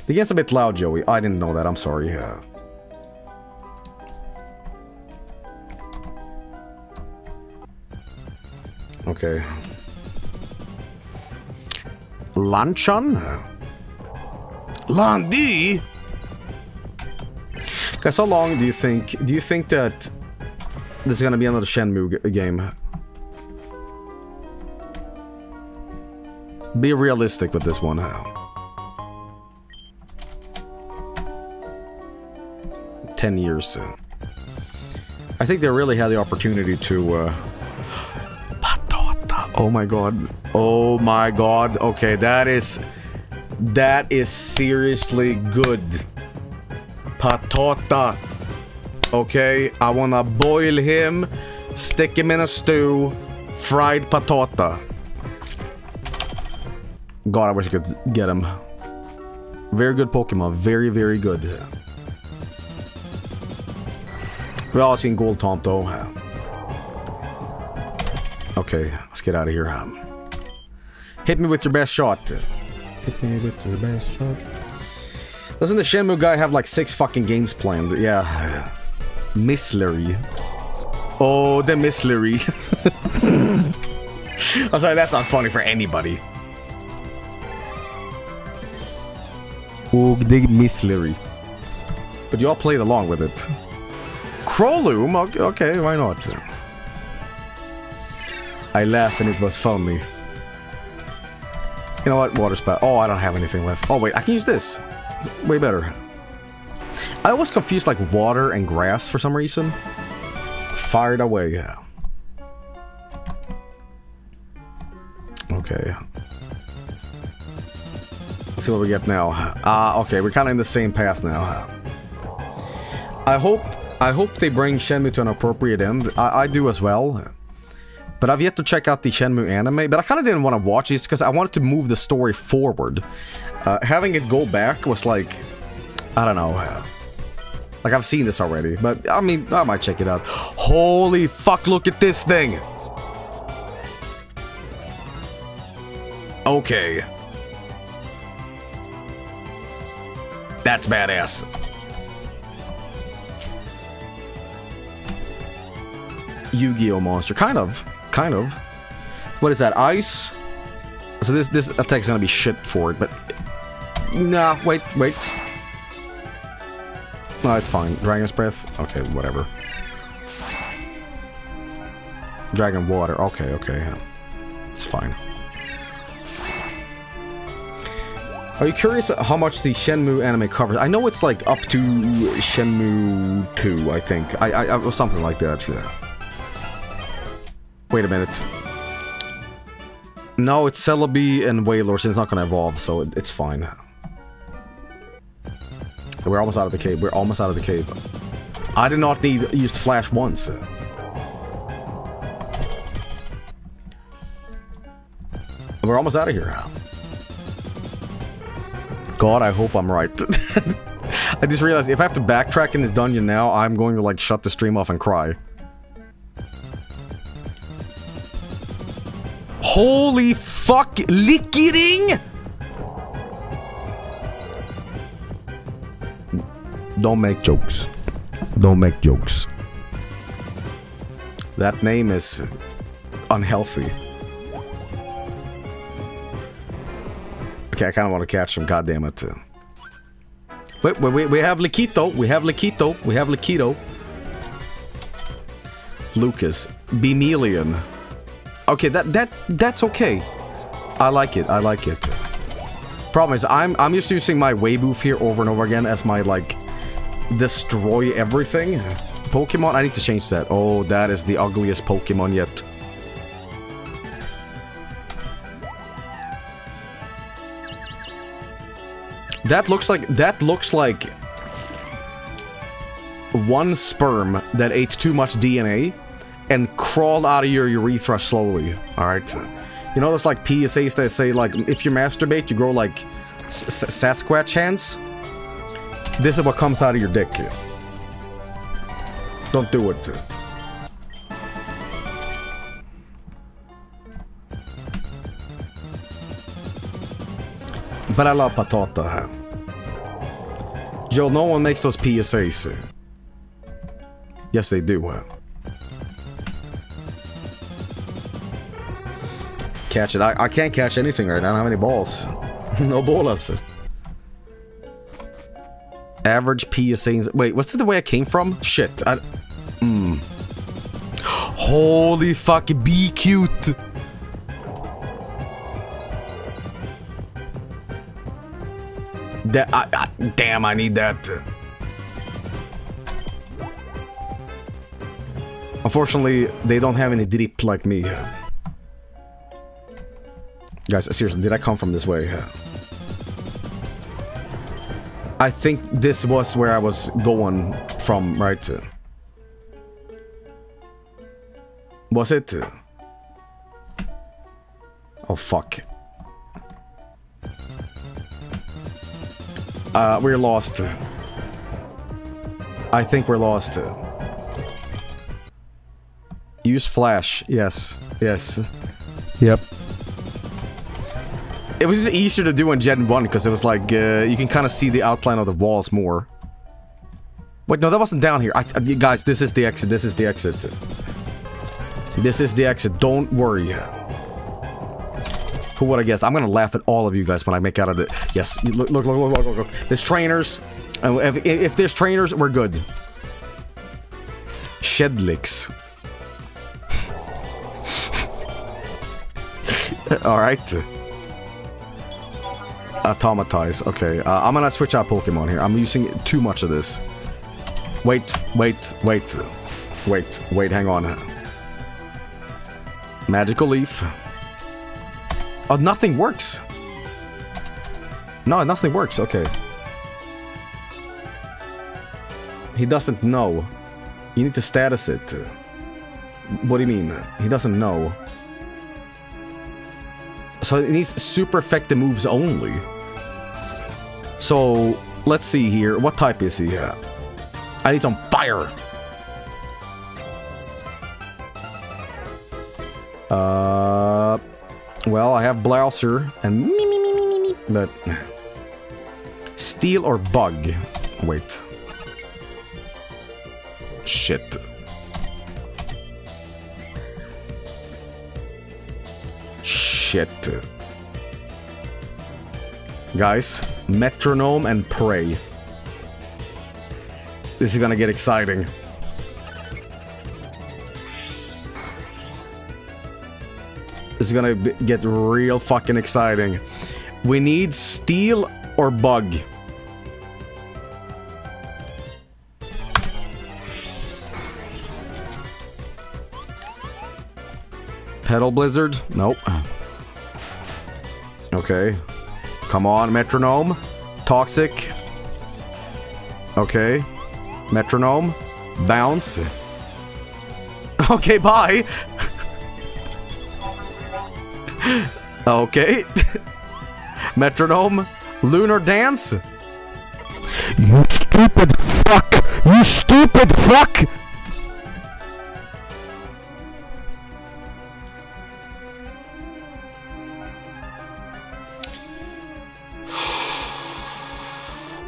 It gets a bit loud, Joey. I didn't know that. I'm sorry. Yeah. Okay. Luncheon? Lundi? Okay, so long do you think... Do you think that... there's gonna be another Shenmue game? Be realistic with this one. ten years. I think they really had the opportunity to... Uh... Oh my god. Oh my god. Okay, that is... that is seriously good. Patata. Okay, I wanna boil him, stick him in a stew, fried patata. God, I wish I could get him. Very good Pokemon. Very, very good. We've all seen Gold Taunt, though. Okay, let's get out of here. Um, hit me with your best shot. Hit me with your best shot. Doesn't the Shenmue guy have like six fucking games planned? Yeah. Mislery. Oh, the Mislery. I'm sorry, that's not funny for anybody. Oh, the Mislery. But y'all played along with it. Krolloom? Okay, why not? I laughed and it was funny. You know what? Water spout. Oh, I don't have anything left. Oh, wait, I can use this. It's way better. I always confuse, like, water and grass for some reason. Fired away. Yeah. Okay. Let's see what we get now. Ah, uh, okay, we're kind of in the same path now. I hope... I hope they bring Shenmue to an appropriate end. I, I do as well. But I've yet to check out the Shenmue anime. But I kind of didn't want to watch this because I wanted to move the story forward. Uh, having it go back was like... I don't know. Like, I've seen this already. But, I mean, I might check it out. Holy fuck, look at this thing! Okay. That's badass. Yu-Gi-Oh monster, kind of, kind of. What is that? Ice. So this this attack's gonna be shit for it, but nah. Wait, wait. No, it's fine. Dragon's breath. Okay, whatever. Dragon water. Okay, okay, it's fine. Are you curious how much the Shenmue anime covers? I know it's like up to Shenmue two, I think. I, I, I or something like that. Yeah. Wait a minute. No, it's Celebi and Wailord, so it's not gonna evolve, so it, it's fine. We're almost out of the cave. We're almost out of the cave. I did not need used Flash once. We're almost out of here. God, I hope I'm right. I just realized if I have to backtrack in this dungeon now, I'm going to like shut the stream off and cry. Holy fuck, Lickitung! Don't make jokes. Don't make jokes. That name is unhealthy. Okay, I kind of want to catch him, goddammit. Wait, wait, wait, we have Liquito, we have Liquito, we have Liquito. Lucas, Bemelian. Okay, that that that's okay. I like it. I like it. Problem is, I'm I'm just using my Weiboof here over and over again as my like destroy everything Pokemon. I need to change that. Oh, that is the ugliest Pokemon yet. That looks like that looks like one sperm that ate too much D N A and crawled out of your urethra slowly. All right, you know those like P S As that say like if you masturbate you grow like s Sasquatch hands. This is what comes out of your dick. Don't do it. But I love patata. Joel, no one makes those P S As. Yes, they do. Catch it. I, I can't catch anything right now. I don't have any balls. No bolas. Average P S As. Wait, what's this the way I came from? Shit. I, mm. Holy fuck, be cute. That, I, I, damn, I need that. Unfortunately, they don't have any drip like me. Guys, seriously, did I come from this way? I think this was where I was going from, right? Was it? Oh, fuck. Uh, we're lost. I think we're lost. Use flash. Yes. Yes. Yep. It was just easier to do in Gen one because it was like, uh, you can kind of see the outline of the walls more. Wait, no, that wasn't down here. I, I, guys, this is the exit. This is the exit. This is the exit. Don't worry. Who would I guess? I'm gonna laugh at all of you guys when I make out of it. Yes, look, look, look, look, look, look, look. There's trainers. If, if there's trainers, we're good. Shedlicks. All right. Automatize. Okay, uh, I'm gonna switch out Pokemon here. I'm using too much of this. Wait, wait, wait, wait, wait. Hang on. Magical leaf. Oh, nothing works. No, nothing works. Okay. He doesn't know. You need to status it. What do you mean? He doesn't know. So it needs super effective moves only. So let's see here. What type is he? Yeah. I need some fire. Uh. Well, I have Blouser and me, me, me, me, me, me, but steel or bug? Wait. Shit. Shit. Guys, metronome and pray. This is gonna get exciting. This is gonna b get real fucking exciting. We need steel or bug. Pedal blizzard? Nope. Okay. Come on, metronome. Toxic. Okay. Metronome. Bounce. Okay, bye! Okay. Metronome. Lunar dance. You stupid fuck! You stupid fuck!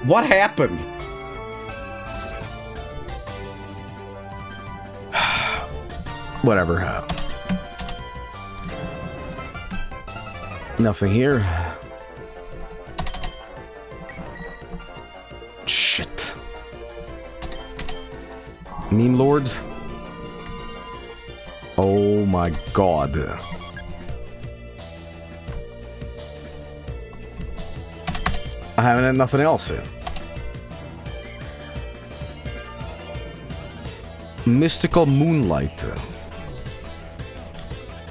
What happened? Whatever. Nothing here. Shit. Meme Lord. Oh my god. I haven't had nothing else. Mystical Moonlight.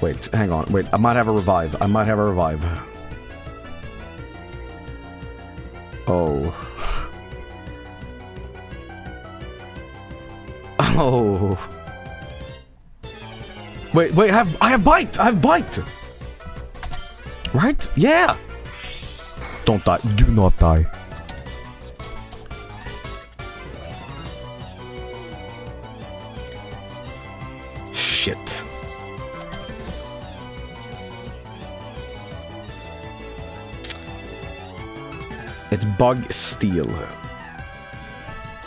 Wait, hang on. Wait, I might have a revive. I might have a revive. Oh. Oh. Wait, wait, I have, I have bite! I have bite! Right? Yeah! Don't die. Do not die. Shit. It's bug steel.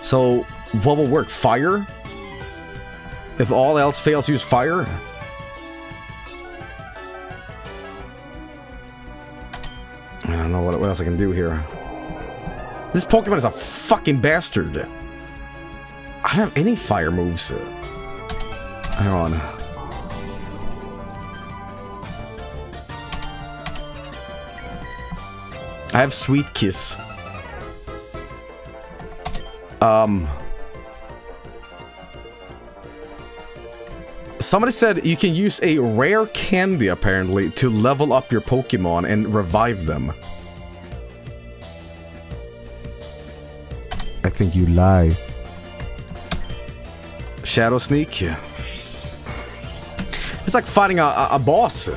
So, what will work? Fire? If all else fails, use fire? I don't know what, what else I can do here. This Pokemon is a fucking bastard. I don't have any fire moves. Hang on. I have Sweet Kiss. Um... Somebody said you can use a rare candy, apparently, to level up your Pokemon and revive them. I think you lie. Shadow Sneak? It's like fighting a, a, a boss.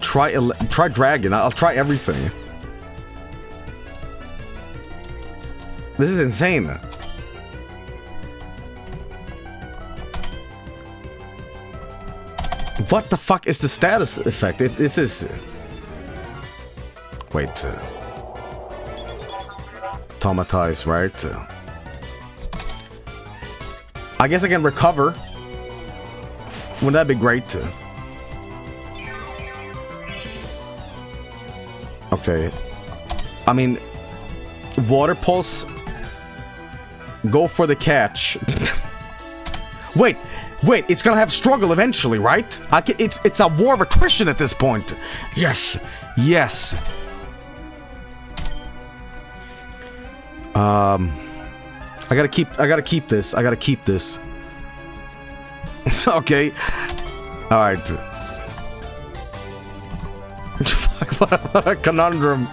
Try try Dragon. I'll try everything. This is insane. What the fuck is the status effect? It, this is... Wait. Automatize, right? I guess I can recover. Wouldn't that be great? Okay. I mean... Water Pulse... Go for the catch. Wait! Wait, it's gonna have struggle eventually, right? I can, it's it's a war of attrition at this point. Yes, yes. Um, I gotta keep. I gotta keep this. I gotta keep this. Okay. All right. Fuck! What, what a conundrum.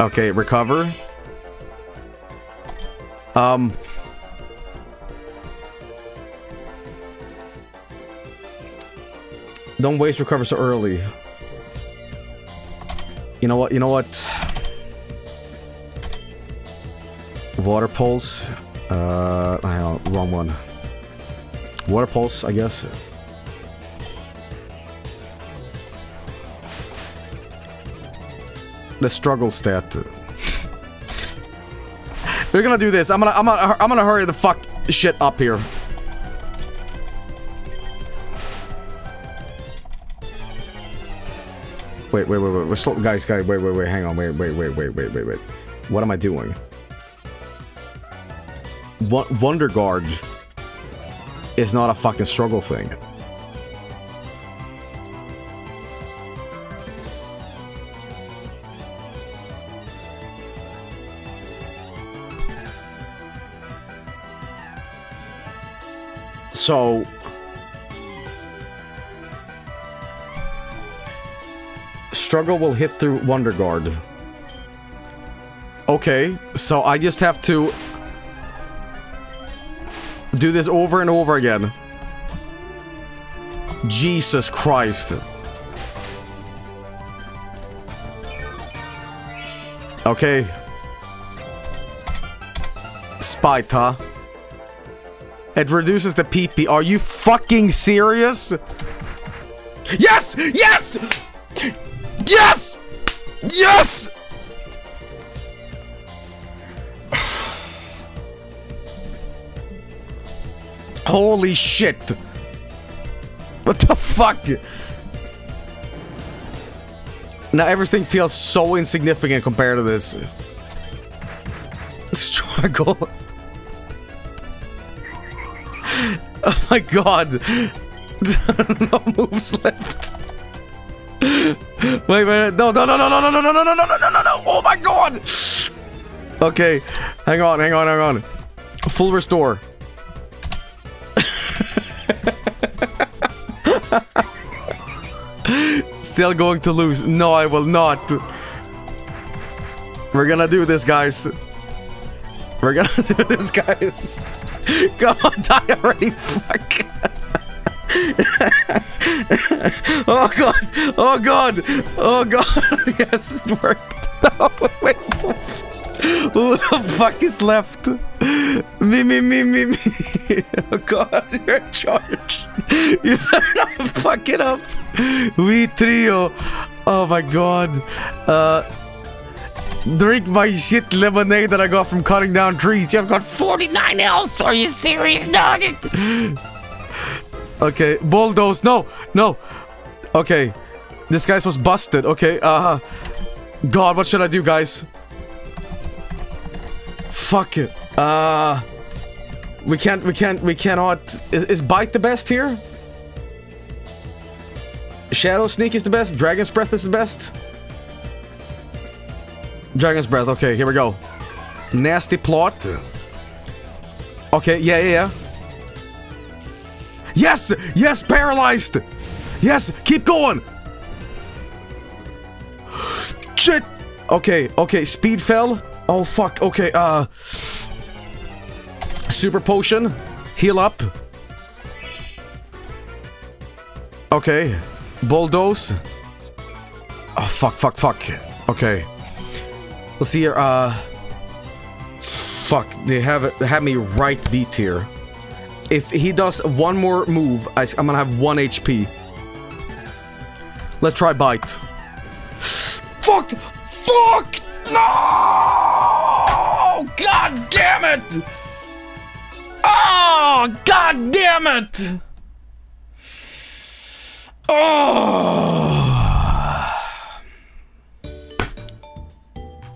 Okay, recover. Um, don't waste recover so early. You know what? You know what? Water Pulse. Uh, hang on, wrong one. Water Pulse, I guess. The struggle stat. They're gonna do this. I'm gonna, I'm gonna, I'm gonna hurry the fuck shit up here. Wait, wait, wait, wait, we're slow, guys, guys, wait, wait, wait, hang on, wait, wait, wait, wait, wait, wait, wait. What am I doing? W Wonder Guard is not a fucking struggle thing. So, struggle will hit through Wonder Guard. Okay, so I just have to do this over and over again. Jesus Christ. Okay. Spite, huh? It reduces the P P. Are you fucking serious? Yes! Yes! Yes! Yes! Holy shit! What the fuck? Now everything feels so insignificant compared to this. Struggle. Oh my god! No moves left. Wait, wait, no, no, no, no, no, no, no, no, no, no, no, no, no, no! Oh my god! Okay, hang on, hang on, hang on. Full restore. Still going to lose. No, I will not. We're gonna do this, guys. We're gonna do this, guys. Come on, die already, fuck. Oh god, oh god, oh god. Yes, it worked. No, wait. Who the fuck is left? Me, me, me, me, me. Oh god, you're in charge. You better not fuck it up. We trio. Oh my god. Uh... Drink my shit lemonade that I got from cutting down trees. You've got forty-nine health. Are you serious? No, just... Okay, bulldoze. No, no. Okay. This guy's was busted. Okay, uh... God, what should I do, guys? Fuck it. Uh... We can't, we can't, we cannot... Is, is Bite the best here? Shadow Sneak is the best. Dragon's Breath is the best. Dragon's Breath. Okay, here we go. Nasty plot. Okay, yeah, yeah, yeah. Yes! Yes, paralyzed! Yes, keep going! Shit! Okay, okay, speed fell. Oh, fuck. Okay, uh... super potion. Heal up. Okay. Bulldoze. Oh, fuck, fuck, fuck. Okay. Let's see here, uh... Fuck, they have, it, they have me right B tier. If he does one more move, I, I'm gonna have one H P. Let's try Bite. Fuck! Fuck! No! God damn it! Oh, god damn it! Oh!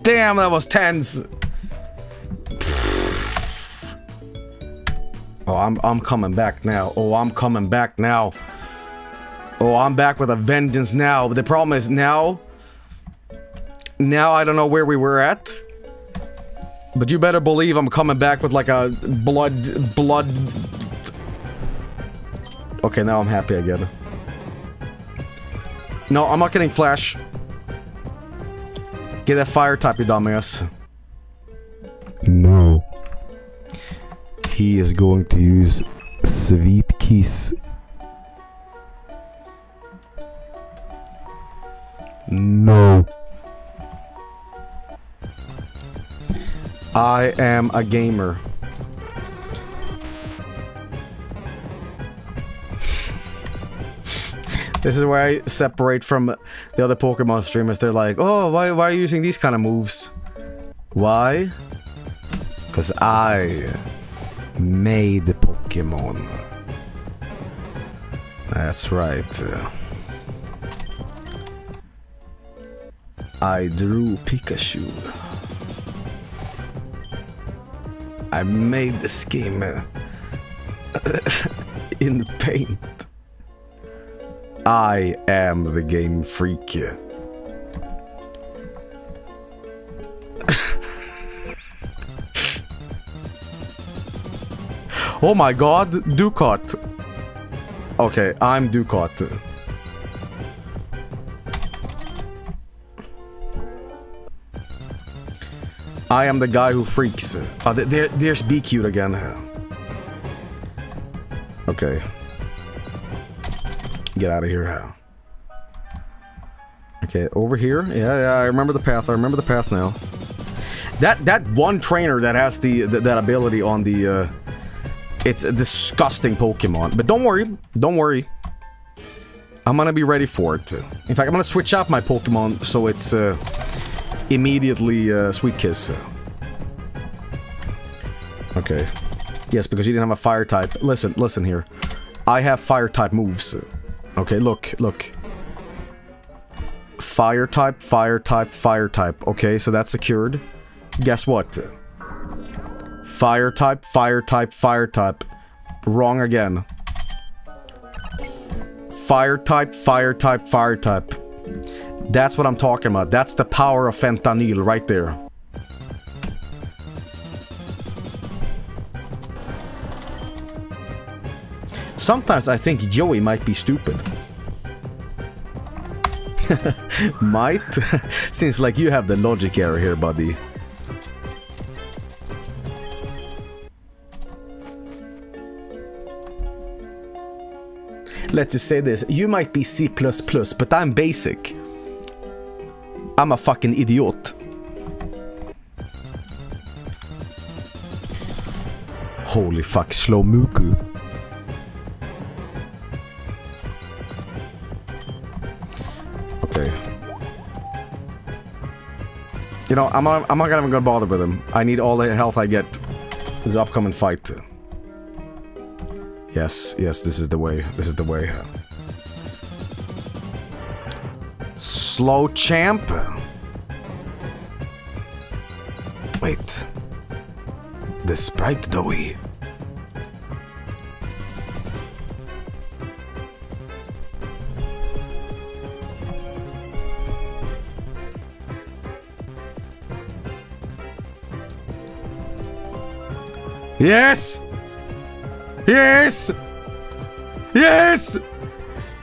Damn, that was tense. Oh, I'm I'm coming back now. Oh, I'm coming back now. Oh, I'm back with a vengeance now. But the problem is now. Now I don't know where we were at. But you better believe I'm coming back with like a blood... blood... Okay, now I'm happy again. No, I'm not getting flash. Get that fire type, you dumbass. No. He is going to use Sweet Kiss. No. I am a gamer. This is where I separate from the other Pokemon streamers. They're like, oh, why, why are you using these kind of moves? Why? Because I made the Pokemon. That's right. I drew Pikachu. I made the scheme in the paint. I am the game freak. Oh my god, Ducat. Okay, I'm Ducat. I am the guy who freaks. Oh, there, there's Be Cute again. Okay. Get out of here. Okay, over here. Yeah, yeah, I remember the path. I remember the path now. That that one trainer that has the th that ability on the... Uh, it's a disgusting Pokemon. But don't worry. Don't worry. I'm gonna be ready for it. In fact, I'm gonna switch out my Pokemon so it's... Uh, immediately uh, Sweet Kiss. Okay. Yes, because you didn't have a fire type. Listen, listen here. I have fire type moves. Okay, look, look. Fire type, fire type, fire type. Okay, so that's secured. Guess what? Fire type, fire type, fire type. Wrong again. Fire type, fire type, fire type. That's what I'm talking about. That's the power of fentanyl right there. Sometimes I think Joey might be stupid. Might. Seems like you have the logic error here, buddy. Let's just say this, you might be C plus plus, but I'm basic. I'm a fucking idiot. Holy fuck, Shlomuku. Okay. You know, I'm not, I'm not even gonna bother with him. I need all the health I get. This upcoming fight. Yes, yes, this is the way, this is the way. Slow champ. Wait. The sprite doughy. Yes! Yes! Yes!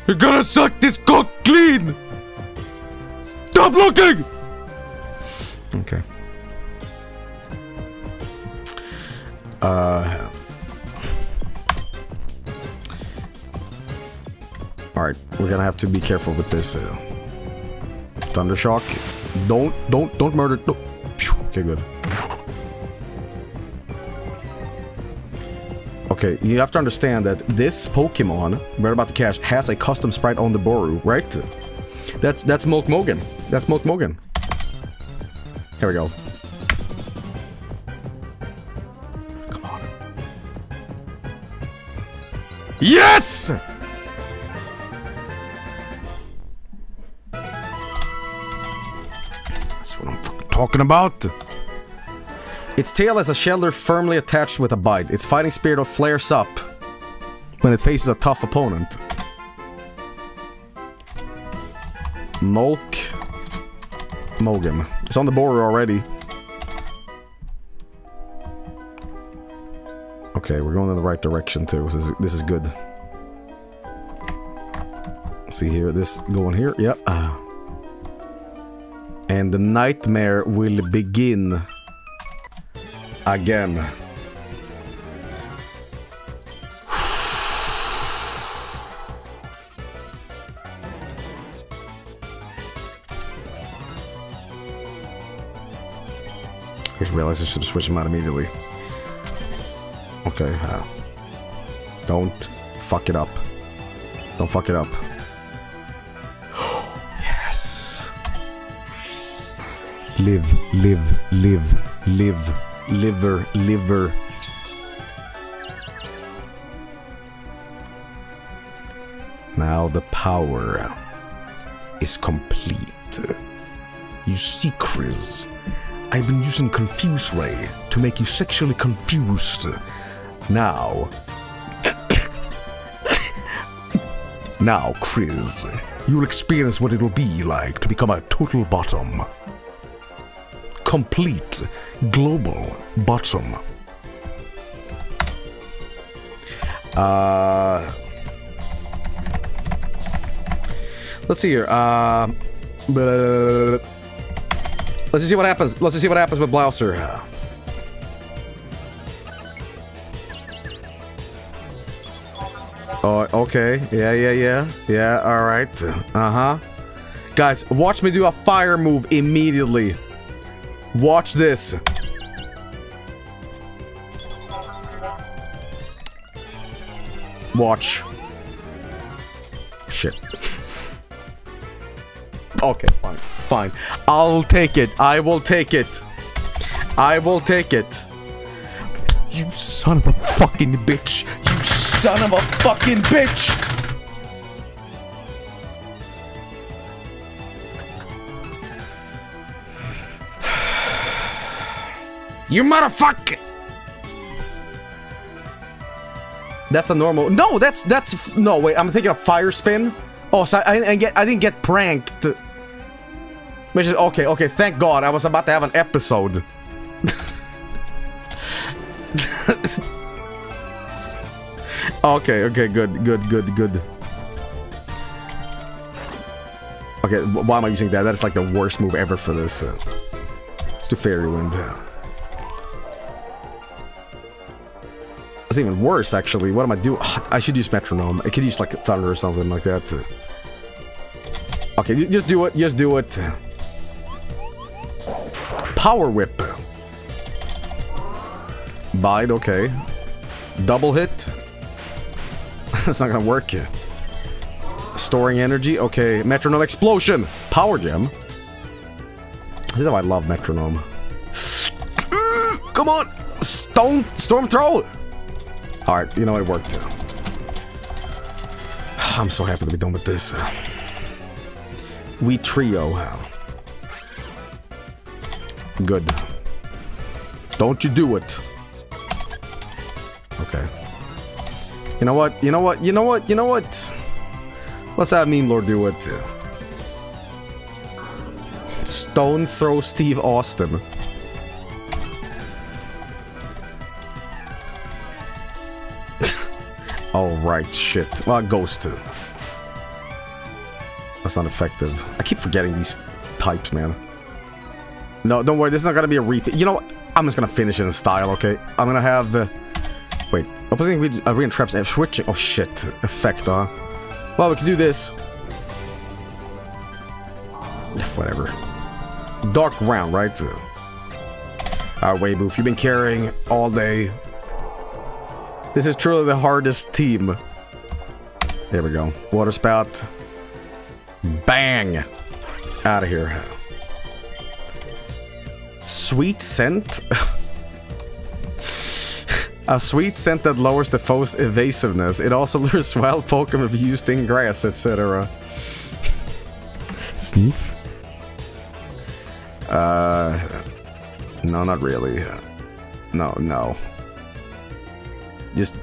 You're gonna suck this cock clean! Stop looking! Okay. Uh... Alright, we're gonna have to be careful with this. Uh, Thundershock. Don't, don't, don't murder... Don't. Okay, good. Okay, you have to understand that this Pokemon, we're about to catch, has a custom sprite on the Booru, right? That's that's Mulk Mogan. That's Mulk Mogan. Here we go. Come on. Yes! That's what I'm fucking talking about. Its tail has a shelter firmly attached with a bite. Its fighting spirit flares up when it faces a tough opponent. Mulk Mogan. It's on the board already. Okay, we're going in the right direction too. This is, this is good. See here, this going here. Yep. And the nightmare will begin. Again. I just realized I should have switched him out immediately. Okay. Uh, don't fuck it up. Don't fuck it up. Yes. Live, live, live, live. Liver, liver. Now the power is complete. You see, Chris, I've been using Confuse Ray to make you sexually confused. Now... now, Chris, you'll experience what it'll be like to become a total bottom. Complete, global, bottom. Uh, let's see here. Uh, let's just see what happens. Let's just see what happens with Blouser. Oh, okay. Yeah, yeah, yeah. Yeah, all right. Uh-huh. Guys, watch me do a fire move immediately. Watch this. Watch. Shit. Okay, fine. Fine. I'll take it. I will take it. I will take it. You son of a fucking bitch. You son of a fucking bitch. You motherfucker! That's a normal. No, that's that's no. Wait, I'm thinking of fire spin. Oh, so I, I, I get I didn't get pranked. Which is okay. Okay, thank God. I was about to have an episode. Okay. Okay. Good. Good. Good. Good. Okay, why am I using that? That's like the worst move ever for this. Uh, let's do Fairy Wind. That's even worse, actually. What am I doing? I should use Metronome. I could use like Thunder or something like that. Okay, just do it. Just do it. Power Whip. Bide, okay. Double hit. That's not gonna work. Storing energy. Okay, Metronome Explosion. Power Gem. This is how I love Metronome. Come on. Stone Storm Throw. Alright, you know, it worked. I'm so happy to be done with this. We trio. Good. Don't you do it. Okay. You know what? You know what? You know what? You know what? Let's have Meme Lord do it. Stone Throw Steve Austin. Oh, right, shit. Well, Ghost. That's not effective. I keep forgetting these types, man. No, don't worry, this is not gonna be a repeat. You know what? I'm just gonna finish it in style, okay? I'm gonna have... Uh, wait, opposing arena traps have switching. Oh, shit. Effect, huh? Well, we can do this. Whatever. Dark round, right? Alright, Wayboof, you've been carrying all day. This is truly the hardest team. Here we go. Water spout. Bang! Out of here. Sweet scent? A sweet scent that lowers the foe's evasiveness. It also lures wild Pokemon used in grass, et cetera. Sniff? Uh... No, not really. No, no. Just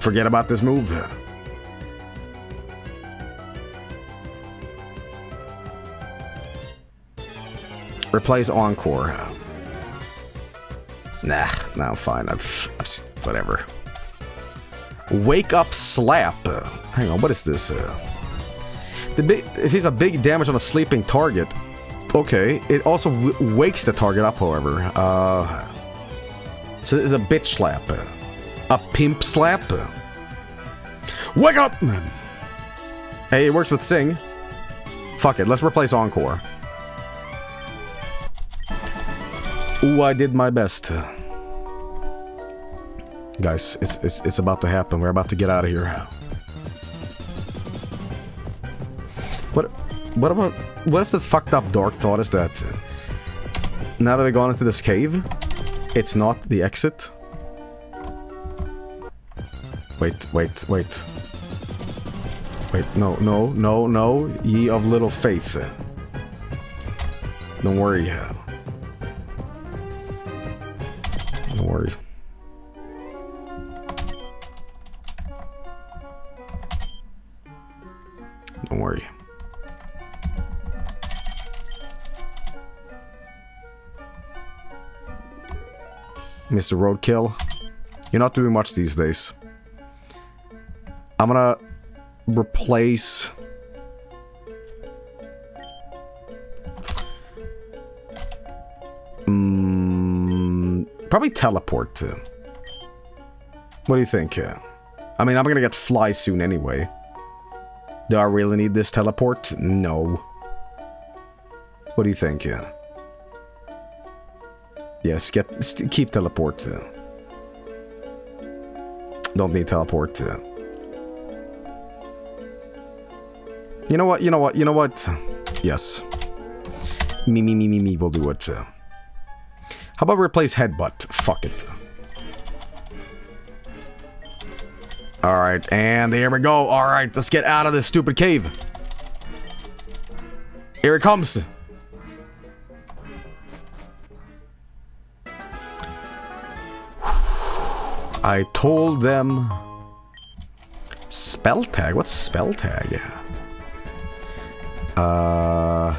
forget about this move. Replace Encore. Nah, nah, fine. I'm, I'm whatever. Wake up, slap. Hang on, what is this? The big if he's a big damage on a sleeping target. Okay, it also w wakes the target up. However, uh, so this is a bitch slap. A pimp slap. Wake up! Hey, it works with Sing. Fuck it, let's replace Encore. Ooh, I did my best. Guys, it's, it's, it's about to happen. We're about to get out of here. What, what about... What if the fucked up dark thought is that... Now that we've gone into this cave, it's not the exit. Wait, wait, wait. Wait, no, no, no, no, ye of little faith. Don't worry. Don't worry. Don't worry. Mister Roadkill, you're not doing much these days. I'm gonna replace... Mm, probably teleport. What do you think? I mean, I'm gonna get fly soon anyway. Do I really need this teleport? No. What do you think? Yes, get keep teleport. Don't need teleport. You know what, you know what, you know what? Yes. Me, me, me, me, me will do it. How about replace Headbutt? Fuck it. Alright, and there we go. Alright, let's get out of this stupid cave. Here it comes. I told them... Spell tag? What's spell tag? Yeah. Uh,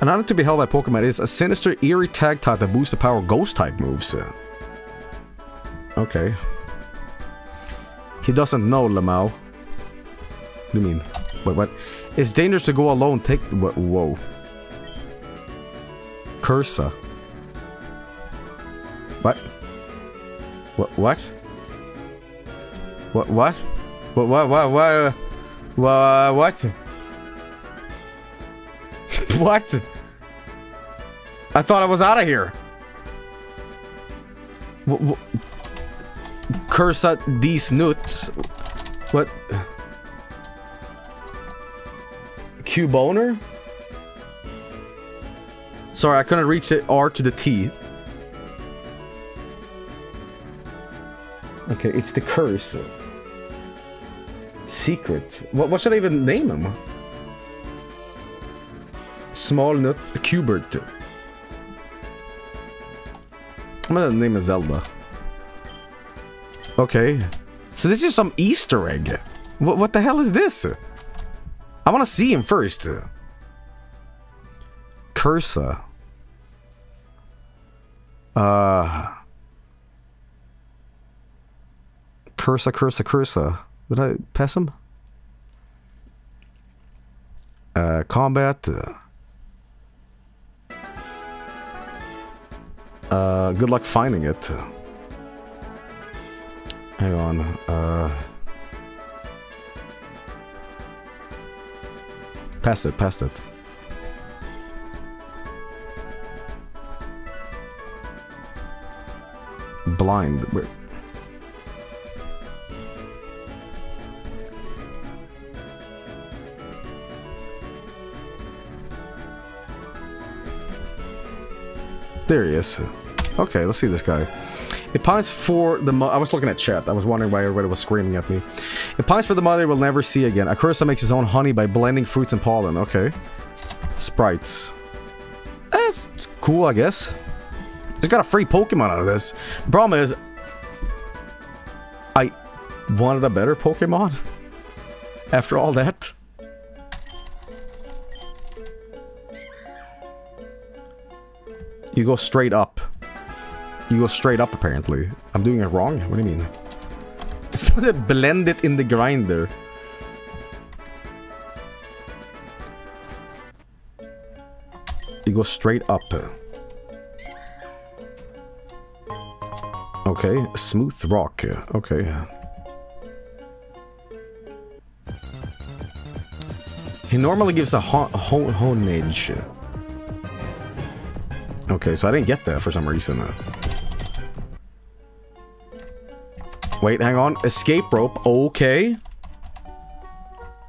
an item to be held by Pokemon is a sinister, eerie tag type that boosts the power of Ghost-type moves. Okay. He doesn't know, Lamau. What do you mean? Wait, what? It's dangerous to go alone. Take... Whoa. Cursa. What? What? What? What? What? What? What? What? What? What? What? What? I thought I was out of here. Cursa these nuts. What? Cube owner? Sorry, I couldn't reach the R to the T. Okay, it's the curse. Secret. What, what should I even name him? Small nut Cubert. I'm gonna name it Zelda. Okay. So this is some Easter egg. What, what the hell is this? I want to see him first. Cursa. Uh. Cursa, Cursa, Cursa. Did I pass him? Uh, combat. Uh, good luck finding it. Hang on. Uh. Pass it, pass it. Blind. Wait. There he is. Okay, let's see this guy. It pines for the mother. I was looking at chat. I was wondering why everybody was screaming at me. It pines for the mother we'll never see again. A cursa makes his own honey by blending fruits and pollen. Okay. Sprites. That's cool, I guess. Just got a free Pokemon out of this. The problem is, I wanted a better Pokemon. After all that. You go straight up. You go straight up, apparently. I'm doing it wrong? What do you mean? It's not that blend it in the grinder. You go straight up. Okay, smooth rock. Okay. He normally gives a ho ho honage. Okay, so I didn't get that for some reason. Wait, hang on. Escape rope. Okay.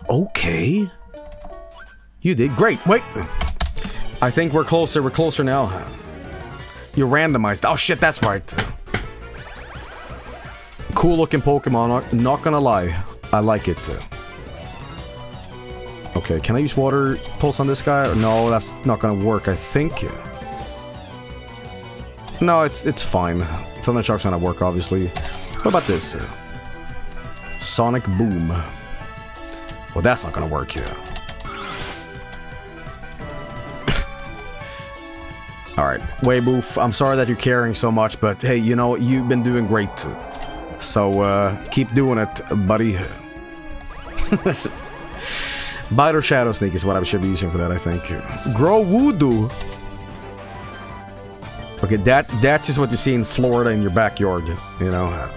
Okay. You did great. Wait. I think we're closer. We're closer now. You randomized. Oh, shit. That's right. Cool looking Pokemon. Not gonna lie. I like it. Okay, can I use water pulse on this guy? No, that's not gonna work, I think. No, it's it's fine. Thunder Shock's gonna work, obviously. What about this? Sonic Boom. Well, that's not gonna work, yeah. Alright, Wayboof, I'm sorry that you're caring so much, but hey, you know, you've been doing great. So, uh, keep doing it, buddy. Bite or Shadow Sneak is what I should be using for that, I think. Grow Voodoo! Okay, that that's just what you see in Florida in your backyard, you know.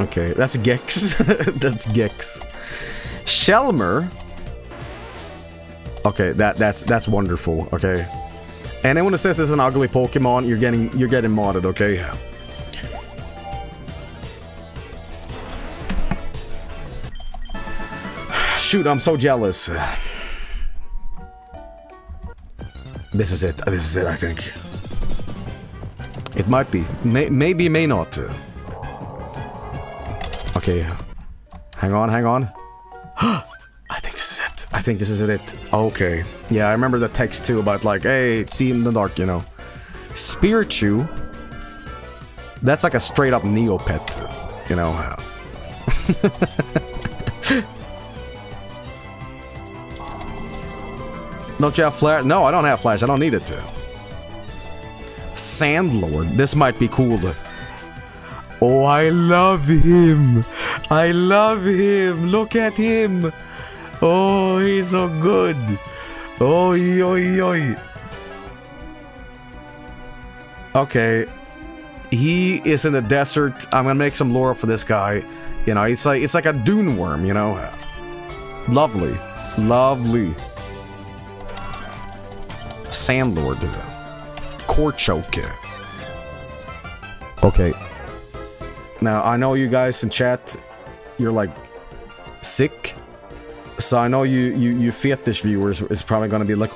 Okay, that's Gex. That's Gex. Shelmer. Okay, that that's that's wonderful. Okay, anyone who says this is an ugly Pokemon, you're getting you're getting modded. Okay. Shoot, I'm so jealous. This is it. This is it, I think. It might be. May maybe, may not. Okay. Hang on, hang on. I think this is it. I think this is it. Okay. Yeah, I remember the text too about like, hey, see in the dark, you know. Spiritu. That's like a straight up Neopet, you know. Don't you have flash? No, I don't have flash. I don't need it to. Sandlord. This might be cooler. Oh, I love him. I love him. Look at him. Oh, he's so good. Oi, oi, oi. Okay. He is in the desert. I'm gonna make some lore up for this guy. You know, it's like it's like a dune worm, you know. Lovely. Lovely. Sandlord. Korchoke. Okay. Now, I know you guys in chat, you're like sick. So I know you, you, you fetish viewers is probably gonna be like,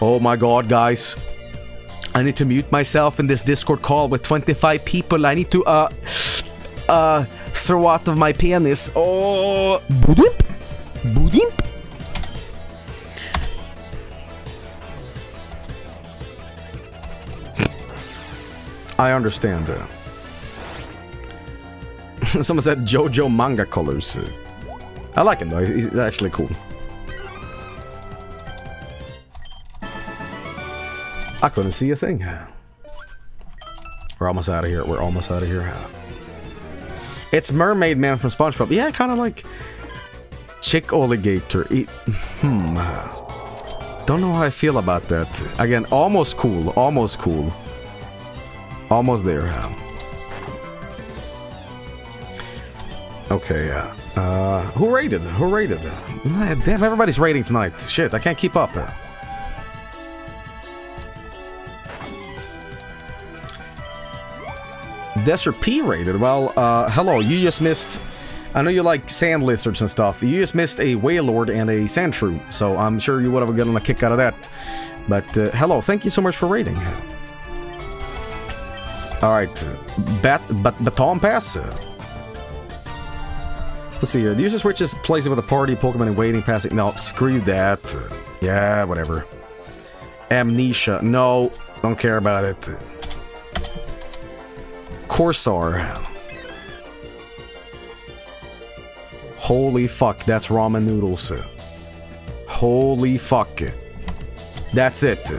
oh my god, guys. I need to mute myself in this Discord call with twenty-five people. I need to, uh, uh, throw out of my penis. Oh, boodimp, boodimp. I understand that. Someone said JoJo manga colors. I like him though, he's actually cool. I couldn't see a thing. We're almost out of here, we're almost out of here. It's Mermaid Man from SpongeBob. Yeah, kind of like... Chick Alligator. It, hmm. Don't know how I feel about that. Again, almost cool, almost cool. Almost there. Okay, uh... Uh, who rated? Who rated? Damn, everybody's rating tonight. Shit, I can't keep up. Desert P rated. Well, uh, hello, you just missed... I know you like sand lizards and stuff. You just missed a Wailord and a Sand Shrew, so I'm sure you would have gotten a kick out of that. But, uh, hello, thank you so much for rating. Alright, bat, bat, baton pass? Let's see here. The user switches places with a party, Pokemon in waiting, passing. No, screw that. Yeah, whatever. Amnesia. No, don't care about it. Corsar. Holy fuck, that's ramen noodles. Holy fuck. That's it.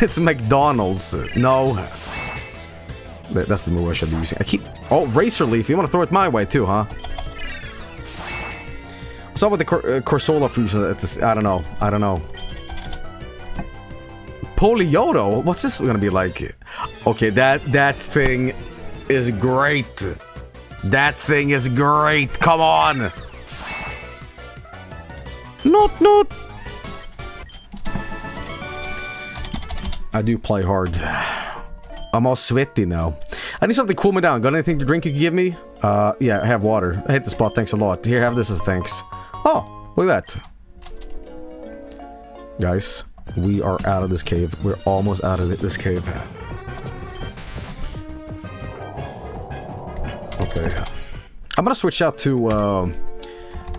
It's McDonald's. No. That's the move I should be using. I keep... Oh, Racer Leaf. You want to throw it my way, too, huh? What's up with the Cor uh, Corsola Fusion? It's a, I don't know. I don't know. Polioto? What's this going to be like? Okay, that, that thing is great. That thing is great. Come on. Not, not. I do play hard. I'm all sweaty now. I need something to cool me down. Got anything to drink you can give me? Uh, yeah, I have water. I hate the spot. Thanks a lot. Here, have this as thanks. Oh, look at that. Guys, we are out of this cave. We're almost out of this cave. Okay. I'm gonna switch out to, uh,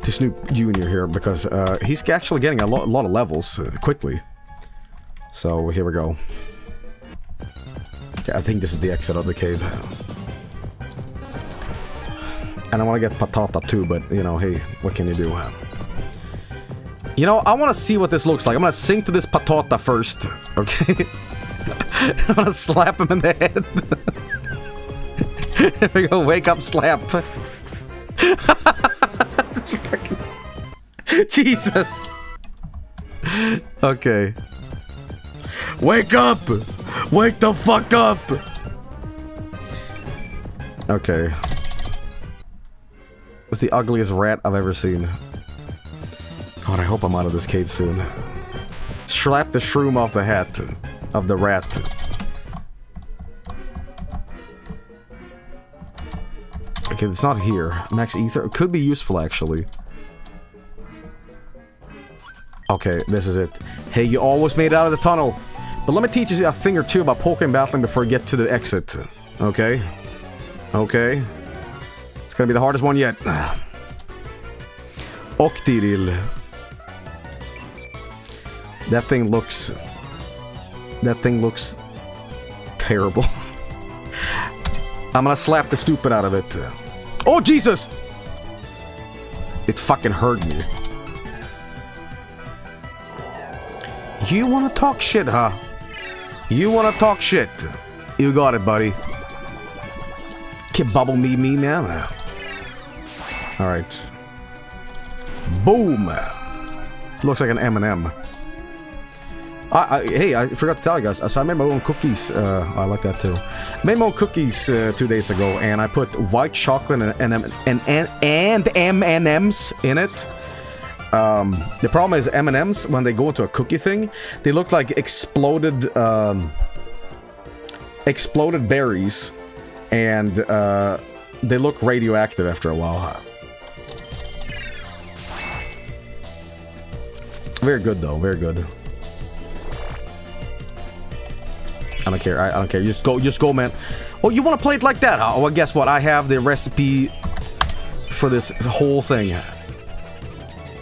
to Snoop Junior here because, uh, he's actually getting a, lo a lot of levels uh, quickly. So, here we go. I think this is the exit of the cave. And I want to get patata too, but, you know, hey, what can you do? You know, I want to see what this looks like. I'm going to sink to this patata first, okay? I'm going to slap him in the head. Here we go, wake up, slap. Jesus. Okay. Wake up! Wake the fuck up! Okay. It's the ugliest rat I've ever seen. God, I hope I'm out of this cave soon. Slap the shroom off the hat of the rat. Okay, it's not here. Max Ether? It could be useful, actually. Okay, this is it. Hey, you almost made it out of the tunnel. But let me teach you a thing or two about Pokemon battling before you get to the exit. Okay? Okay. It's gonna be the hardest one yet. Octiril. That thing looks... That thing looks... terrible. I'm gonna slap the stupid out of it. Oh, Jesus! It fucking hurt me. You wanna talk shit, huh? You wanna talk shit? You got it, buddy. Can bubble me me now. Alright. Boom! Looks like an M and M. I, I, hey, I forgot to tell you guys, so I made my own cookies, uh, I like that too. I made my own cookies uh, two days ago, and I put white chocolate and M and M's in it. Um, the problem is M and M's, when they go into a cookie thing, they look like exploded, um, exploded berries, and uh, they look radioactive after a while. Very good though, very good. I don't care. I, I don't care. You just go. Just go, man. Oh, you want to play it like that? Oh, well, guess what? I have the recipe for this whole thing.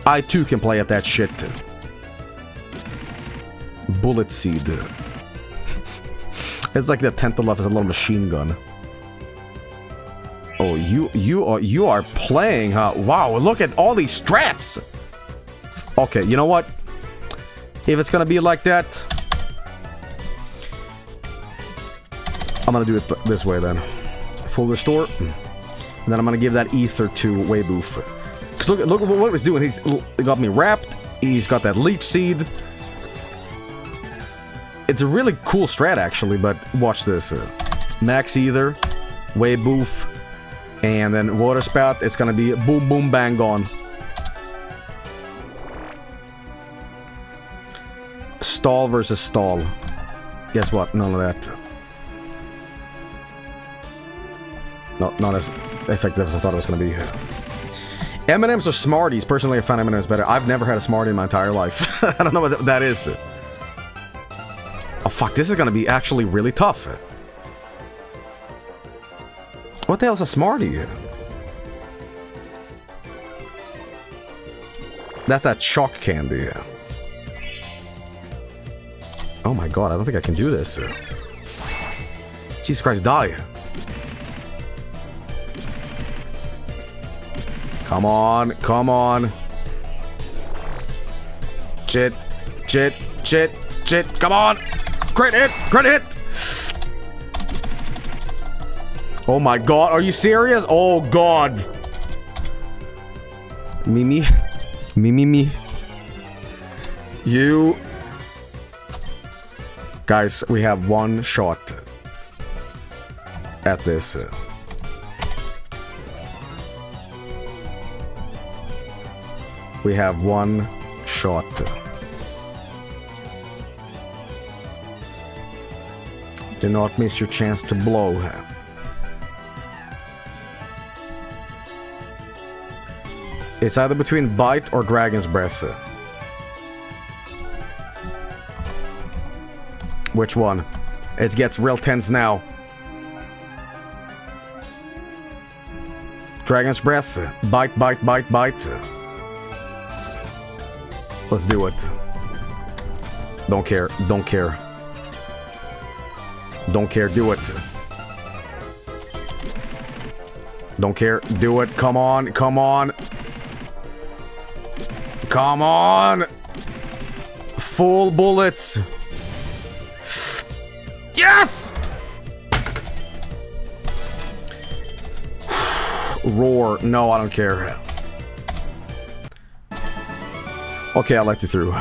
I too can play at that shit. Bullet seed. It's like the Tentaluff is a little machine gun. Oh, you you are you are playing, huh? Wow! Look at all these strats. Okay, you know what? If it's gonna be like that. I'm gonna do it this way then. Full restore, and then I'm gonna give that ether to Weyboof. Cause look, look what he's doing. He's got me wrapped. He's got that leech seed. It's a really cool strat actually, but watch this. Max ether, Weyboof, and then water spout. It's gonna be boom, boom, bang, gone. Stall versus stall. Guess what? None of that. Not, not as effective as I thought it was going to be. M and M's are Smarties. Personally, I find M and M's better. I've never had a Smartie in my entire life. I don't know what that is. Oh, fuck. This is going to be actually really tough. What the hell is a Smartie? That's that chalk candy. Oh my god. I don't think I can do this. Jesus Christ, die. Come on, come on. Chit, chit, chit, chit. Come on. Crit hit, crit hit. Oh my god, are you serious? Oh god. Mimi. Mimi, me. You. Guys, we have one shot at this. We have one shot. Do not miss your chance to blow. It's either between bite or dragon's breath. Which one? It gets real tense now. Dragon's breath. Bite, bite, bite, bite. Let's do it. Don't care. Don't care. Don't care. Do it. Don't care. Do it. Come on. Come on. Come on. Full bullets. Yes! Roar. No, I don't care. Okay, I let you through.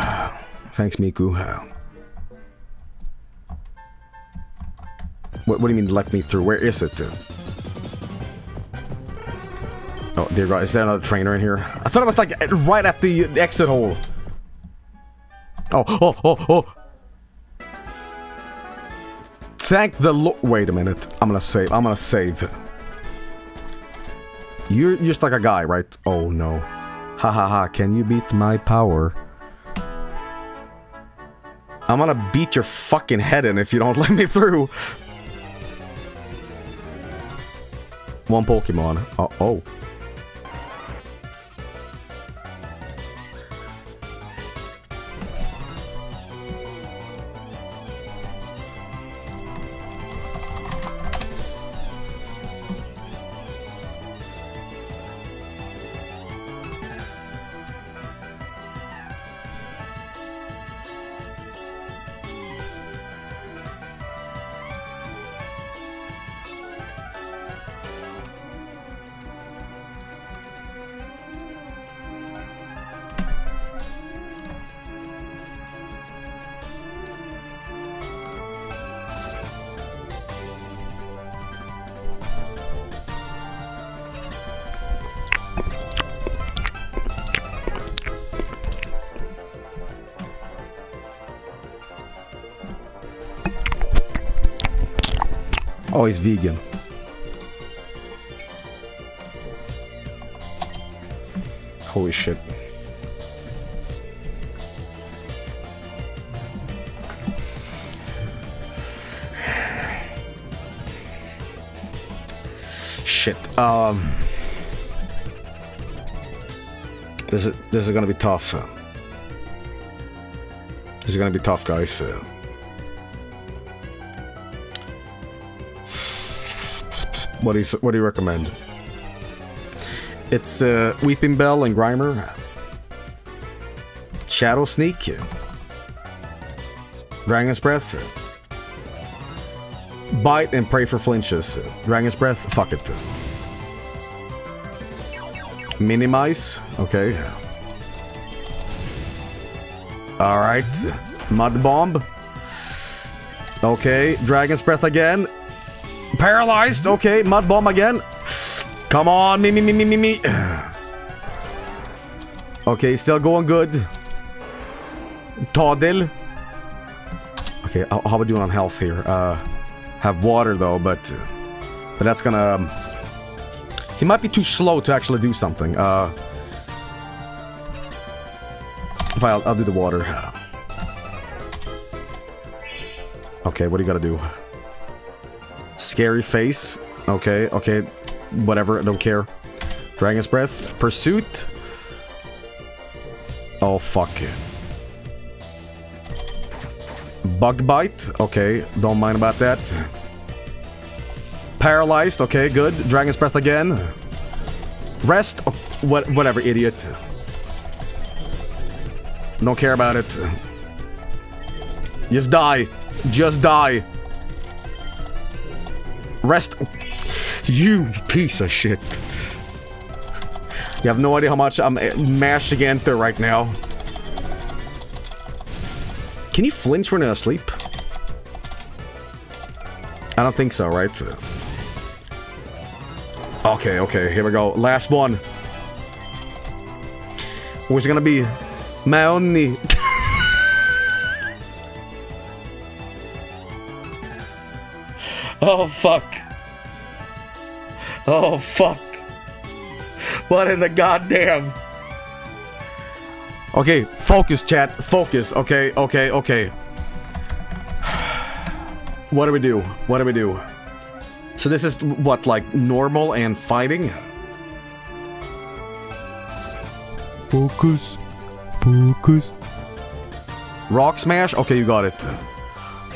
Thanks, Miku. What, what do you mean, let me through? Where is it? Oh, dear God. Is there another trainer in here? I thought it was, like, right at the exit hole. Oh, oh, oh, oh. Thank the Lord. Wait a minute. I'm gonna save. I'm gonna save. You're just like a guy, right? Oh, no. Ha ha ha, can you beat my power? I'm gonna beat your fucking head in if you don't let me through. One Pokemon. Uh oh. Oh, he's vegan. Holy shit. Shit. Um, this is this is gonna be tough. This is gonna be tough, guys. What do you what do you recommend? It's uh, Weeping Bell and Grimer, Shadow Sneak, Dragon's Breath. Bite and pray for flinches. Dragon's Breath, fuck it. Minimize, okay. Alright. Mud Bomb. Okay, Dragon's Breath again. Paralyzed, okay, Mud Bomb again. Come on, me, me, me, me, me, me. Okay, still going good. Toddle. Okay, how are we doing on health here? Uh... Have water though, but but that's gonna. Um, he might be too slow to actually do something. Uh, if I'll, I'll do the water. Okay, what do you gotta do? Scary face. Okay, okay, whatever. I don't care. Dragon's Breath. Pursuit. Oh fuck. Bug Bite, okay, don't mind about that. Paralyzed, okay, good. Dragon's Breath again. Rest, oh, what, whatever, idiot. Don't care about it. Just die. Just die. Rest. You piece of shit. You have no idea how much I'm mashing enter right now. Can you flinch when you're asleep? I don't think so, right? Okay, okay, here we go. Last one. Where's it gonna be? My only. Oh, fuck. Oh, fuck. What in the goddamn... Okay, focus, chat. Focus. Okay, okay, okay. What do we do? What do we do? So this is, what, like, normal and fighting? Focus. Focus. Rock smash? Okay, you got it.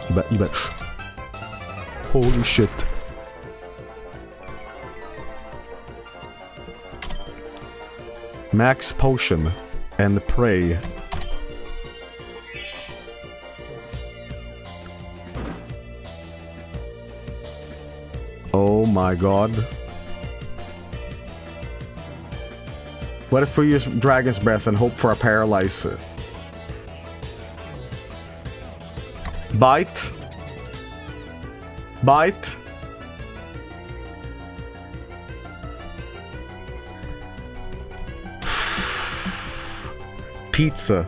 You bet, you bet. Holy shit. Max potion. And pray. Oh my god. What if we use Dragon's Breath and hope for a paralyze? Bite. Bite. Pizza.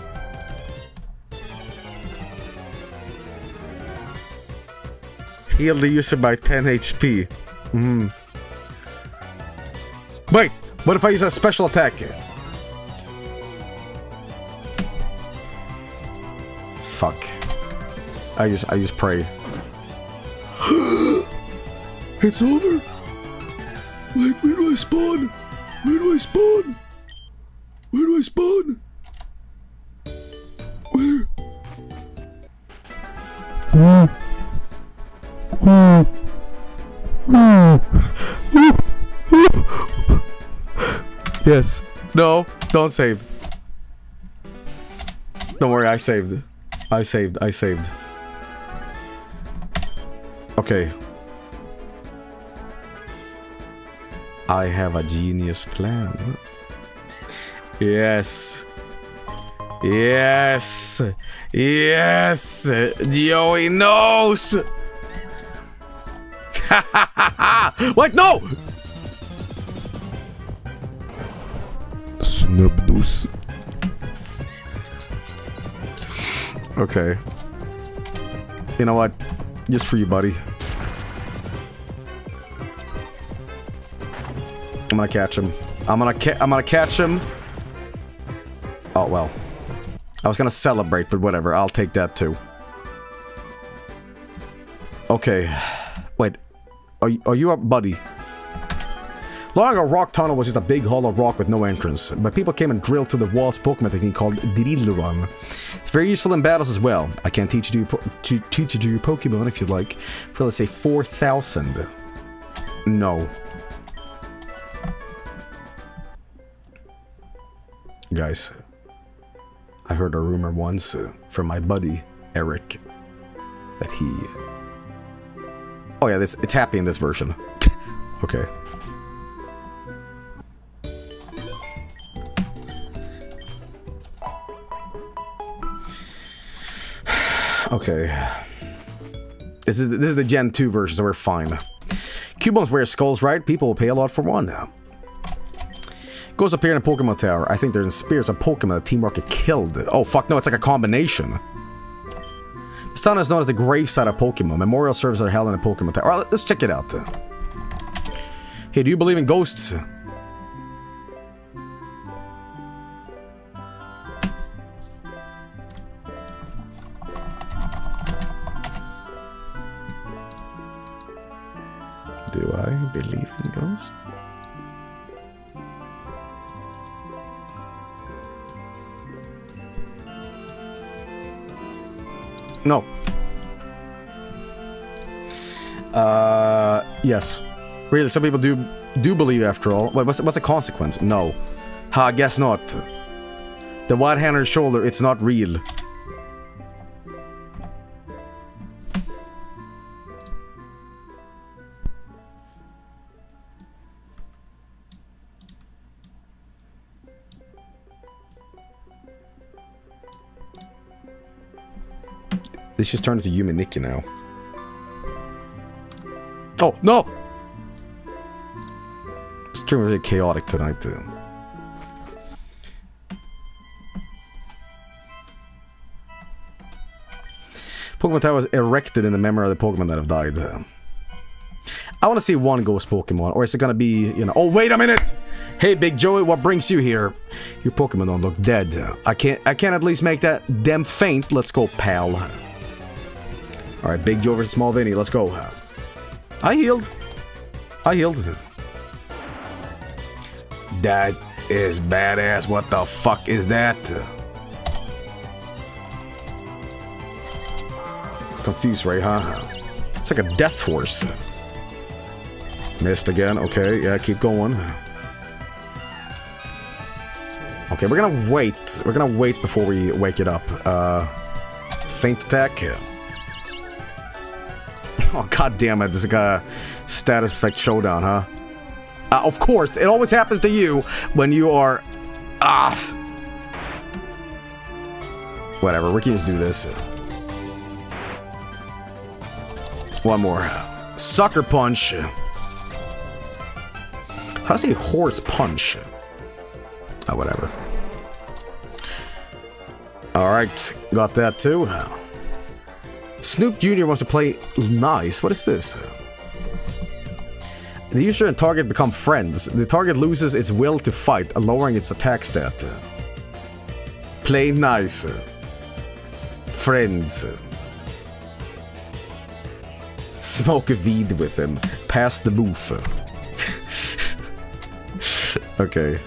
Heal the user by ten H P. Mm. Wait, what if I use a special attack? Fuck. I just, I just pray. It's over. Like, where do I spawn? Where do I spawn? Where do I spawn? Yes. No, don't save. Don't worry, I saved. I saved, I saved. Okay. I have a genius plan. Yes. Yes! Yes! Joey knows! Wait, no! Snoop Deuce. Okay. You know what? Just for you, buddy. I'm gonna catch him. I'm gonna ca- I'm gonna catch him. Oh, well. I was gonna celebrate, but whatever. I'll take that, too. Okay. Wait. Are, are you up, buddy? Long ago, Rock Tunnel was just a big hollow rock with no entrance, but people came and drilled through the walls Pokemon technique called Diddlyrum. It's very useful in battles as well. I can teach you to, to teach you to your Pokemon if you'd like, for let's say four thousand. No. Guys, I heard a rumor once uh, from my buddy, Eric, that he... Oh yeah, this, it's happy in this version. Okay. Okay. This is, this is the Gen two version, so we're fine. Cubones wear skulls, right? People will pay a lot for one now. Goes up here in a Pokemon Tower. I think they're in spirits of Pokemon that Team Rocket killed. Oh, fuck no, it's like a combination. This town is known as the Graveside of Pokemon. Memorial services are held in a Pokemon Tower. Alright, let's check it out. Hey, do you believe in ghosts? Do I believe in ghosts? No. Uh, yes. Really, some people do do believe after all. Wait, what's, what's the consequence? No. Ha, I guess not. The one-handed shoulder, it's not real. This just turned into Yumi Nikki now. Oh, no! It's turning really chaotic tonight, too. Pokemon Tower was erected in the memory of the Pokemon that have died. I want to see one ghost Pokemon, or is it gonna be, you know... Oh, wait a minute! Hey, Big Joey, what brings you here? Your Pokemon don't look dead. I can't, I can't at least make that damn faint. Let's go, pal. Alright, Big Joe versus Small Vinny, let's go. I healed. I healed. That is badass. What the fuck is that? Confused, right, huh? It's like a death horse. Missed again. Okay, yeah, keep going. Okay, we're gonna wait. We're gonna wait before we wake it up. Uh, faint attack. Oh, god damn it! This is like a status effect showdown, huh? Uh, of course, it always happens to you when you are ah. Whatever, we can just do this. One more sucker punch. How does a horse punch? Oh, whatever. All right, got that too. Snoop Junior wants to play nice. What is this? The user and target become friends. The target loses its will to fight, lowering its attack stat. Play nice. Friends. Smoke weed with him. Pass the booth. Okay.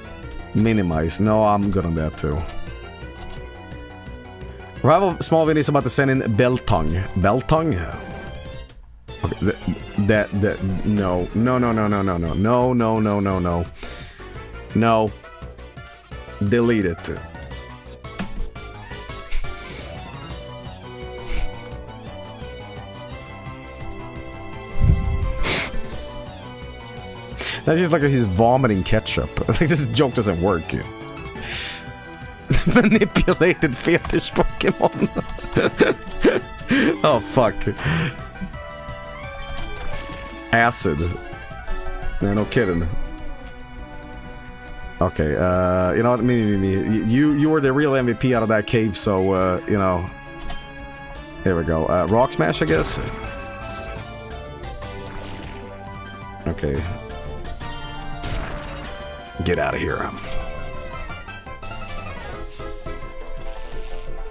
Minimize. No, I'm good on that too. Rival Small Vinny is about to send in Beltung. Beltung? Okay, that, that, that, no. No, no, no, no, no, no, no, no, no, no, no. No. Delete it. That's just like he's vomiting ketchup. I think this joke doesn't work. Manipulated fetish Pokemon. Oh, fuck. Acid. No, no kidding. Okay, uh, you know what? Me, me, me. You, you were the real M V P out of that cave, so, uh, you know. Here we go. Uh, Rock Smash, I guess? Okay. Get out of here.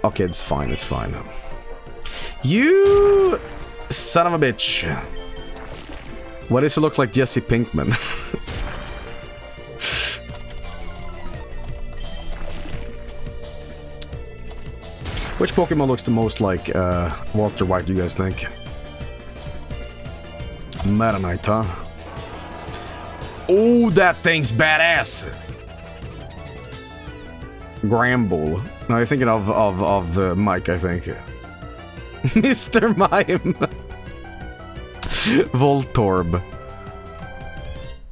Okay, it's fine, it's fine. You son of a bitch. Why does she look like Jesse Pinkman? Which Pokemon looks the most like uh, Walter White, do you guys think? Maronite, huh? Oh, that thing's badass! Gramble. No, you're thinking of, of, of uh, Mike, I think. Mister Mime! Voltorb.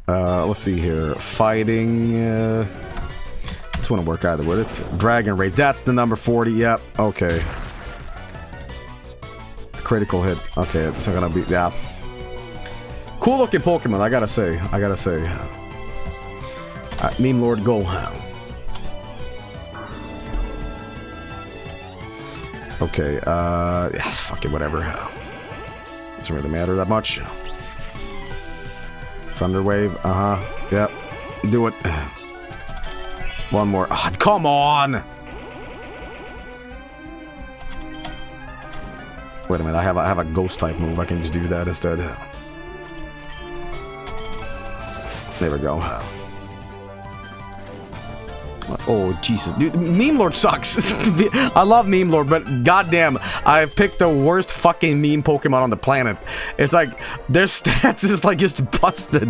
Uh, let's see here. Fighting... Uh, this wouldn't work either, would it? Dragon Rage. That's the number forty. Yep. Okay. Critical hit. Okay, it's not gonna be... Yeah. Cool looking Pokemon, I gotta say. I gotta say. Alright, Meme Lord, go. Okay, uh... yeah, fuck it, whatever. Doesn't really matter that much. Thunder Wave, uh-huh. Yep. Do it. One more. Oh, come on! Wait a minute, I have a, I have a Ghost-type move. I can just do that instead. There we go. Oh, Jesus. Dude, Meme Lord sucks. I love Meme Lord, but goddamn, I've picked the worst fucking meme Pokemon on the planet. It's like, their stats is like just busted.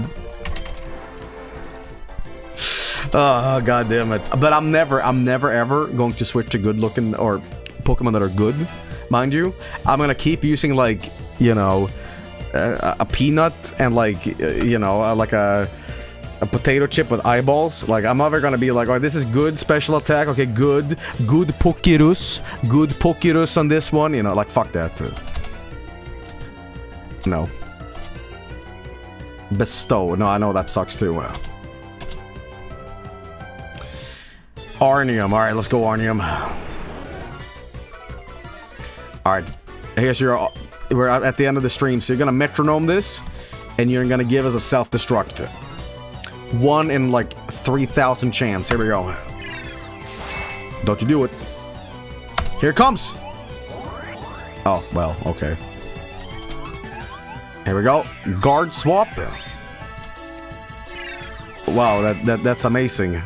Oh, goddamn it. But I'm never, I'm never ever going to switch to good looking or Pokemon that are good, mind you. I'm gonna keep using, like, you know, a, a peanut and, like, you know, like a. A potato chip with eyeballs. Like, I'm never gonna be like, oh, this is good, special attack, okay, good. Good Pokirus. Good Pokirus on this one. You know, like, fuck that. No. Bestow. No, I know that sucks too. Arnium. Alright, let's go, Arnium. Alright. Here's your... We're at the end of the stream, so you're gonna metronome this, and you're gonna give us a self-destruct. One in like three thousand chance. Here we go. Don't you do it. Here it comes. Oh, well, okay. Here we go. Guard swap. Wow, that, that that's amazing.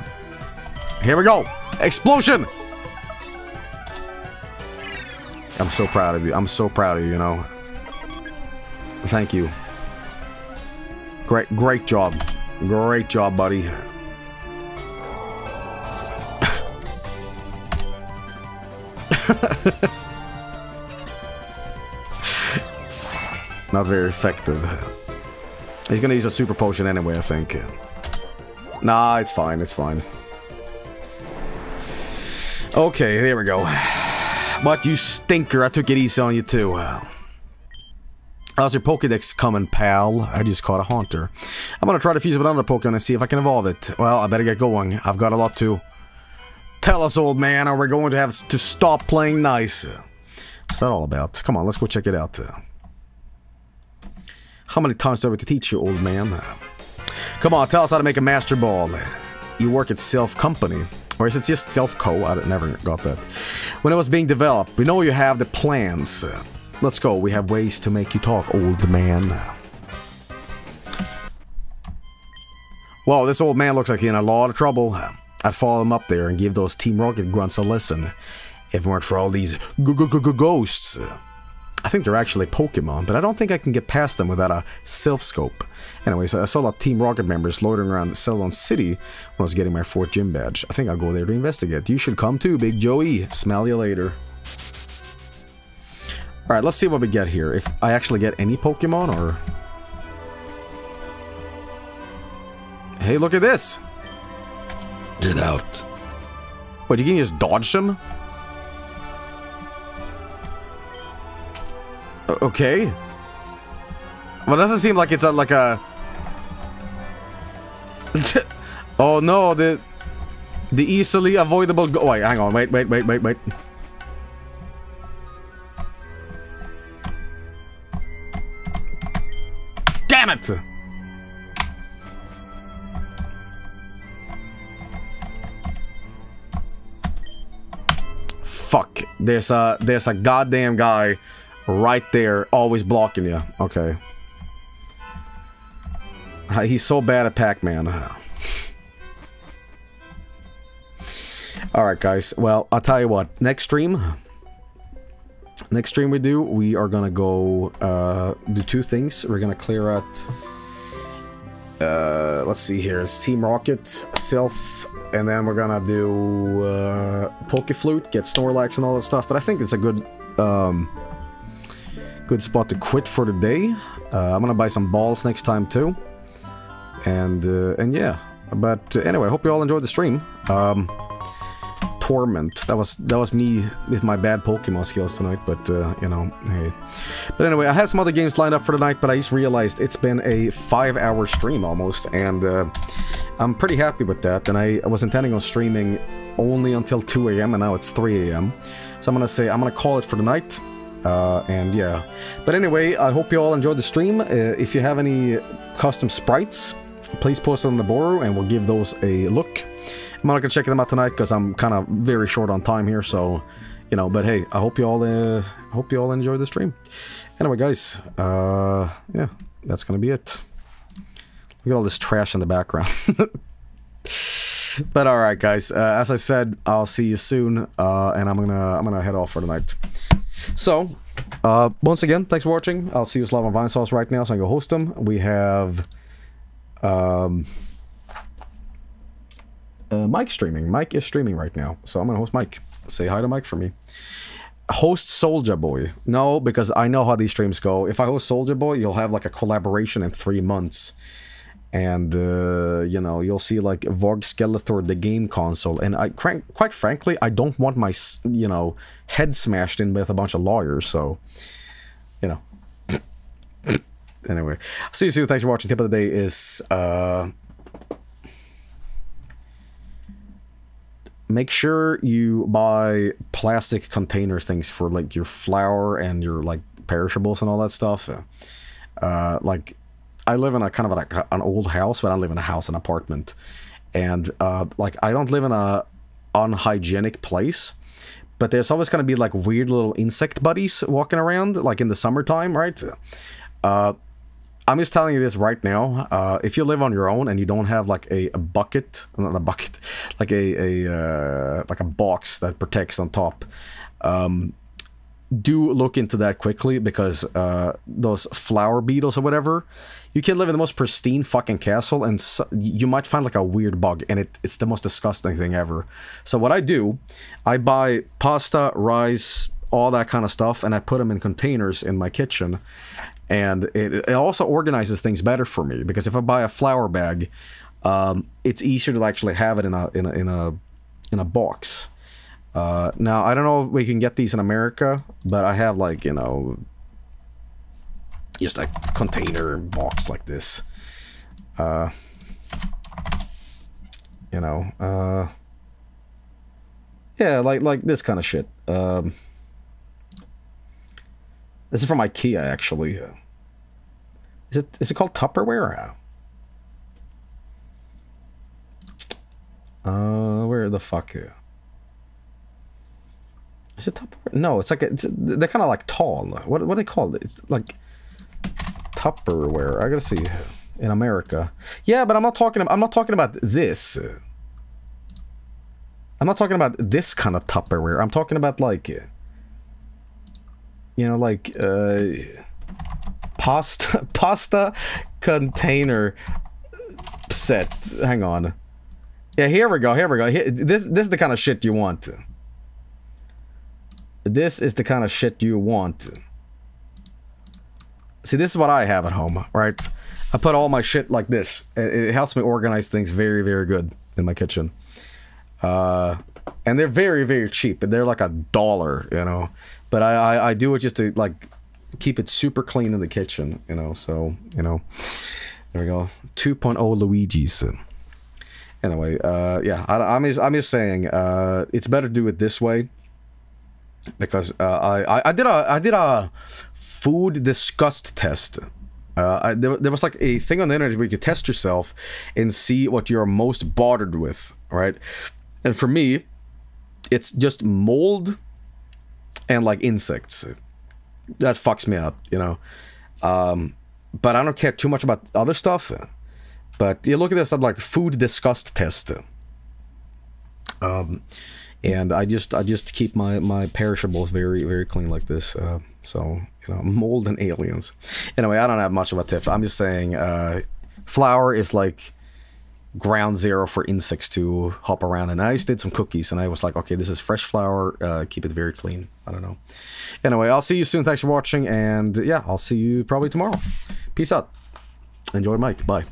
Here we go. Explosion. I'm so proud of you. I'm so proud of you, you know. Thank you. Great, great job. Great job, buddy. Not very effective. He's gonna use a super potion anyway, I think. Nah, it's fine, it's fine. Okay, there we go. But you stinker, I took it easy on you too. How's your Pokedex coming, pal? I just caught a Haunter. I'm gonna try to fuse with another Pokemon and see if I can evolve it. Well, I better get going. I've got a lot to tell us, old man, or we're going to have to stop playing nice. What's that all about? Come on, let's go check it out. How many times do I have to teach you, old man? Come on, tell us how to make a Master Ball. You work at Self Company. Or is it just Self Co? I never got that. When it was being developed, we know you have the plans. Let's go, we have ways to make you talk, old man. Well, this old man looks like he's in a lot of trouble. I'd follow him up there and give those Team Rocket grunts a lesson. If it weren't for all these g-g-g-ghosts. I think they're actually Pokemon, but I don't think I can get past them without a self-scope. Anyways, I saw a lot of Team Rocket members loitering around the Celadon City when I was getting my fourth gym badge. I think I'll go there to investigate. You should come too, Big Joey. Smell you later. Alright, let's see what we get here. If I actually get any Pokemon, or... Hey, look at this! Get out. Wait, you can just dodge them? Okay. Well, it doesn't seem like it's a, like a... Oh no, the... The easily avoidable... Go wait, hang on, wait, wait, wait, wait, wait. Damn it! Fuck. There's a there's a goddamn guy right there always blocking you. Okay. He's so bad at Pac-Man. Alright, guys. Well, I'll tell you what. Next stream. Next stream we do, we are gonna go uh, do two things. We're gonna clear out... Uh, let's see here. It's Team Rocket, Self, and then we're gonna do uh, Pokeflute, get Snorlax and all that stuff. But I think it's a good... Um, good spot to quit for the day. Uh, I'm gonna buy some balls next time too, and uh, and yeah. But uh, anyway, hope you all enjoyed the stream. Um, Torment. That was that was me with my bad Pokemon skills tonight. But uh, you know, hey. But anyway, I had some other games lined up for tonight, but I just realized it's been a five-hour stream almost, and uh, I'm pretty happy with that. And I, I was intending on streaming only until two A M, and now it's three A M So I'm gonna say I'm gonna call it for the night. Uh, and yeah, but anyway, I hope you all enjoyed the stream. Uh, if you have any custom sprites, please post on the Booru and we'll give those a look. I'm not gonna check them out tonight because I'm kind of very short on time here, so you know. But hey, I hope you all uh, hope you all enjoyed the stream. Anyway, guys, uh, yeah, that's gonna be it. Look at all this trash in the background. But all right, guys, uh, as I said, I'll see you soon, uh, and I'm gonna I'm gonna head off for tonight. So, uh, once again, thanks for watching. I'll see you live on Vinesauce right now, so I can go host them. We have um, uh, Mike streaming. Mike is streaming right now, so I'm going to host Mike. Say hi to Mike for me. Host Soulja Boy. No, because I know how these streams go. If I host Soulja Boy, you'll have like a collaboration in three months. And, uh, you know, you'll see like Vargskelethor, the game console. And I, quite frankly, I don't want my, you know, head smashed in with a bunch of lawyers. So, you know. Anyway, see you soon. Thanks for watching. Tip of the day is uh, make sure you buy plastic container things for like your flour and your like perishables and all that stuff. Uh, like... I live in a kind of like an old house, but I live in a house, an apartment, and uh, like I don't live in a unhygienic place. But there's always gonna be like weird little insect buddies walking around, like in the summertime, right? Uh, I'm just telling you this right now. Uh, if you live on your own and you don't have like a, a bucket, not a bucket, like a, a uh, like a box that protects on top. Um, Do look into that quickly, because uh, those flower beetles or whatever, you can live in the most pristine fucking castle and so you might find like a weird bug, and it, it's the most disgusting thing ever. So what I do, I buy pasta, rice, all that kind of stuff, and I put them in containers in my kitchen. And it, it also organizes things better for me, because if I buy a flower bag, um, it's easier to actually have it in a, in a, in a, in a box. Uh, now, I don't know if we can get these in America, but I have like, you know, just a container box like this. Uh, you know, uh, yeah, like, like this kind of shit. Um, this is from Ikea, actually. Is it, is it called Tupperware? Uh, where the fuck? Is it Tupperware? No, it's like, a, it's, they're kind of like tall. What, what are they called? It's like Tupperware. I gotta see. In America. Yeah, but I'm not talking about, I'm not talking about this. I'm not talking about this kind of Tupperware. I'm talking about like, you know, like, uh, pasta, pasta container set. Hang on. Yeah, here we go. Here we go. Here, this, this is the kind of shit you want. This is the kind of shit you want. See, this is what I have at home, right? I put all my shit like this. It helps me organize things very, very good in my kitchen. Uh, and they're very, very cheap. They're like a dollar, you know. But I, I, I do it just to, like, keep it super clean in the kitchen, you know. So, you know, there we go. two point oh Luigi's. Anyway, uh, yeah, I, I'm, just, I'm just saying, uh, it's better to do it this way. Because uh, I I did a I did a food disgust test. Uh, I, there, there was like a thing on the internet where you could test yourself and see what you're most bothered with, right? And for me, it's just mold and like insects. That fucks me up, you know. Um, but I don't care too much about other stuff. But you look at this, I'm like food disgust test. Um, and I just I just keep my my perishables very very clean like this. Uh, so you know, mold and aliens. Anyway, I don't have much of a tip. I'm just saying, uh, flour is like ground zero for insects to hop around. And I just did some cookies and I was like, okay, this is fresh flour, uh, keep it very clean. I don't know. Anyway, I'll see you soon. Thanks for watching, and yeah, I'll see you probably tomorrow. Peace out. Enjoy Mike. Bye.